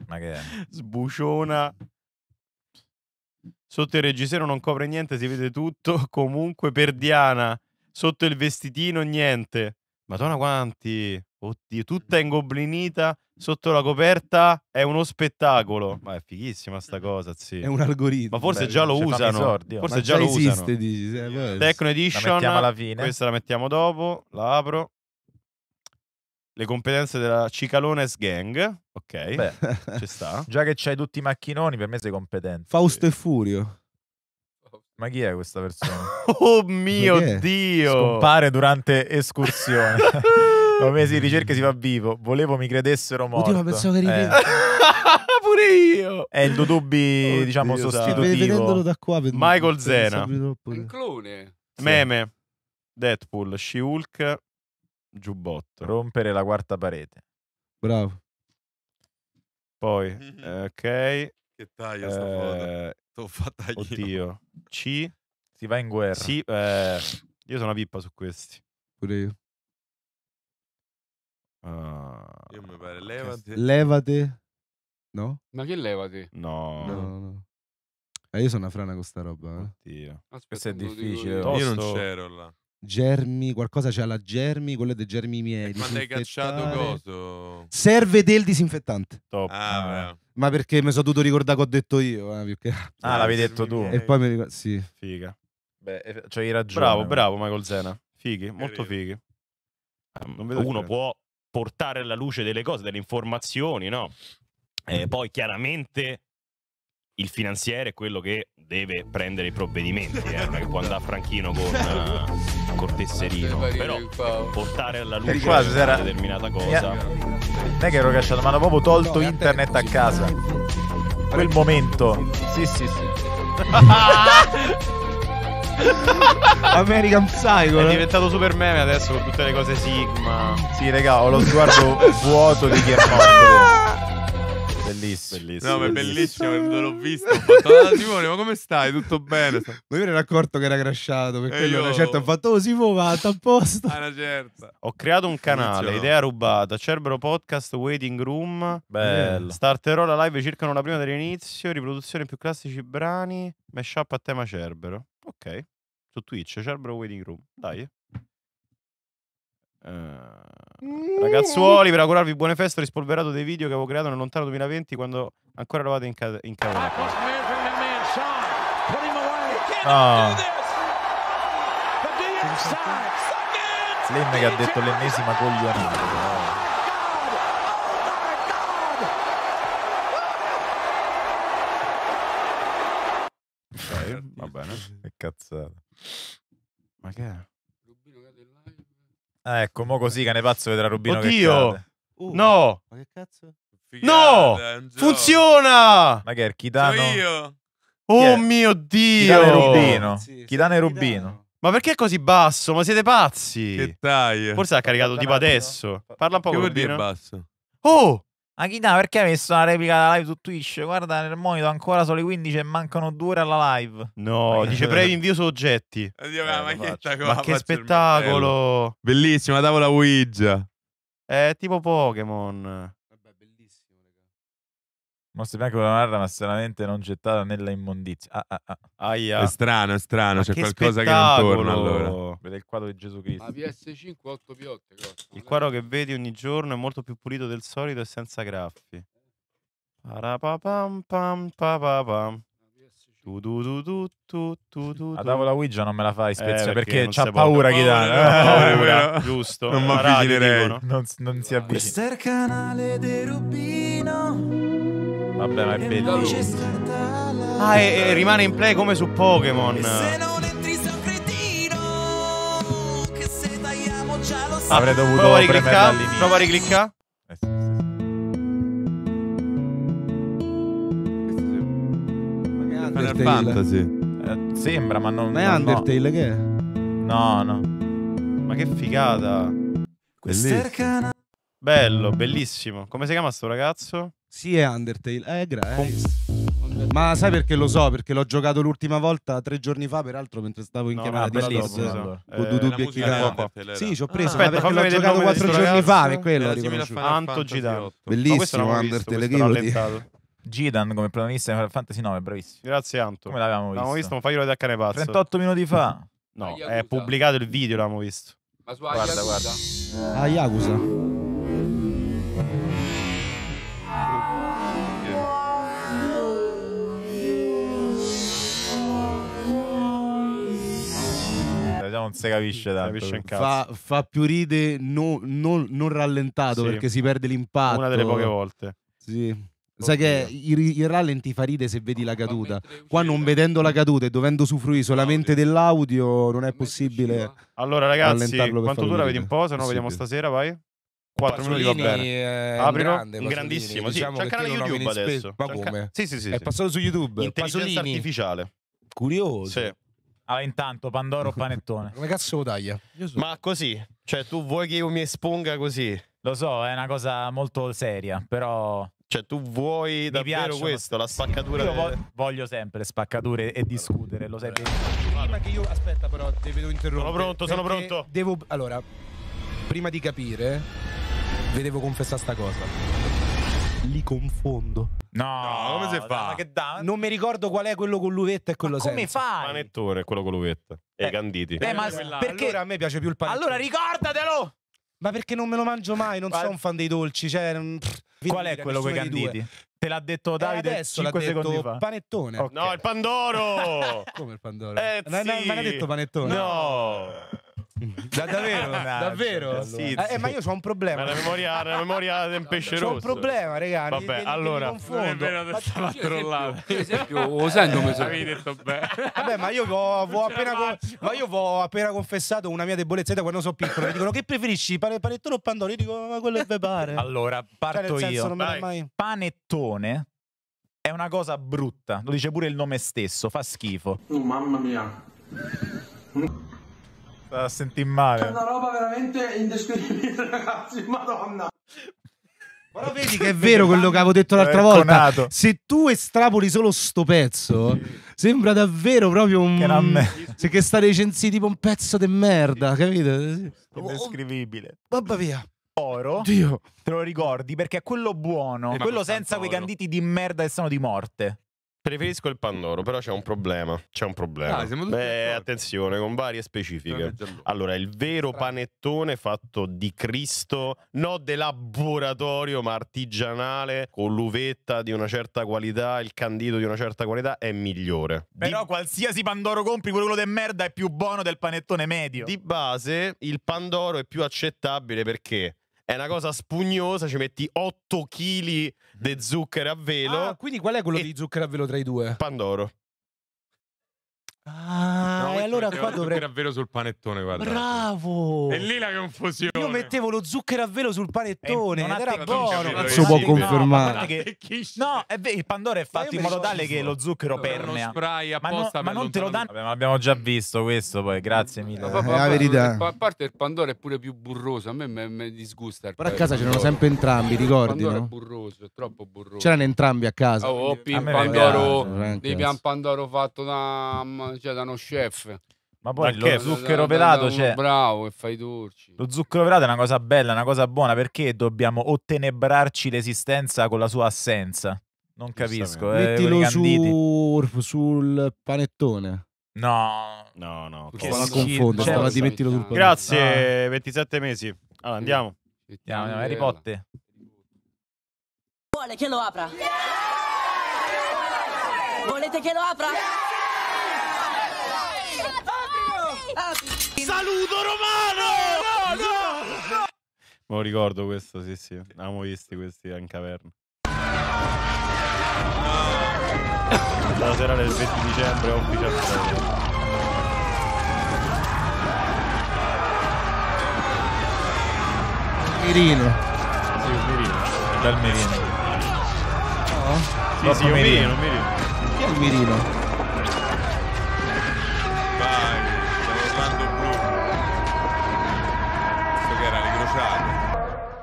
Ma che è? Sbuciona. Sotto il reggiseno non copre niente, si vede tutto. Comunque per Diana, sotto il vestitino niente. Madonna quanti. Oddio, tutta ingoblinita. Sotto la coperta è uno spettacolo. Ma è fighissima sta cosa, sì. È un algoritmo. Ma forse Beh, già lo usano. Esordio. Forse Ma già, già lo esiste, usano. Dici, eh, Techno Edition. La mettiamo alla fine. Questa la mettiamo dopo. La apro. Le competenze della Cicalones Gang. Ok, Beh. ci sta. Già che c'hai tutti i macchinoni, per me sei competente. Fausto e Furio. Ma chi è questa persona? Oh mio Dio! Scompare durante escursione. Dopo mesi di ricerca si va vivo. Volevo mi credessero morto. Oddio, ma pensavo che eh. Pure io! È il Dudubbi, Oddio, diciamo, sostitutivo. Da qua, per Michael per Zena. Un clone. Meme. Deadpool, She-Hulk. Giubbotto. Rompere la quarta parete. Bravo. Poi, ok. Che taglio sta eh, foto. Oddio. C. Si va in guerra. Sì, eh, io sono a pippa su questi. Pure io. Uh, io mi pare levate. Levate. No? Ma che levate? No. No, no. Eh, io sono una frana con sta roba. Eh. Oddio. Aspetta, questo è difficile. Io. io non c'ero là. Germi, qualcosa c'ha la germi, quello è dei germi miei. Ma l'hai cacciato coso? Serve del disinfettante. Top. Ah, ah, ma perché mi sono dovuto ricordare che ho detto io. Eh, più che... Ah, l'avevi detto tu. E poi mi ricordo. Sì. Figa. Beh, cioè hai ragione. Bravo, ma. bravo, Michael Zena. Fighi, molto fighi. Non vedo Uno può portare alla luce delle cose, delle informazioni, no? Eh, poi chiaramente il finanziere è quello che deve prendere i provvedimenti, eh? Non è che può andare a Franchino con uh, col tesserino, però portare alla luce una determinata cosa. Non è che ero cacciato, ma hanno proprio tolto internet a casa. Quel momento. Sì, sì, sì. American Psycho è diventato super meme adesso con tutte le cose Sigma. Sì, raga, ho lo sguardo vuoto di chi è morto. Bellissimo, bellissimo. No, ma è bellissimo, non l'ho visto. Ho fatto, ah, Simone, ma come stai? Tutto bene? Ma io mi ero accorto che era crashato, perché io una certa ho fatto, oh, si può, va, a posto. Ah, una certa. Ho creato un canale, idea rubata, Cerbero Podcast Waiting Room. Bello. Starterò la live circa una prima dell'inizio, riproduzione più classici brani, mashup a tema Cerbero. Ok, su Twitch, Cerbero Waiting Room, dai. Uh, ragazzuoli, per augurarvi buone feste ho rispolverato dei video che avevo creato nel lontano duemilaventi quando ancora eravate in, ca in cavolo. Oh. Lemme che ha detto l'ennesima coglionata. Ok, va bene. Che cazzata. Ma che è? Ah, ecco, mo così Cane Pazzo vedrà Rubino. Oddio! Che uh, no! Ma che cazzo? Figata, no! Funziona! Ma che è il Chitano? Sono io! Oh mio Dio! Chitano e Rubino. Sì, Chitano e Rubino. Chitano. Ma perché è così basso? Ma siete pazzi? Che taglio! Forse l'ha caricato tipo adesso. Parla un po' con Rubino. Che vuol dire basso? Oh! Ma Chitano, perché ha messo la replica della live su Twitch? Guarda, nel monito ancora sono le quindici e mancano due ore alla live. No, ma dice brevi invio su oggetti. Addio, eh, maglietta, ma che spettacolo! Bellissima tavola Ouija. È tipo Pokémon. Vabbè, bellissimo, raga. Non si piange con la Marra, ma stranamente non gettata nella immondizia. Ah, ah, ah. Aia. È strano, è strano. C'è qualcosa spettacolo. che non torna allora. Vede il quadro di Gesù Cristo. La P S cinque otto piotte. Il quadro che vedi ogni giorno è molto più pulito del solito e senza graffi. Parapapam pam papapam. La tavola Ouija non me la fai speziale, eh, perché, perché c'ha paura chi dà. Giusto. Non mi avvicinerei. Non, non si avvicina. Questo è il canale di Rubino. Vabbè, ma è bellissimo. Ah, e, e rimane in play come su Pokémon. Ah, avrei dovuto prova a ricliccare. Prova a ricliccare. Eh, sì, sì. Ma che Undertale? Fantasy. Eh, sembra, ma non. Ma è Undertale, no. Che è? No, no. Ma che figata. Bellissimo. Bello, bellissimo. Come si chiama sto ragazzo? Sì, è Undertale. Eh, grazie. Con... Ma sai perché lo so? Perché l'ho giocato l'ultima volta tre giorni fa, peraltro, mentre stavo in no, chiamata di Discord. Eh, sì, ci ho preso. Ah, ma perché l'ho giocato quattro giorni fa, è quello. Anto Gidan. Bellissimo, Undertale. Gidan come protagonista di Final Fantasy nove, bravissimo. Grazie, Anto. Come l'avevamo visto? L'abbiamo visto un paio di Cane Pazzo. trentotto minuti fa. No, è pubblicato il video, l'abbiamo visto. Ma su guarda, guarda. A Yakuza. Non si capisce, tanto. Capisce un cazzo. Fa, fa più ride no, no, non rallentato, sì. Perché si perde l'impatto. Una delle poche volte. Sì. Sai che il, il rallenti fa ride se vedi la caduta. Qua non vedendo la caduta e dovendo usufruire solamente dell'audio non è possibile. Allora ragazzi, quanto dura? Vedi un po', se no vediamo stasera, vai. quattro minuti va bene. Aprilo, grande, un grandissimo. Diciamo sì, c'è il canale YouTube adesso. Ma come? Sì, sì, sì. È passato su YouTube. Intelligenza artificiale. Curioso. Sì. Ah, intanto Pandoro panettone. Come cazzo lo taglia? So. Ma così, cioè tu vuoi che io mi esponga così? Lo so, è una cosa molto seria, però Cioè tu vuoi davvero questo, la spaccatura? Io vo voglio sempre spaccature e discutere, lo sai bene. Prima che io, aspetta però, devo interrompere. Sono pronto, sono pronto. Devo, allora, prima di capire, vi devo confessare sta cosa. Li confondo. No, no, come si fa? Ma che da... Non mi ricordo qual è quello con l'uvetta e quello senza. Come fai? Il panettone è quello con l'uvetta e eh. i canditi. Beh, ma perché allora a me piace più il panettone? Allora ricordatelo! Ma perché non me lo mangio mai, non sono un fan dei dolci, cioè... Qual è quello con i canditi? Te l'ha detto Davide eh adesso, cinque secondi fa. Panettone. Okay. No, il pandoro! Come il pandoro? Eh, non sì. ha detto panettone? No! Da, davvero? Davvero? Sì, sì. Eh, ma io ho un problema. La memoria, la memoria del pesce rosso. Ho un problema, raga. Vabbè, li, li, allora. Non è vero che stava trollando. Per esempio, lo sai come sono? Avevi detto bene. Vabbè, ma io ho appena, con... appena confessato una mia debolezza da quando sono piccolo. Mi dicono che preferisci, pane, panettone o pandoro? Io dico, ma quello è bepare. Allora, parto cioè, io. Mai... Panettone è una cosa brutta. Lo dice pure il nome stesso. Fa schifo. Oh, mamma mia. A sentire male. È una roba veramente indescrivibile, ragazzi, madonna. Però vedi che è vero quello che avevo detto l'altra volta. Se tu estrapoli solo sto pezzo, sì. sembra davvero proprio un... Che se che sta recensì tipo un pezzo di merda, sì. capito? Sì. Indescrivibile. Vabbè via. Oro, Dio. Te lo ricordi? Perché è quello buono, eh, quello senza quei canditi di merda che sono di morte. Preferisco il pandoro, però c'è un problema. C'è un problema. Ah, Beh, attenzione, con varie specifiche. Allora, il vero panettone fatto di Cristo, non del laboratorio, ma artigianale, con l'uvetta di una certa qualità, il candito di una certa qualità, è migliore. Però di... qualsiasi pandoro compri, quello di merda è più buono del panettone medio. Di base, il pandoro è più accettabile perché... è una cosa spugnosa, ci metti otto chili di zucchero a velo. Ah, quindi qual è quello di zucchero a velo tra i due? Pandoro. Ah, no, e allora qua dovrei... zucchero a velo sul panettone, guarda. Bravo! È lì la confusione. Io mettevo lo zucchero a velo sul panettone, eh, non era buono. Cazzo può confermare. No, che... no è vero, il pandoro è fatto in modo tale che lo zucchero permea. Ma, no, per ma non te lo danno. Vabbè, ma abbiamo già visto questo poi, grazie mille. Eh, eh, la verità. A parte il pandoro è pure più burroso, a me mi disgusta. Però a casa c'erano sempre entrambi, ricordi? Il pandoro è burroso, è troppo burroso. C'erano entrambi a casa. Oh, il pandoro, devi un pandoro fatto da... cioè da uno chef. Ma poi da lo che? zucchero da, pelato da, da cioè... bravo che fai dolci. Lo zucchero pelato è una cosa bella, una cosa buona. Perché dobbiamo ottenebrarci l'esistenza con la sua assenza? Non capisco. eh, Mettilo su, sul panettone. No, no, no. Che la confondo, cioè, la dimettilo sul panettone. Grazie, no. ventisette mesi. Allora andiamo. Andiamo, andiamo. Harry Potter. Vuole che lo apra? Yeah! Volete che lo apra? Yeah! Saluto romano! No, no, no! Me lo ricordo questo, sì, sì. Abbiamo visti questi in caverna. La sera del venti dicembre, ufficialmente. Mirino. Sì, un mirino. Dal mirino. No? Sì, Troppo sì, un mirino, un mirino. Chi è il mirino?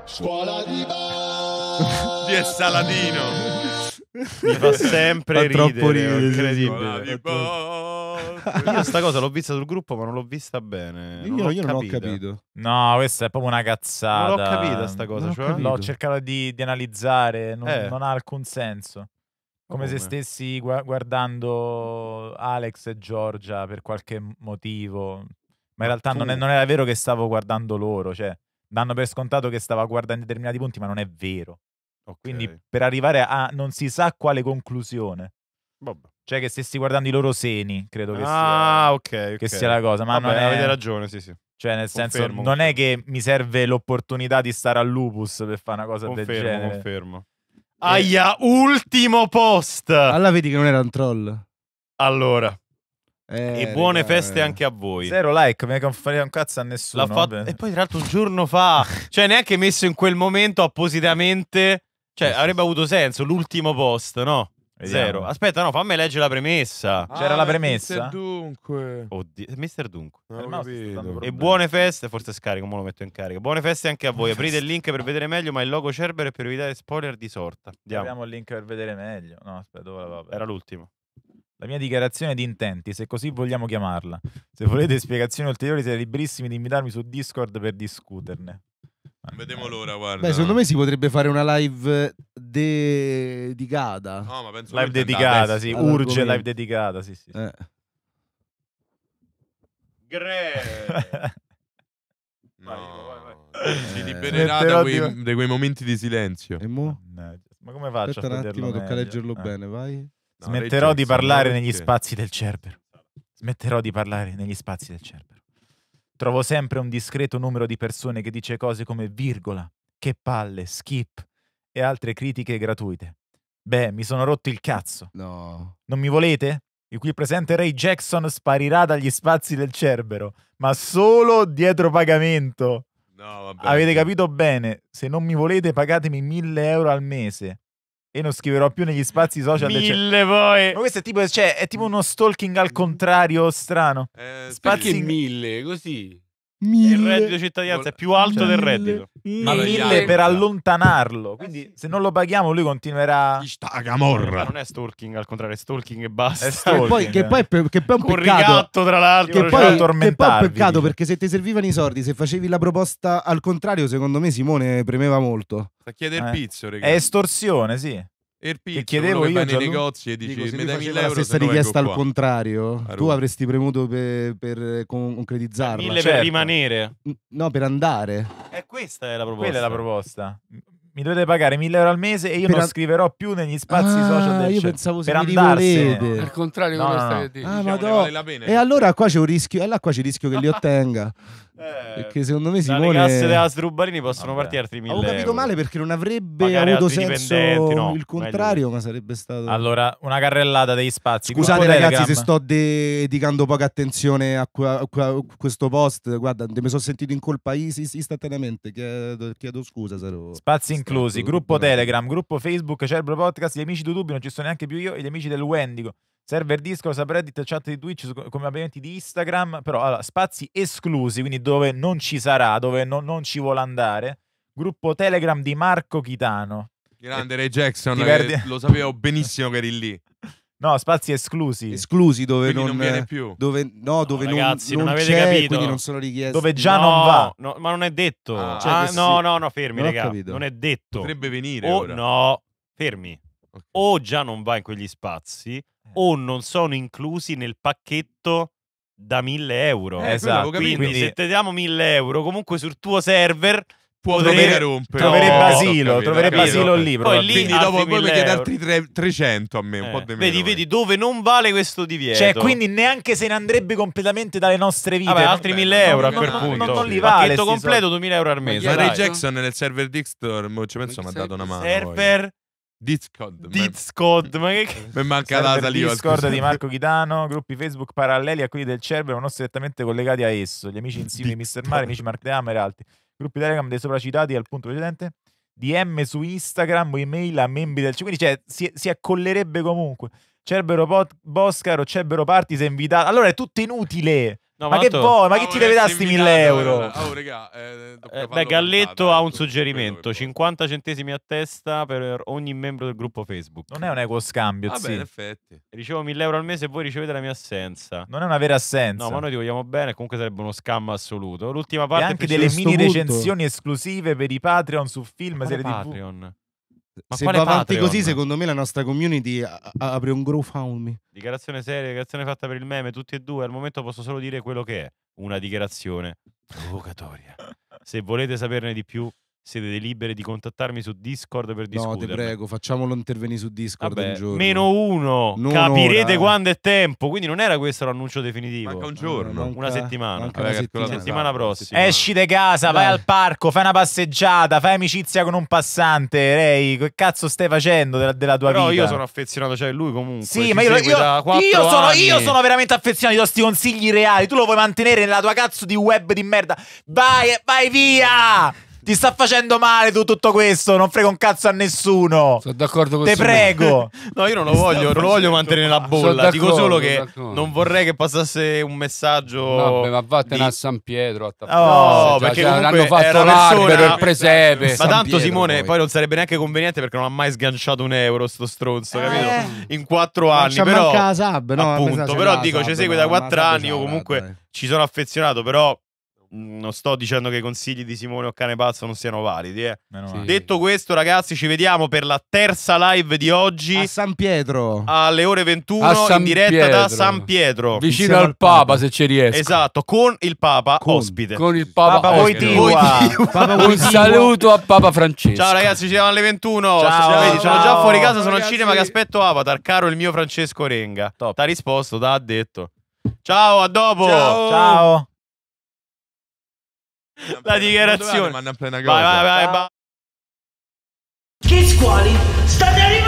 Scuola di Bar di Saladino. Mi fa sempre fa ridere, troppo ridere, incredibile. Io sta cosa l'ho vista sul gruppo, ma non l'ho vista bene. Io non, io ho, io non capito. ho capito. No, questa è proprio una cazzata. Non l'ho capita sta cosa, cioè? L'ho cercato di, di analizzare, non, eh. non ha alcun senso. Come, Come se stessi gu guardando Alex e Giorgia per qualche motivo, ma in realtà non, è, non era vero che stavo guardando loro, cioè danno per scontato che stava guardando determinati punti, ma non è vero. Okay. Quindi per arrivare a non si sa quale conclusione. Vabbè. Cioè che stessi guardando i loro seni, credo che, ah, sia, okay, okay. che sia la cosa. Ma Vabbè, non è... avete ragione, sì, sì. Cioè nel confermo, senso, non è che mi serve l'opportunità di stare al Lupus per fare una cosa confermo, del genere. Confermo, e... Aia, ultimo post! Allora vedi che non era un troll. Allora... Eh, e buone ricca, feste eh. anche a voi. Zero like, non farei un cazzo a nessuno. Fatto... E poi tra l'altro un giorno fa, cioè neanche messo in quel momento appositamente, cioè avrebbe avuto senso l'ultimo post, no? Vediamo. Zero. Aspetta, no, fammi leggere la premessa. C'era ah, la premessa? Mister Dunque. Oddio, Mister Dunque. No, e buone feste. Forse scarico, mo lo metto in carica. Buone feste anche a voi. Aprite il link per vedere meglio, ma il logo Cerbero è per evitare spoiler di sorta. Andiamo. Apriamo il link per vedere meglio. No, aspetta, dove la va? Era l'ultimo. La mia dichiarazione di intenti, se così vogliamo chiamarla. Se volete spiegazioni ulteriori, siete liberissimi di invitarmi su Discord per discuterne. Non vediamo l'ora, guarda. Beh, secondo me si potrebbe fare una live dedicata. No, ma penso live dedicata, sì. Urge live dedicata, sì, sì. Eh. Gre. No. Si libererà da quei, di quei momenti di silenzio. E mo? Ma come faccio? Aspetta un attimo, tocca leggerlo eh. bene, vai. No, smetterò di parlare negli spazi del Cerbero. Smetterò di parlare negli spazi del Cerbero. Trovo sempre un discreto numero di persone che dice cose come virgola, che palle, skip e altre critiche gratuite. Beh, mi sono rotto il cazzo. No. Non mi volete? Il qui presente Ray Jackson sparirà dagli spazi del Cerbero, ma solo dietro pagamento. No, vabbè. Avete capito bene? Se non mi volete pagatemi mille euro al mese. E non scriverò più negli spazi social. Mille poi. Ma questo è tipo, cioè, è tipo uno stalking al contrario strano. Eh, spazi mille, così. Mille. Il reddito cittadinanza è più alto cioè, del reddito. Mille, mille per allontanarlo. Quindi se non lo paghiamo lui continuerà. Morra. Non è stalking al contrario, è stalking e basta. È stalking, e poi, eh. che poi è, che poi è un con peccato. Ricatto, tra l'altro. Che, che poi è un peccato perché se ti servivano i soldi, se facevi la proposta al contrario, secondo me Simone premeva molto. A chiedere eh. il pizzo, ragazzi. È estorsione, sì. E il pizzo, che chiedevo io nei negozi e dici: mi dai mille euro. Se stessa richiesta al contrario, tu avresti premuto per, per concretizzarla. Mille certo. per rimanere, no, per andare. E questa è la proposta. Quella è la proposta. Mi dovete pagare mille euro al mese e io per non scriverò più negli spazi ah, social del io pensavo se per andarsene. Al contrario, no, no. Che ah, diciamo vale la pena. E allora qua c'è un rischio, e là qua c'è il rischio che li ottenga. Eh, perché secondo me Simone... Dalle casse della Strubarini possono vabbè. partire altri mille euro. Ho capito male perché non avrebbe magari avuto senso no, il contrario, meglio. Ma sarebbe stato... Allora, una carrellata degli spazi. Scusate ragazzi Telegram. se sto dedicando poca attenzione a, qua, a, qua, a questo post. Guarda, mi sono sentito in colpa istantaneamente. Chiedo, chiedo scusa. Sarò... Spazi inclusi, gruppo Telegram, gruppo Facebook, Cerbero Podcast, gli amici di YouTube, non ci sono neanche più io, e gli amici del Wendigo. Server Discord, subreddit, chat di Twitch, come abbonamenti di Instagram, però allora, spazi esclusi, quindi dove non ci sarà, dove no, non ci vuole andare. Gruppo Telegram di Marco Chitano. Grande Ray Jackson, eh, lo sapevo benissimo che eri lì. No, spazi esclusi. Esclusi dove non, non viene più. Dove, no, dove no, non, ragazzi, non, non avete capito. Quindi non sono richiesti. Dove già no, non va. No, ma non è detto. Ah, cioè ah, no, sì. no, no, fermi, non raga. Non è detto. Potrebbe venire o ora. No, fermi. Okay. O già non va in quegli spazi, o non sono inclusi nel pacchetto da mille euro. Eh, esatto. Quindi, quindi se te diamo mille euro, comunque sul tuo server può dover rompere. Troverebbe asilo, troverebbe asilo lì. Poi lì dopo poi mi chiede altri trecento a me, un eh. po' di meno. Vedi, vedi dove non vale questo divieto. Cioè, quindi neanche se ne andrebbe completamente dalle nostre vite. Vabbè, altri mille euro a quel punto. Non li vale. Pacchetto completo duemila euro al mese. Ma Ray Jackson nel server Discord ci penso mi ha dato una mano. Server Discord, Discord, ma che mi manca data lì. Discord di Marco Chitano, gruppi Facebook paralleli a quelli del Cerbero, non strettamente collegati a esso. Gli amici insieme di Mister Mare, amici Mark Deamer e altri. Gruppi Telegram dei sopracitati al punto precedente. D M su Instagram o email a membri del Cerbero. Quindi cioè, si, si accollerebbe comunque. Cerbero Pod, Boscaro, Cerbero Party se invitato. Allora è tutto inutile. No, ma, ma che poi? Ma chi ti deve dare sti mille euro? Oh, regà, eh, eh, beh, Galletto ha un suggerimento: cinquanta centesimi a testa per ogni membro del gruppo Facebook. Non è un equo scambio. Vabbè, in effetti. Ricevo mille euro al mese e voi ricevete la mia assenza. Non è una vera assenza. No, ma noi ti vogliamo bene. Comunque sarebbe uno scam assoluto. L'ultima parte. E anche delle mini recensioni esclusive per i Patreon su film, serie Patreon. Ma se va avanti così, secondo me la nostra community apre un GoFundMe. Dichiarazione seria, dichiarazione fatta per il meme, tutti e due. Al momento posso solo dire quello che è: una dichiarazione provocatoria. Se volete saperne di più, siete liberi di contattarmi su Discord per discutere. No, ti prego, facciamolo intervenire su Discord. Vabbè, un giorno. Meno uno, non capirete ora. Quando è tempo. Quindi non era questo l'annuncio definitivo. Manca un giorno, no, manca, una settimana. Manca Vabbè, una settimana, settimana prossima. Esci di casa, vai al parco, fai una passeggiata, fai amicizia con un passante. Ray, che cazzo stai facendo della, della tua Però vita? Però io sono affezionato, cioè lui comunque. Sì, ma io, io, io, sono, io sono veramente affezionato ai tuoi consigli reali. Tu lo vuoi mantenere nella tua cazzo di web di merda. Vai, vai via. Ti sta facendo male tu tutto questo. Non frega un cazzo a nessuno. Sono d'accordo con te. Te prego. No, io non lo voglio, non lo voglio mantenere la bolla. Dico solo che non vorrei che passasse un messaggio. Vabbè, ma vattene di... a San Pietro. A no, perché hanno fatto l'albero, il presepe. Ma San tanto Pietro, Simone poi. poi non sarebbe neanche conveniente, perché non ha mai sganciato un euro sto stronzo, eh. capito? In quattro non anni. Però sub, no, appunto, però dico, ci segue da quattro anni. Io comunque ci sono affezionato, però non sto dicendo che i consigli di Simone o Cane Pazzo non siano validi, eh. sì. Detto questo, ragazzi, ci vediamo per la terza live di oggi a San Pietro alle ore ventuno in diretta Pietro. da San Pietro, vicino Insieme al Papa, Papa se ci riesco. Esatto, con il Papa con, ospite con il Papa, Papa Voitiva. Un saluto a Papa Francesco. Ciao ragazzi, ci vediamo alle ventuno. Ciao, ciao, vedi, ciao. Sono già fuori casa, sono ragazzi. al cinema che aspetto Avatar. Caro il mio Francesco Renga, t'ha risposto, t'ha detto. Ciao, a dopo. Ciao, ciao. La dichiarazione. Vai, vai, vai, vai. Che scuoli? State arrivando!